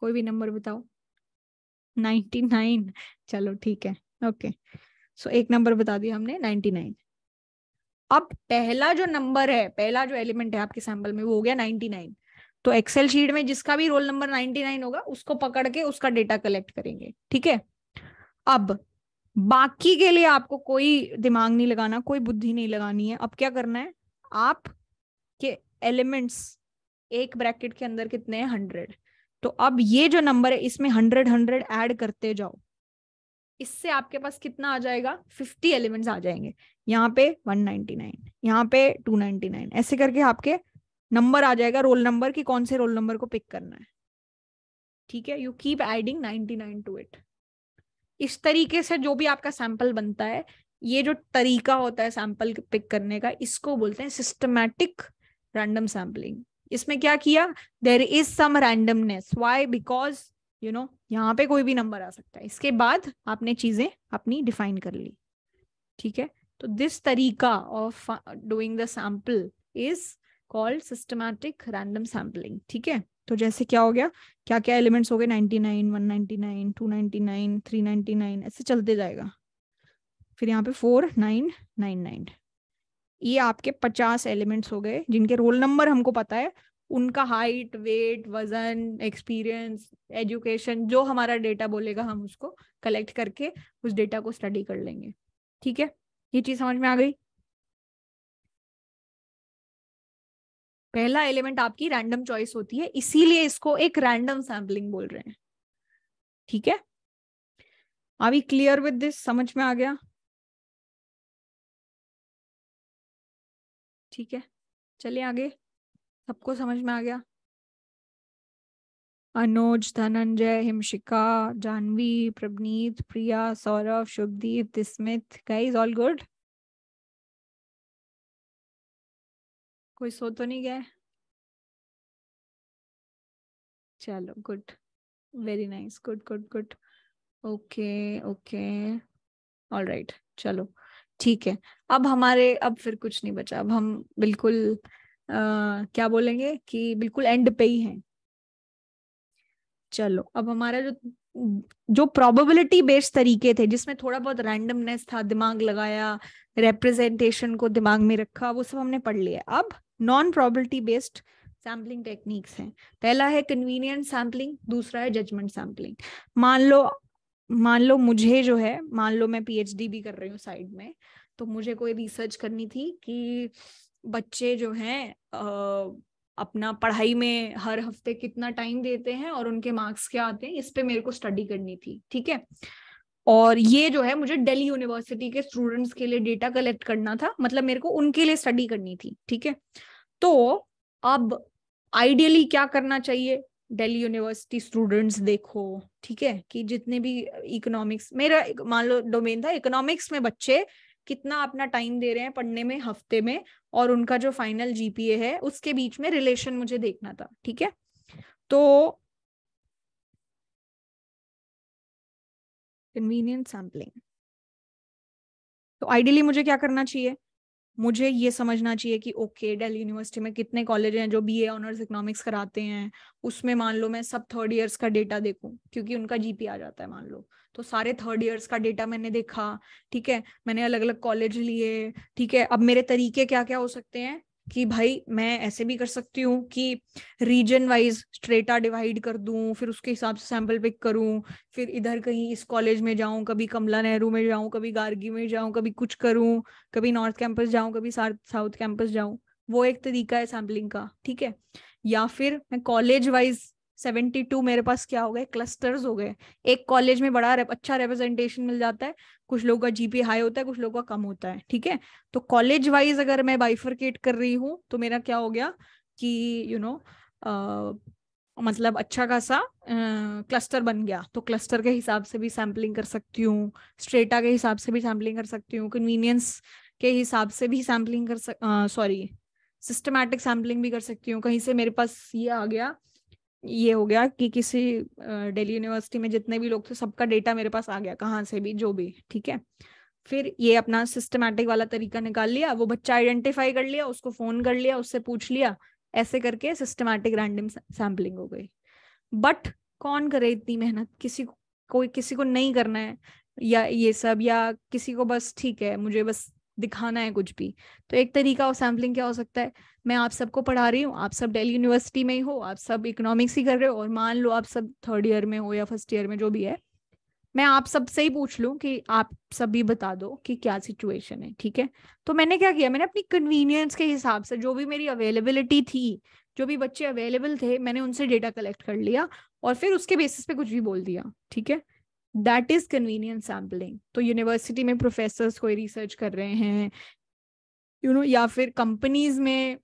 कोई भी नंबर बताओ, नाइंटी नाइन, चलो ठीक है ओके, सो एक नंबर बता दिया हमने नाइंटी नाइन। अब पहला जो नंबर है, पहला जो एलिमेंट है आपके सैंपल में वो हो गया नाइंटी नाइन, तो एक्सेल शीट में जिसका भी रोल नंबर निन्यानवे होगा उसको पकड़ के उसका डेटा कलेक्ट करेंगे, ठीक है। अब बाकी के लिए आपको कोई दिमाग नहीं लगाना, कोई बुद्धि नहीं लगानी है। अब क्या करना है, आप के एलिमेंट्स एक ब्रैकेट के अंदर कितने हैं, हंड्रेड। तो अब ये जो नंबर है इसमें हंड्रेड हंड्रेड ऐड करते जाओ, इससे आपके पास कितना आ जाएगा, फिफ्टी एलिमेंट्स आ जाएंगे। यहाँ पे वन नाइन्टी नाइन, यहाँ पे टू नाइन्टी नाइन, ऐसे करके आपके नंबर आ जाएगा, रोल नंबर की कौन से रोल नंबर को पिक करना है, ठीक है। You keep adding ninety nine to it. इस तरीके से जो भी आपका सैंपल बनता है, ये जो तरीका होता है सैंपल पिक करने का, इसको बोलते हैं सिस्टमैटिक रैंडम सैम्पलिंग। इसमें क्या किया, there is some randomness, why, because you know यहाँ पे कोई भी नंबर आ सकता है। इसके बाद आपने चीजें अपनी डिफाइन कर ली, ठीक है। तो दिस तरीका of doing the sample is called systematic random sampling, ठीक है। तो जैसे क्या हो गया, क्या क्या एलिमेंट्स हो गए, ninety nine, one ninety nine, two ninety nine, three ninety nine, ऐसे चलते जाएगा। फिर यहाँ पे फोर नाइन नाइन नाइन, ये आपके पचास एलिमेंट्स हो गए जिनके रोल नंबर हमको पता है, उनका हाइट, वेट, वजन, एक्सपीरियंस, एजुकेशन, जो हमारा डेटा बोलेगा हम उसको कलेक्ट करके उस डेटा को स्टडी कर लेंगे, ठीक है। ये चीज समझ में आ गई। पहला एलिमेंट आपकी रैंडम चॉइस होती है, इसीलिए इसको एक रैंडम सैम्पलिंग बोल रहे हैं, ठीक है। Are we clear with this, समझ में आ गया, ठीक है। चलिए आगे, सबको समझ में आ गया। Anuj, Dhananjay, Himshika, Janvi, Prabneet, Priya, Saurabh, Shubhdeep, Smith, guys all good? कोई सो तो नहीं गया? चलो good, very nice, good good good, okay okay, all right, चलो ठीक है। अब हमारे अब फिर कुछ नहीं बचा, अब हम बिल्कुल आ, क्या बोलेंगे कि बिल्कुल एंड पे ही हैं। चलो अब हमारा जो जो प्रोबेबिलिटी बेस्ड तरीके थे जिसमें थोड़ा बहुत रैंडमनेस था, दिमाग लगाया, रिप्रेजेंटेशन को दिमाग में रखा, वो सब हमने पढ़ लिया। अब non probability based sampling techniques हैं। पहला है कन्वीनियंट सैम्पलिंग, दूसरा है जजमेंट सैम्पलिंग। मान लो मान लो मुझे जो है, मान लो मैं पीएचडी भी कर रही हूँ साइड में, तो मुझे कोई रिसर्च करनी थी कि बच्चे जो हैं अपना पढ़ाई में हर हफ्ते कितना टाइम देते हैं और उनके मार्क्स क्या आते हैं, इस पे मेरे को स्टडी करनी थी, ठीक है। और ये जो है मुझे दिल्ली यूनिवर्सिटी के स्टूडेंट्स के लिए डेटा कलेक्ट करना था, मतलब मेरे को उनके लिए स्टडी करनी थी, ठीक है। तो अब आइडियली क्या करना चाहिए, दिल्ली यूनिवर्सिटी स्टूडेंट्स देखो, ठीक है, कि जितने भी इकोनॉमिक्स, मेरा मान लो डोमेन था इकोनॉमिक्स में, बच्चे कितना अपना टाइम दे रहे हैं पढ़ने में हफ्ते में, और उनका जो फाइनल जीपीए है उसके बीच में रिलेशन मुझे देखना था, ठीक है। तो कन्वीनियंट सैम्पलिंग, तो आइडियली मुझे क्या करना चाहिए, मुझे ये समझना चाहिए कि ओके दिल्ली यूनिवर्सिटी में कितने कॉलेज हैं जो बीए ऑनर्स इकोनॉमिक्स कराते हैं, उसमें मान लो मैं सब थर्ड ईयर्स का डेटा देखूं क्योंकि उनका जीपी आ जाता है मान लो, तो सारे थर्ड ईयर्स का डेटा मैंने देखा, ठीक है। मैंने अलग अलग कॉलेज लिए, ठीक है। अब मेरे तरीके क्या क्या हो सकते हैं कि भाई मैं ऐसे भी कर सकती हूँ कि रीजन वाइज स्ट्रेटा डिवाइड कर दूं, फिर उसके हिसाब से सैंपल पिक करूं, फिर इधर कहीं इस कॉलेज में जाऊं, कभी कमला नेहरू में जाऊं, कभी गार्गी में जाऊं, कभी कुछ करूं, कभी नॉर्थ कैंपस जाऊं, कभी साउथ कैंपस जाऊं। वो एक तरीका है सैम्पलिंग का, ठीक है। या फिर मैं कॉलेज वाइज सेवेंटी टू, मेरे पास क्या हो गए, क्लस्टर्स हो गए। एक कॉलेज में बड़ा रेप, अच्छा रिप्रेजेंटेशन मिल जाता है, कुछ लोगों का जीपी हाई होता है, कुछ लोगों का कम होता है, ठीक है। तो कॉलेज वाइज अगर मैं बाइफरकेट कर रही हूँ तो मेरा क्या हो गया कि यू you नो know, मतलब अच्छा खासा क्लस्टर बन गया। तो क्लस्टर के हिसाब से भी सैम्पलिंग कर सकती हूँ, स्ट्रेटा के हिसाब से भी सैम्पलिंग कर सकती हूँ, कन्वीनियंस के हिसाब से भी सैम्पलिंग कर सक सॉरी सिस्टमैटिक सैम्पलिंग भी कर सकती हूँ। कहीं से मेरे पास ये आ गया, ये हो गया कि किसी दिल्ली यूनिवर्सिटी में जितने भी लोग थे सबका डेटा मेरे पास आ गया, कहाँ से भी जो भी, ठीक है। फिर ये अपना सिस्टमैटिक वाला तरीका निकाल लिया, वो बच्चा आइडेंटिफाई कर लिया, उसको फोन कर लिया, उससे पूछ लिया, ऐसे करके सिस्टमैटिक रैंडम सैम्पलिंग हो गई। बट कौन करे इतनी मेहनत, किसी को कोई किसी को नहीं करना है या ये सब, या किसी को बस ठीक है मुझे बस दिखाना है कुछ भी। तो एक तरीका और सैम्पलिंग क्या हो सकता है, मैं आप सबको पढ़ा रही हूँ, आप सब दिल्ली यूनिवर्सिटी में ही हो, आप सब इकोनॉमिक्स ही कर रहे हो और मान लो आप सब थर्ड ईयर में हो या फर्स्ट ईयर में जो भी है, मैं आप सबसे ही पूछ लूँ कि आप सभी बता दो कि क्या सिचुएशन है। ठीक है, तो मैंने क्या किया, मैंने अपनी कन्वीनियंस के हिसाब से जो भी मेरी अवेलेबिलिटी थी, जो भी बच्चे अवेलेबल थे, मैंने उनसे डेटा कलेक्ट कर लिया और फिर उसके बेसिस पे कुछ भी बोल दिया। ठीक है, दैट इज कन्वीनियंट सैम्पलिंग। तो यूनिवर्सिटी में प्रोफेसर्स कोई रिसर्च कर रहे हैं, यू नो, या फिर कंपनीज में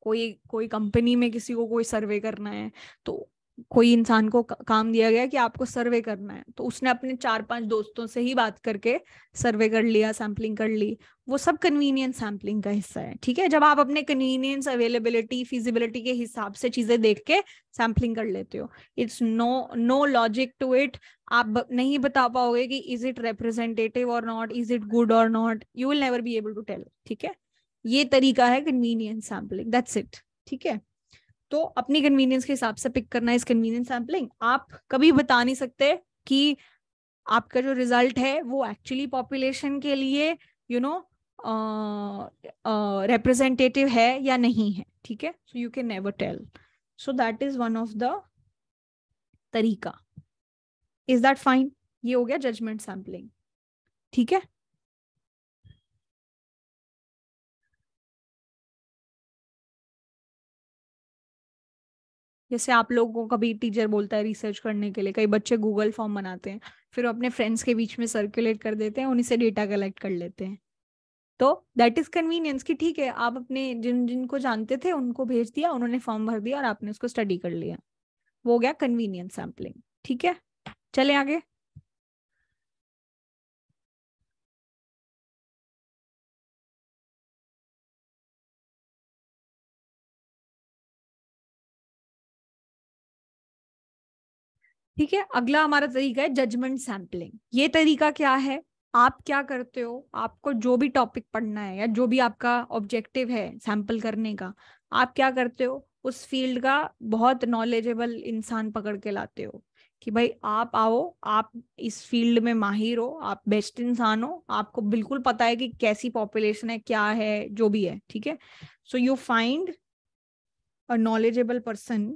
कोई कोई कंपनी में किसी को कोई सर्वे करना है, तो कोई इंसान को काम दिया गया कि आपको सर्वे करना है, तो उसने अपने चार पांच दोस्तों से ही बात करके सर्वे कर लिया, सैम्पलिंग कर ली, वो सब कन्वीनियंस सैम्पलिंग का हिस्सा है। ठीक है, जब आप अपने कन्वीनियंस, अवेलेबिलिटी, फिजिबिलिटी के हिसाब से चीजें देख के सैम्पलिंग कर लेते हो। It's no no logic to it. आप नहीं बता पाओगे कि इज इट रिप्रेजेंटेटिव और नॉट, इज इट गुड और not, you will never be able to tell. ठीक है, ये तरीका है कन्वीनियंस सैम्पलिंग, दैट्स इट। ठीक है, तो अपनी कन्वीनियंस के हिसाब से पिक करना इज कन्वीनियंस सैम्पलिंग। आप कभी बता नहीं सकते कि आपका जो रिजल्ट है वो एक्चुअली पॉपुलेशन के लिए, यू नो, रिप्रेजेंटेटिव है या नहीं है। ठीक है, so you can never tell. So that is one of the तरीका। Is that fine? ये हो गया जजमेंट सैम्पलिंग। ठीक है, जैसे आप लोगों को कभी टीचर बोलता है रिसर्च करने के लिए, कई बच्चे गूगल फॉर्म बनाते हैं, फिर अपने फ्रेंड्स के बीच में सर्कुलेट कर देते हैं, उन्हीं से डेटा कलेक्ट कर लेते हैं, तो दैट इज कन्वीनियंस। की ठीक है, आप अपने जिन जिनको जानते थे उनको भेज दिया, उन्होंने फॉर्म भर दिया और आपने उसको स्टडी कर लिया, वो हो गया कन्वीनियंस सैम्पलिंग। ठीक है, चले आगे। ठीक है, अगला हमारा तरीका है जजमेंट सैम्पलिंग। ये तरीका क्या है, आप क्या करते हो, आपको जो भी टॉपिक पढ़ना है या जो भी आपका ऑब्जेक्टिव है सैंपल करने का, आप क्या करते हो, उस फील्ड का बहुत नॉलेजेबल इंसान पकड़ के लाते हो कि भाई आप आओ, आप इस फील्ड में माहिर हो, आप बेस्ट इंसान हो, आपको बिल्कुल पता है कि कैसी पॉपुलेशन है, क्या है, जो भी है। ठीक है, so you find a knowledgeable person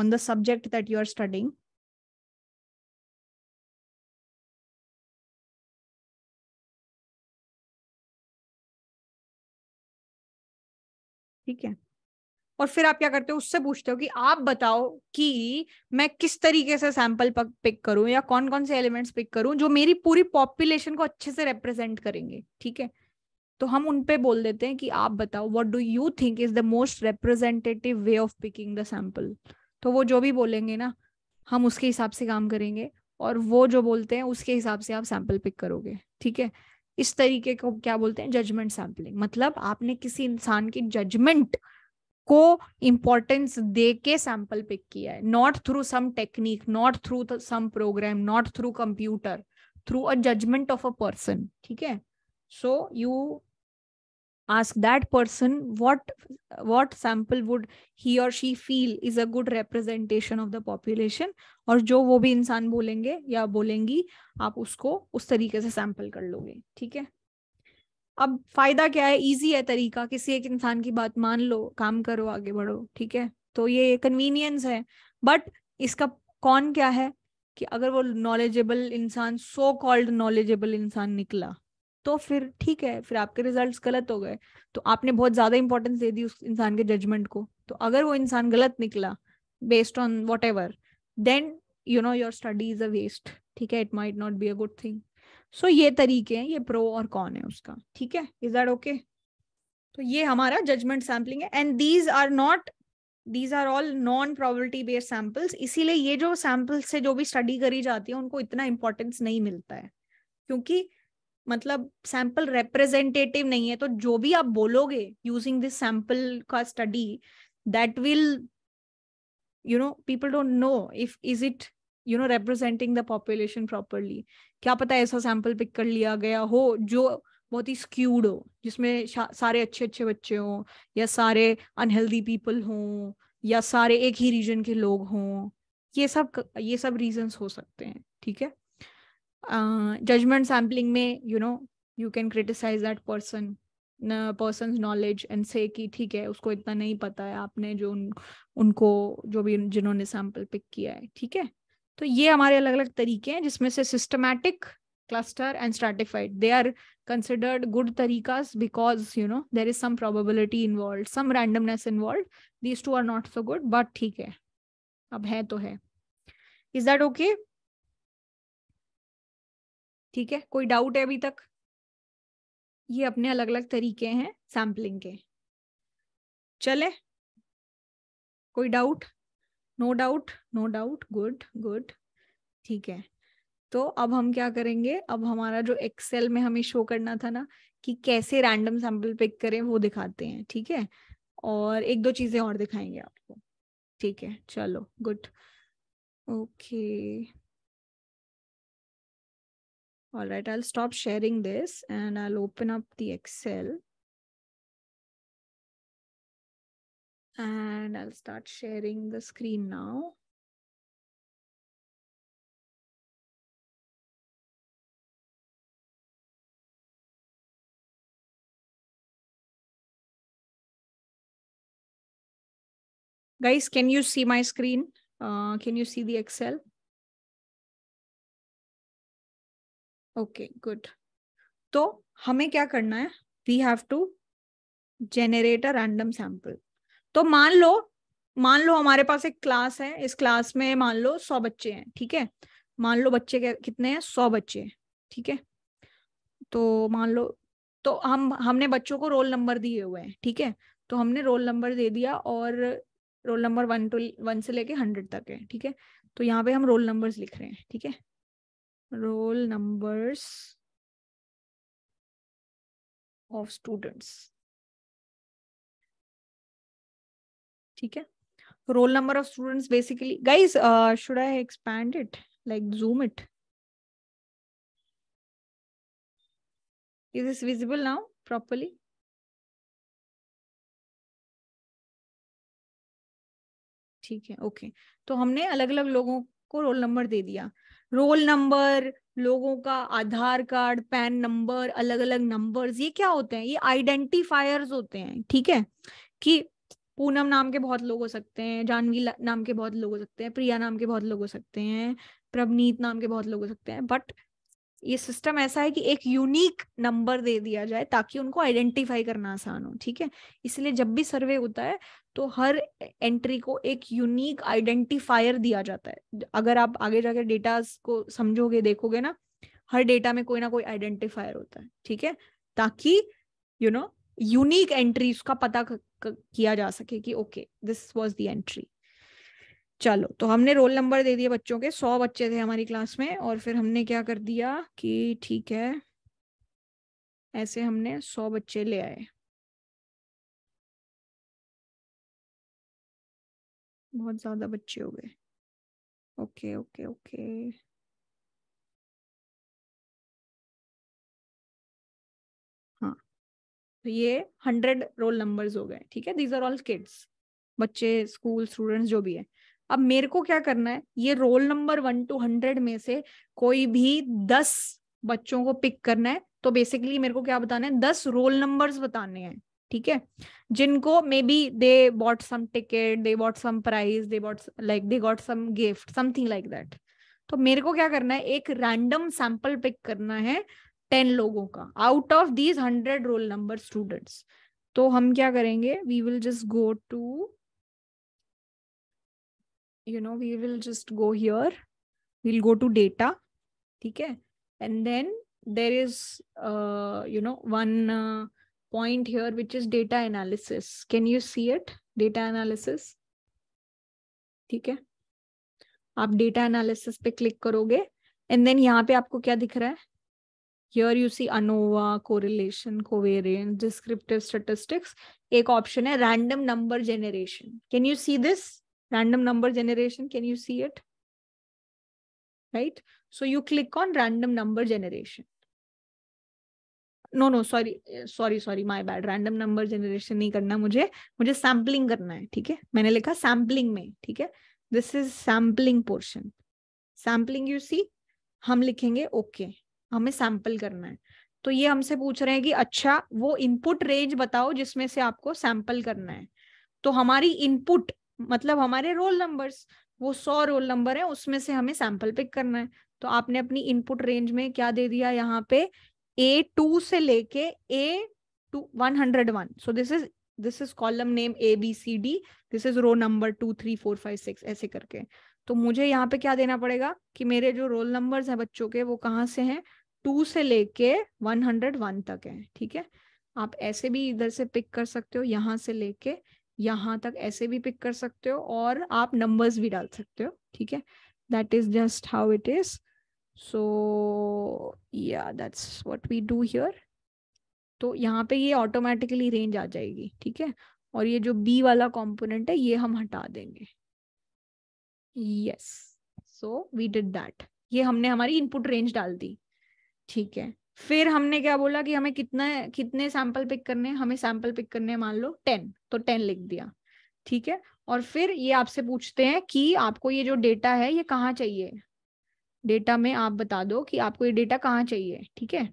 on the subject that you are studying, ठीक है, और फिर आप क्या करते हो, उससे पूछते हो कि आप बताओ कि मैं किस तरीके से सैंपल पिक करूं या कौन कौन से एलिमेंट्स पिक करूं जो मेरी पूरी पॉपुलेशन को अच्छे से रिप्रेजेंट करेंगे। ठीक है, तो हम उन पे बोल देते हैं कि आप बताओ what do you think is the most representative way of picking the sample. तो वो जो भी बोलेंगे ना, हम उसके हिसाब से काम करेंगे और वो जो बोलते हैं उसके हिसाब से आप सैंपल पिक करोगे। ठीक है, इस तरीके को क्या बोलते हैं, जजमेंट सैम्पलिंग। मतलब आपने किसी इंसान की जजमेंट को इम्पोर्टेंस दे के सैंपल पिक किया है, not through some technique, not through some program, not through computer, through a judgement of a person. ठीक है, so you ask that person what what sample would he or she feel is a good representation of the population, और जो वो भी इंसान बोलेंगे या बोलेंगी, आप उसको उस तरीके से सैंपल कर लोगे। ठीक है, अब फायदा क्या है, इजी है तरीका, किसी एक इंसान की बात मान लो, काम करो, आगे बढ़ो। ठीक है, तो ये कन्वीनियंस है, बट इसका कौन क्या है कि अगर वो नॉलेजेबल इंसान, सो कॉल्ड नॉलेजेबल इंसान निकला, तो फिर ठीक है, फिर आपके रिजल्ट्स गलत हो गए, तो आपने बहुत ज्यादा इंपॉर्टेंस दे दी उस इंसान के जजमेंट को। तो अगर वो इंसान गलत निकला based on whatever, then you know your study is a waste. ठीक है, it might not be a good thing. सो ये तरीके हैं, ये प्रो और कॉन है उसका। ठीक है, इज दैट ओके? तो ये हमारा जजमेंट सैम्पलिंग है, and these are not these are all non probability based samples. इसीलिए ये जो सैम्पल्स से जो भी स्टडी करी जाती है उनको इतना इंपॉर्टेंस नहीं मिलता है, क्योंकि मतलब सैंपल रिप्रेजेंटेटिव नहीं है। तो जो भी आप बोलोगे यूजिंग दिस सैंपल का study, that will, you know, people don't know if is it, you know, representing the population properly. क्या पता ऐसा सैंपल पिक कर लिया गया हो जो बहुत ही स्क्यूड हो, जिसमें सारे अच्छे अच्छे बच्चे हों या सारे अनहेल्दी पीपल हों या सारे एक ही रीजन के लोग हों। ये सब ये सब रीजंस हो सकते हैं, ठीक है। जजमेंट uh, सैम्पलिंग में you know you can criticise that person person's knowledge and से कि ठीक है उसको इतना नहीं पता है, आपने जो उन, उनको जो भी जिन्होंने सैंपल पिक किया है, ठीक है। तो ये हमारे अलग अलग तरीके हैं जिसमें से systematic, cluster and stratified, they are considered good तरीकास because you know there is some probability involve, some randomness involve, these two are not so good, but ठीक है अब है तो है। Is that okay? ठीक है, कोई डाउट है अभी तक? ये अपने अलग अलग तरीके हैं सैम्पलिंग के। चले, कोई doubt? No doubt, no doubt, good good, ठीक है। तो अब हम क्या करेंगे, अब हमारा जो एक्सेल में हमें शो करना था ना कि कैसे रैंडम सैंपल पिक करें, वो दिखाते हैं, ठीक है। और एक दो चीजें और दिखाएंगे आपको, ठीक है। चलो good, okay, all right, I'll stop sharing this and I'll open up the Excel and I'll start sharing the screen now. Guys, can you see my screen? Uh, can you see the Excel? Okay good. तो हमें क्या करना है, we have to generate a random sample. तो मान लो मान लो हमारे पास एक क्लास है, इस क्लास में मान लो सौ बच्चे हैं, ठीक है। मान लो बच्चे कितने हैं, सौ बच्चे हैं, ठीक है। तो मान लो तो हम हमने बच्चों को रोल नंबर दिए हुए हैं, ठीक है। तो हमने रोल नंबर दे दिया और roll number one to one से लेके हंड्रेड तक है, ठीक है। तो यहाँ पे हम रोल नंबर्स लिख रहे हैं, ठीक है, रोल नंबर्स ऑफ स्टूडेंट्स, ठीक है। Roll number of students basically, guys should I expand it, like zoom it? Is this visible now properly? ठीक है, ओके okay. तो हमने अलग अलग लोगों को रोल नंबर दे दिया, रोल नंबर, लोगों का आधार कार्ड, पैन नंबर, अलग अलग नंबर्स, ये क्या होते हैं, ये आइडेंटिफायर्स होते हैं, ठीक है। कि पूनम नाम के बहुत लोग हो सकते हैं, जानवी नाम के बहुत लोग हो सकते हैं, प्रिया नाम के बहुत लोग हो सकते हैं, प्रवनीत नाम के बहुत लोग हो सकते हैं, बट ये सिस्टम ऐसा है कि एक यूनिक नंबर दे दिया जाए ताकि उनको आइडेंटिफाई करना आसान हो, ठीक है। इसलिए जब भी सर्वे होता है तो हर एंट्री को एक यूनिक आइडेंटिफायर दिया जाता है। अगर आप आगे जाके डेटा को समझोगे, देखोगे ना, हर डेटा में कोई ना कोई आइडेंटिफायर होता है, ठीक है, ताकि यू नो यूनिक एंट्रीज का पता किया जा सके कि okay this was the entry. चलो, तो हमने रोल नंबर दे दिए बच्चों के, सौ बच्चे थे हमारी क्लास में, और फिर हमने क्या कर दिया कि ठीक है ऐसे हमने सौ बच्चे ले आए, बहुत ज्यादा बच्चे हो गए, ओके ओके ओके। हाँ, तो ये हंड्रेड रोल नंबर्स हो गए, ठीक है। दीज आर ऑल किड्स, बच्चे, स्कूल स्टूडेंट्स जो भी है। अब मेरे को क्या करना है, ये roll number one to hundred में से कोई भी दस बच्चों को पिक करना है। तो बेसिकली मेरे को क्या बताना है, दस रोल नंबर्स बताने हैं, ठीक है, जिनको maybe they bought some ticket, they bought some prize, they bought like they got some gift, something like that. तो मेरे को क्या करना है, एक रैंडम सैंपल पिक करना है टेन लोगों का out of these hundred roll number students. तो हम क्या करेंगे, we will just go to you know we will just go here, we'll go to data, ठीक है, and then there is uh, you know one uh, point here which is data analysis. Can you see it, data analysis? ठीक है, आप data analysis पे click करोगे and then यहाँ पे आपको क्या दिख रहा है, here you see ANOVA, correlation, covariance, descriptive statistics, एक option है random number generation. Can you see this? Random number generation, can you see it? Right, so you click on random number generation. No no sorry sorry sorry my bad, random number generation नहीं करना मुझे, मुझे sampling करना है, ठीक है। मैंने लिखा sampling में, ठीक है, This is sampling portion. Sampling you see, हम लिखेंगे ओके okay. हमें सैंपल करना है, तो ये हमसे पूछ रहे हैं कि अच्छा वो इनपुट रेंज बताओ जिसमें से आपको सैंपल करना है। तो हमारी इनपुट मतलब हमारे रोल नंबर्स, वो सौ रोल नंबर है, उसमें से हमें सैंपल पिक करना है। तो आपने अपनी इनपुट रेंज में क्या दे दिया यहाँ पे, ए टू से लेके A two one hundred one. So this is this is column name A B C D, this is row number two three four five six ऐसे करके। तो मुझे यहाँ पे क्या देना पड़ेगा कि मेरे जो रोल नंबर्स हैं बच्चों के वो कहाँ से हैं, टू से लेके वन हंड्रेड वन तक है। ठीक है, आप ऐसे भी इधर से पिक कर सकते हो, यहाँ से लेके यहाँ तक ऐसे भी पिक कर सकते हो, और आप नंबर्स भी डाल सकते हो। ठीक है, that is just how it is. So या that's what we do here. तो यहाँ पे ये ऑटोमेटिकली रेंज आ जाएगी। ठीक है, और ये जो बी वाला कॉम्पोनेंट है ये हम हटा देंगे। Yes, so we did that. ये हमने हमारी इनपुट रेंज डाल दी। ठीक है, फिर हमने क्या बोला कि हमें कितना कितने सैंपल पिक करने हैं, हमें सैंपल पिक करने हैं मान लो टेन, तो टेन लिख दिया। ठीक है, और फिर ये आपसे पूछते हैं कि आपको ये जो डेटा है ये कहाँ चाहिए, डेटा में आप बता दो कि आपको ये डेटा कहाँ चाहिए। ठीक है,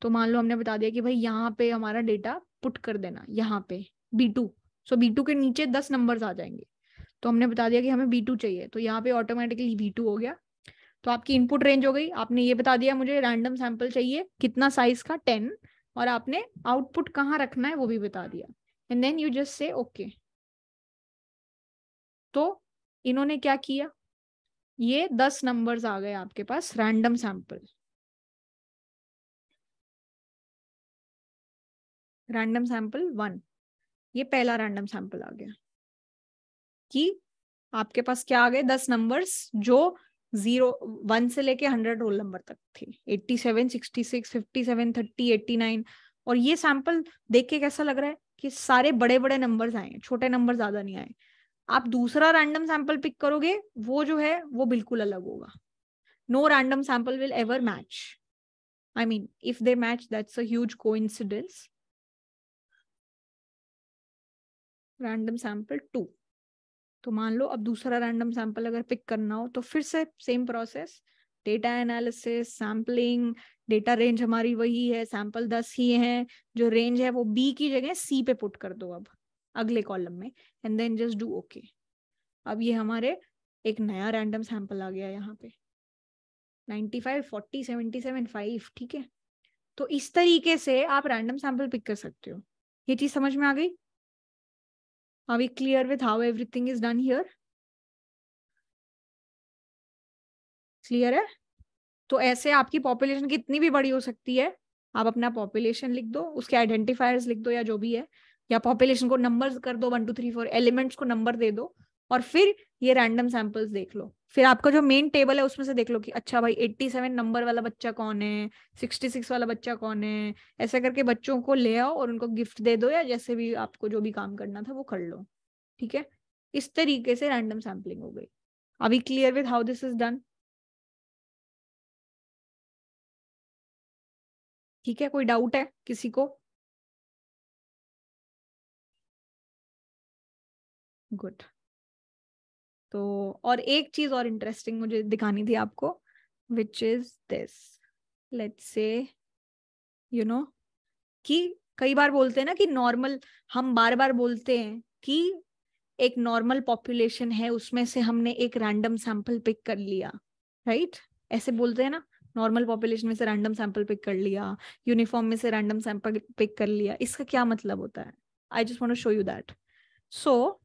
तो मान लो हमने बता दिया कि भाई यहाँ पे हमारा डेटा पुट कर देना, यहाँ पे B two. So B two के नीचे दस नंबर्स आ जाएंगे, तो हमने बता दिया कि हमें बी टू चाहिए, तो यहाँ पे ऑटोमेटिकली बी टू हो गया। तो आपकी इनपुट रेंज हो गई, आपने ये बता दिया मुझे रैंडम सैंपल चाहिए कितना साइज का, टेन, और आपने आउटपुट कहाँ रखना है वो भी बता दिया, and then you just say okay. तो इन्होंने क्या किया, ये दस नंबर्स आ गए आपके पास random sample. Random sample one, ये पहला रैंडम सैंपल आ गया कि आपके पास क्या आ गए, दस नंबर्स जो जीरो वन से लेके हंड्रेड रोल नंबर तक थे, सत्तासी, छियासठ, सत्तावन, तीस, नवासी। और ये सैंपल देख के कैसा लग रहा है कि सारे बड़े बड़े नंबर्स आए, छोटे नंबर ज्यादा नहीं आए। आप दूसरा रैंडम सैंपल पिक करोगे वो जो है वो बिल्कुल अलग होगा। No random sample will ever match, I mean if they match that's a huge coincidence. Random sample two, तो मान लो अब दूसरा रैंडम सैंपल अगर पिक करना हो तो फिर से same process, data analysis, sampling, data range हमारी वही है, सैंपल दस ही है, जो रेंज है वो बी की जगह सी पे पुट कर दो अब अगले कॉलम में, and then just do okay. अब ये हमारे एक नया रैंडम सैंपल आ गया यहाँ पे ninety five, forty, seventy seven, five. ठीक है, तो इस तरीके से आप रैंडम सैंपल पिक कर सकते हो। ये चीज समझ में आ गई? Are we clear with how everything is done here? Clear है? तो ऐसे आपकी पॉपुलेशन कितनी भी बड़ी हो सकती है, आप अपना पॉपुलेशन लिख दो, उसके आइडेंटिफायर्स लिख दो या जो भी है, या पॉपुलेशन को नंबर्स कर दो one two three four, elements को नंबर दे दो, और फिर ये रैंडम सैंपल्स देख लो। फिर आपका जो मेन टेबल है उसमें से देख लो कि अच्छा भाई सत्तासी नंबर वाला बच्चा कौन है, छियासठ वाला बच्चा कौन है, ऐसा करके बच्चों को ले आओ और उनको गिफ्ट दे दो, या जैसे भी आपको जो भी काम करना था वो कर लो। ठीक है, इस तरीके से रैंडम सैम्पलिंग हो गई। Are we clear with how this is done? ठीक है, कोई डाउट है किसी को? गुड। तो और एक चीज और इंटरेस्टिंग मुझे दिखानी थी आपको, which is this, let's say you know कि कई बार बोलते हैं ना कि नॉर्मल, हम बार बार बोलते हैं कि एक नॉर्मल पॉपुलेशन है उसमें से हमने एक रैंडम सैंपल पिक कर लिया, राइट? ऐसे बोलते हैं ना, नॉर्मल पॉपुलेशन में से रैंडम सैंपल पिक कर लिया, यूनिफॉर्म में से रैंडम सैंपल पिक कर लिया। इसका क्या मतलब होता है? I just want to show you that. सो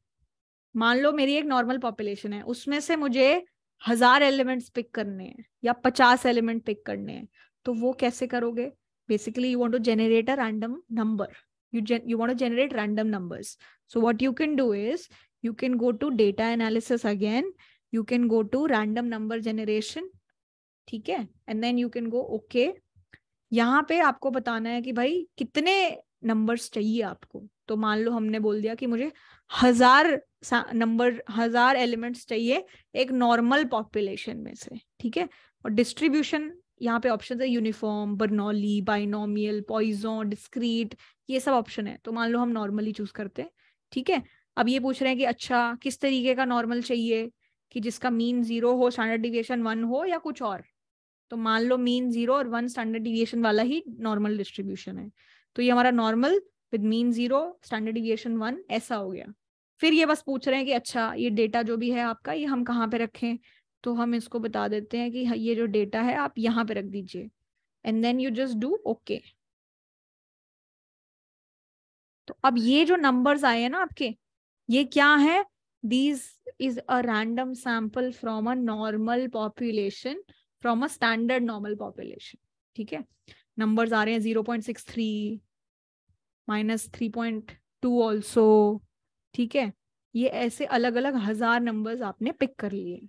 मान लो मेरी एक नॉर्मल पॉपुलेशन है, उसमें से मुझे हजार एलिमेंट्स पिक करने हैं या पचास एलिमेंट पिक करने हैं, तो वो कैसे करोगे? Basically you want to generate a random number, you you want to generate random numbers. So what you can do is you can go to data analysis again, you can go to random number generation. ठीक है, and then you can go okay. यहाँ पे आपको बताना है कि भाई कितने नंबर्स चाहिए आपको। तो मान लो हमने बोल दिया कि मुझे हजार नंबर हजार एलिमेंट्स चाहिए एक नॉर्मल पॉपुलेशन में से। ठीक है, और डिस्ट्रीब्यूशन यहाँ पे ऑप्शन है, uniform, Bernoulli, binomial, Poisson, discrete, ये सब ऑप्शन है। तो मान लो हम नॉर्मली चूज करते हैं। ठीक है, अब ये पूछ रहे हैं कि अच्छा किस तरीके का नॉर्मल चाहिए, कि जिसका मीन जीरो हो, स्टैंडर्ड डिविएशन वन हो या कुछ और। तो मान लो मीन जीरो और वन स्टैंडर्ड डिविएशन वाला ही नॉर्मल डिस्ट्रीब्यूशन है। तो ये हमारा normal with mean zero standard deviation one ऐसा हो गया। फिर ये बस पूछ रहे हैं कि अच्छा ये डेटा जो भी है आपका ये हम कहाँ पे रखें, तो हम इसको बता देते हैं कि ये जो डेटा है आप यहाँ पे रख दीजिए and then you just do okay. तो अब ये जो नंबर्स आए हैं ना आपके, ये क्या है? These is a random sample from a normal population, from a standard normal population, ठीक है। नंबर्स आ रहे हैं zero point six three, minus three point two also, ठीक है। ये ऐसे अलग अलग हजार नंबर्स आपने पिक कर लिए,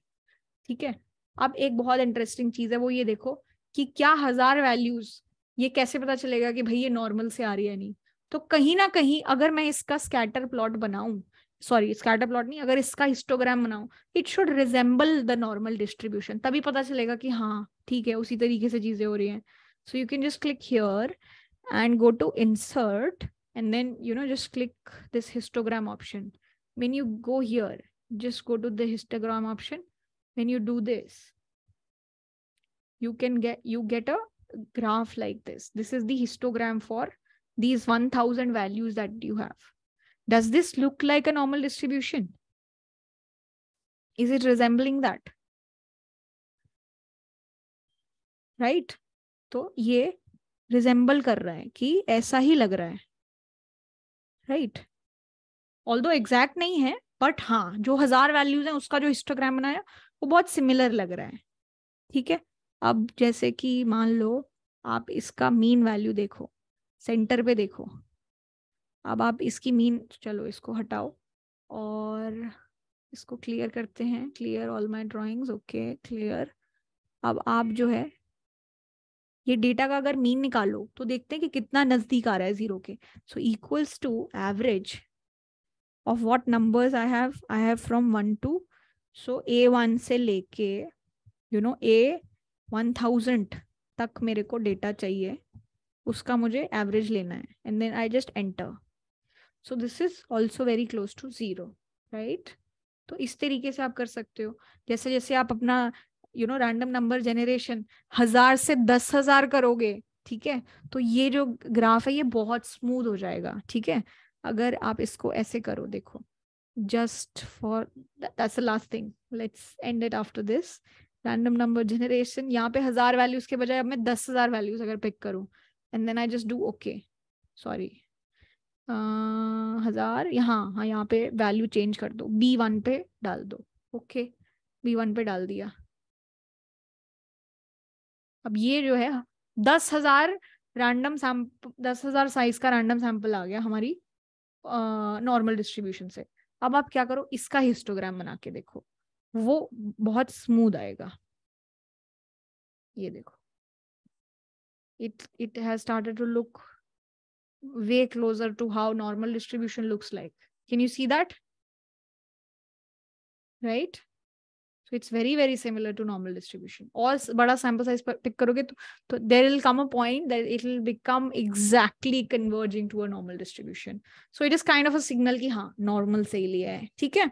ठीक है। अब एक बहुत इंटरेस्टिंग चीज है, वो ये देखो कि क्या हजार वैल्यूज, ये कैसे पता चलेगा कि भाई ये नॉर्मल से आ रही है नहीं? तो कहीं ना कहीं अगर मैं इसका स्कैटर प्लॉट बनाऊं, सॉरी स्कैटर प्लॉट नहीं, अगर इसका हिस्टोग्राम बनाऊं, it should resemble the normal distribution, तभी पता चलेगा कि हाँ ठीक है उसी तरीके से चीजें हो रही हैं। So you can just click here and go to insert and then you know just click this histogram option. When you go here just go to the histogram option, when you do this you can get you get a graph like this. This is the histogram for these one thousand values that you have. Does this look like a normal distribution? Is it resembling that? Right? तो ये resemble कर रहा है कि ऐसा ही लग रहा है, right? Although exact नहीं है, but हाँ जो हजार values हैं उसका जो histogram बनाया वो बहुत similar लग रहा है, ठीक है। अब जैसे कि मान लो आप इसका mean value देखो, सेंटर पे देखो, अब आप इसकी मीन, चलो इसको हटाओ और इसको क्लियर करते हैं, clear all my drawings, okay clear. अब आप जो है ये डेटा का अगर मीन निकालो तो देखते हैं कि कितना नजदीक आ रहा है जीरो के। So equals to average of what numbers I have I have from one to, so A one से लेके you know A one thousand तक मेरे को डेटा चाहिए, उसका मुझे एवरेज लेना है and then I just enter. So this is also very close to zero, right. तो इस तरीके से आप कर सकते हो। जैसे जैसे आप अपना you know random number generation हजार से दस हजार करोगे, ठीक है, तो ये जो ग्राफ है ये बहुत स्मूथ हो जाएगा, ठीक है। अगर आप इसको ऐसे करो, देखो, just for that's the last thing, let's end it after this random number generation. यहाँ पे हजार वैल्यूज के बजाय अब मैं दस हजार वैल्यूज अगर पिक करूँ and then I just do okay, sorry uh, हजार यहाँ हाँ यहाँ पे वैल्यू चेंज कर दो, बी वन पे डाल दो, ओके okay, बी वन पे डाल दिया। अब ये जो है दस हजार रैंडम सैम्पल, दस हजार साइज का रैंडम सैम्पल आ गया हमारी नॉर्मल uh, डिस्ट्रीब्यूशन से। अब आप क्या करो, इसका हिस्टोग्राम बना के देखो, वो बहुत स्मूथ आएगा। ये देखो it it has started to look way closer to how normal distribution looks like. Can you see that? Right? So it's very very similar to normal distribution. और बड़ा sample size pick करोगे तो, तो there will come a point that it will become exactly converging to a normal distribution. So it is kind of a signal कि हाँ normal से ही लिया है, ठीक है।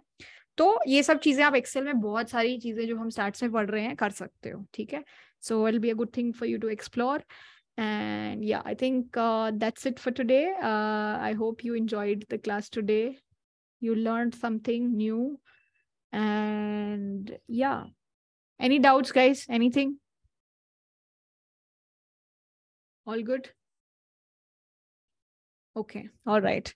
तो ये सब चीजें आप एक्सेल में, बहुत सारी चीजें जो हम स्टैट्स में पढ़ रहे हैं, कर सकते हो, ठीक है। So it'll be a good thing for you to explore. And yeah, I think uh, that's it for today. Uh, I hope you enjoyed the class today. You learned something new. And yeah, any doubts, guys? Anything? All good? Okay. All right.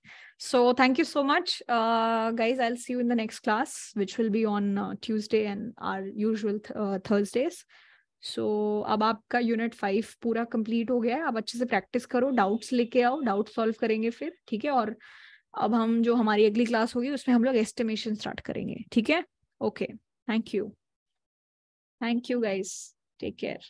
So thank you so much, uh, guys. I'll see you in the next class, which will be on uh, Tuesday and our usual th uh, Thursdays. So so, अब आपका unit five पूरा complete हो गया है। अब अच्छे से practice करो, डाउट्स लेके आओ, डाउट सॉल्व करेंगे फिर, ठीक है। और अब हम जो हमारी अगली क्लास होगी उसमें हम लोग एस्टिमेशन स्टार्ट करेंगे, ठीक है। Okay. Thank you. Thank you, guys. Take care.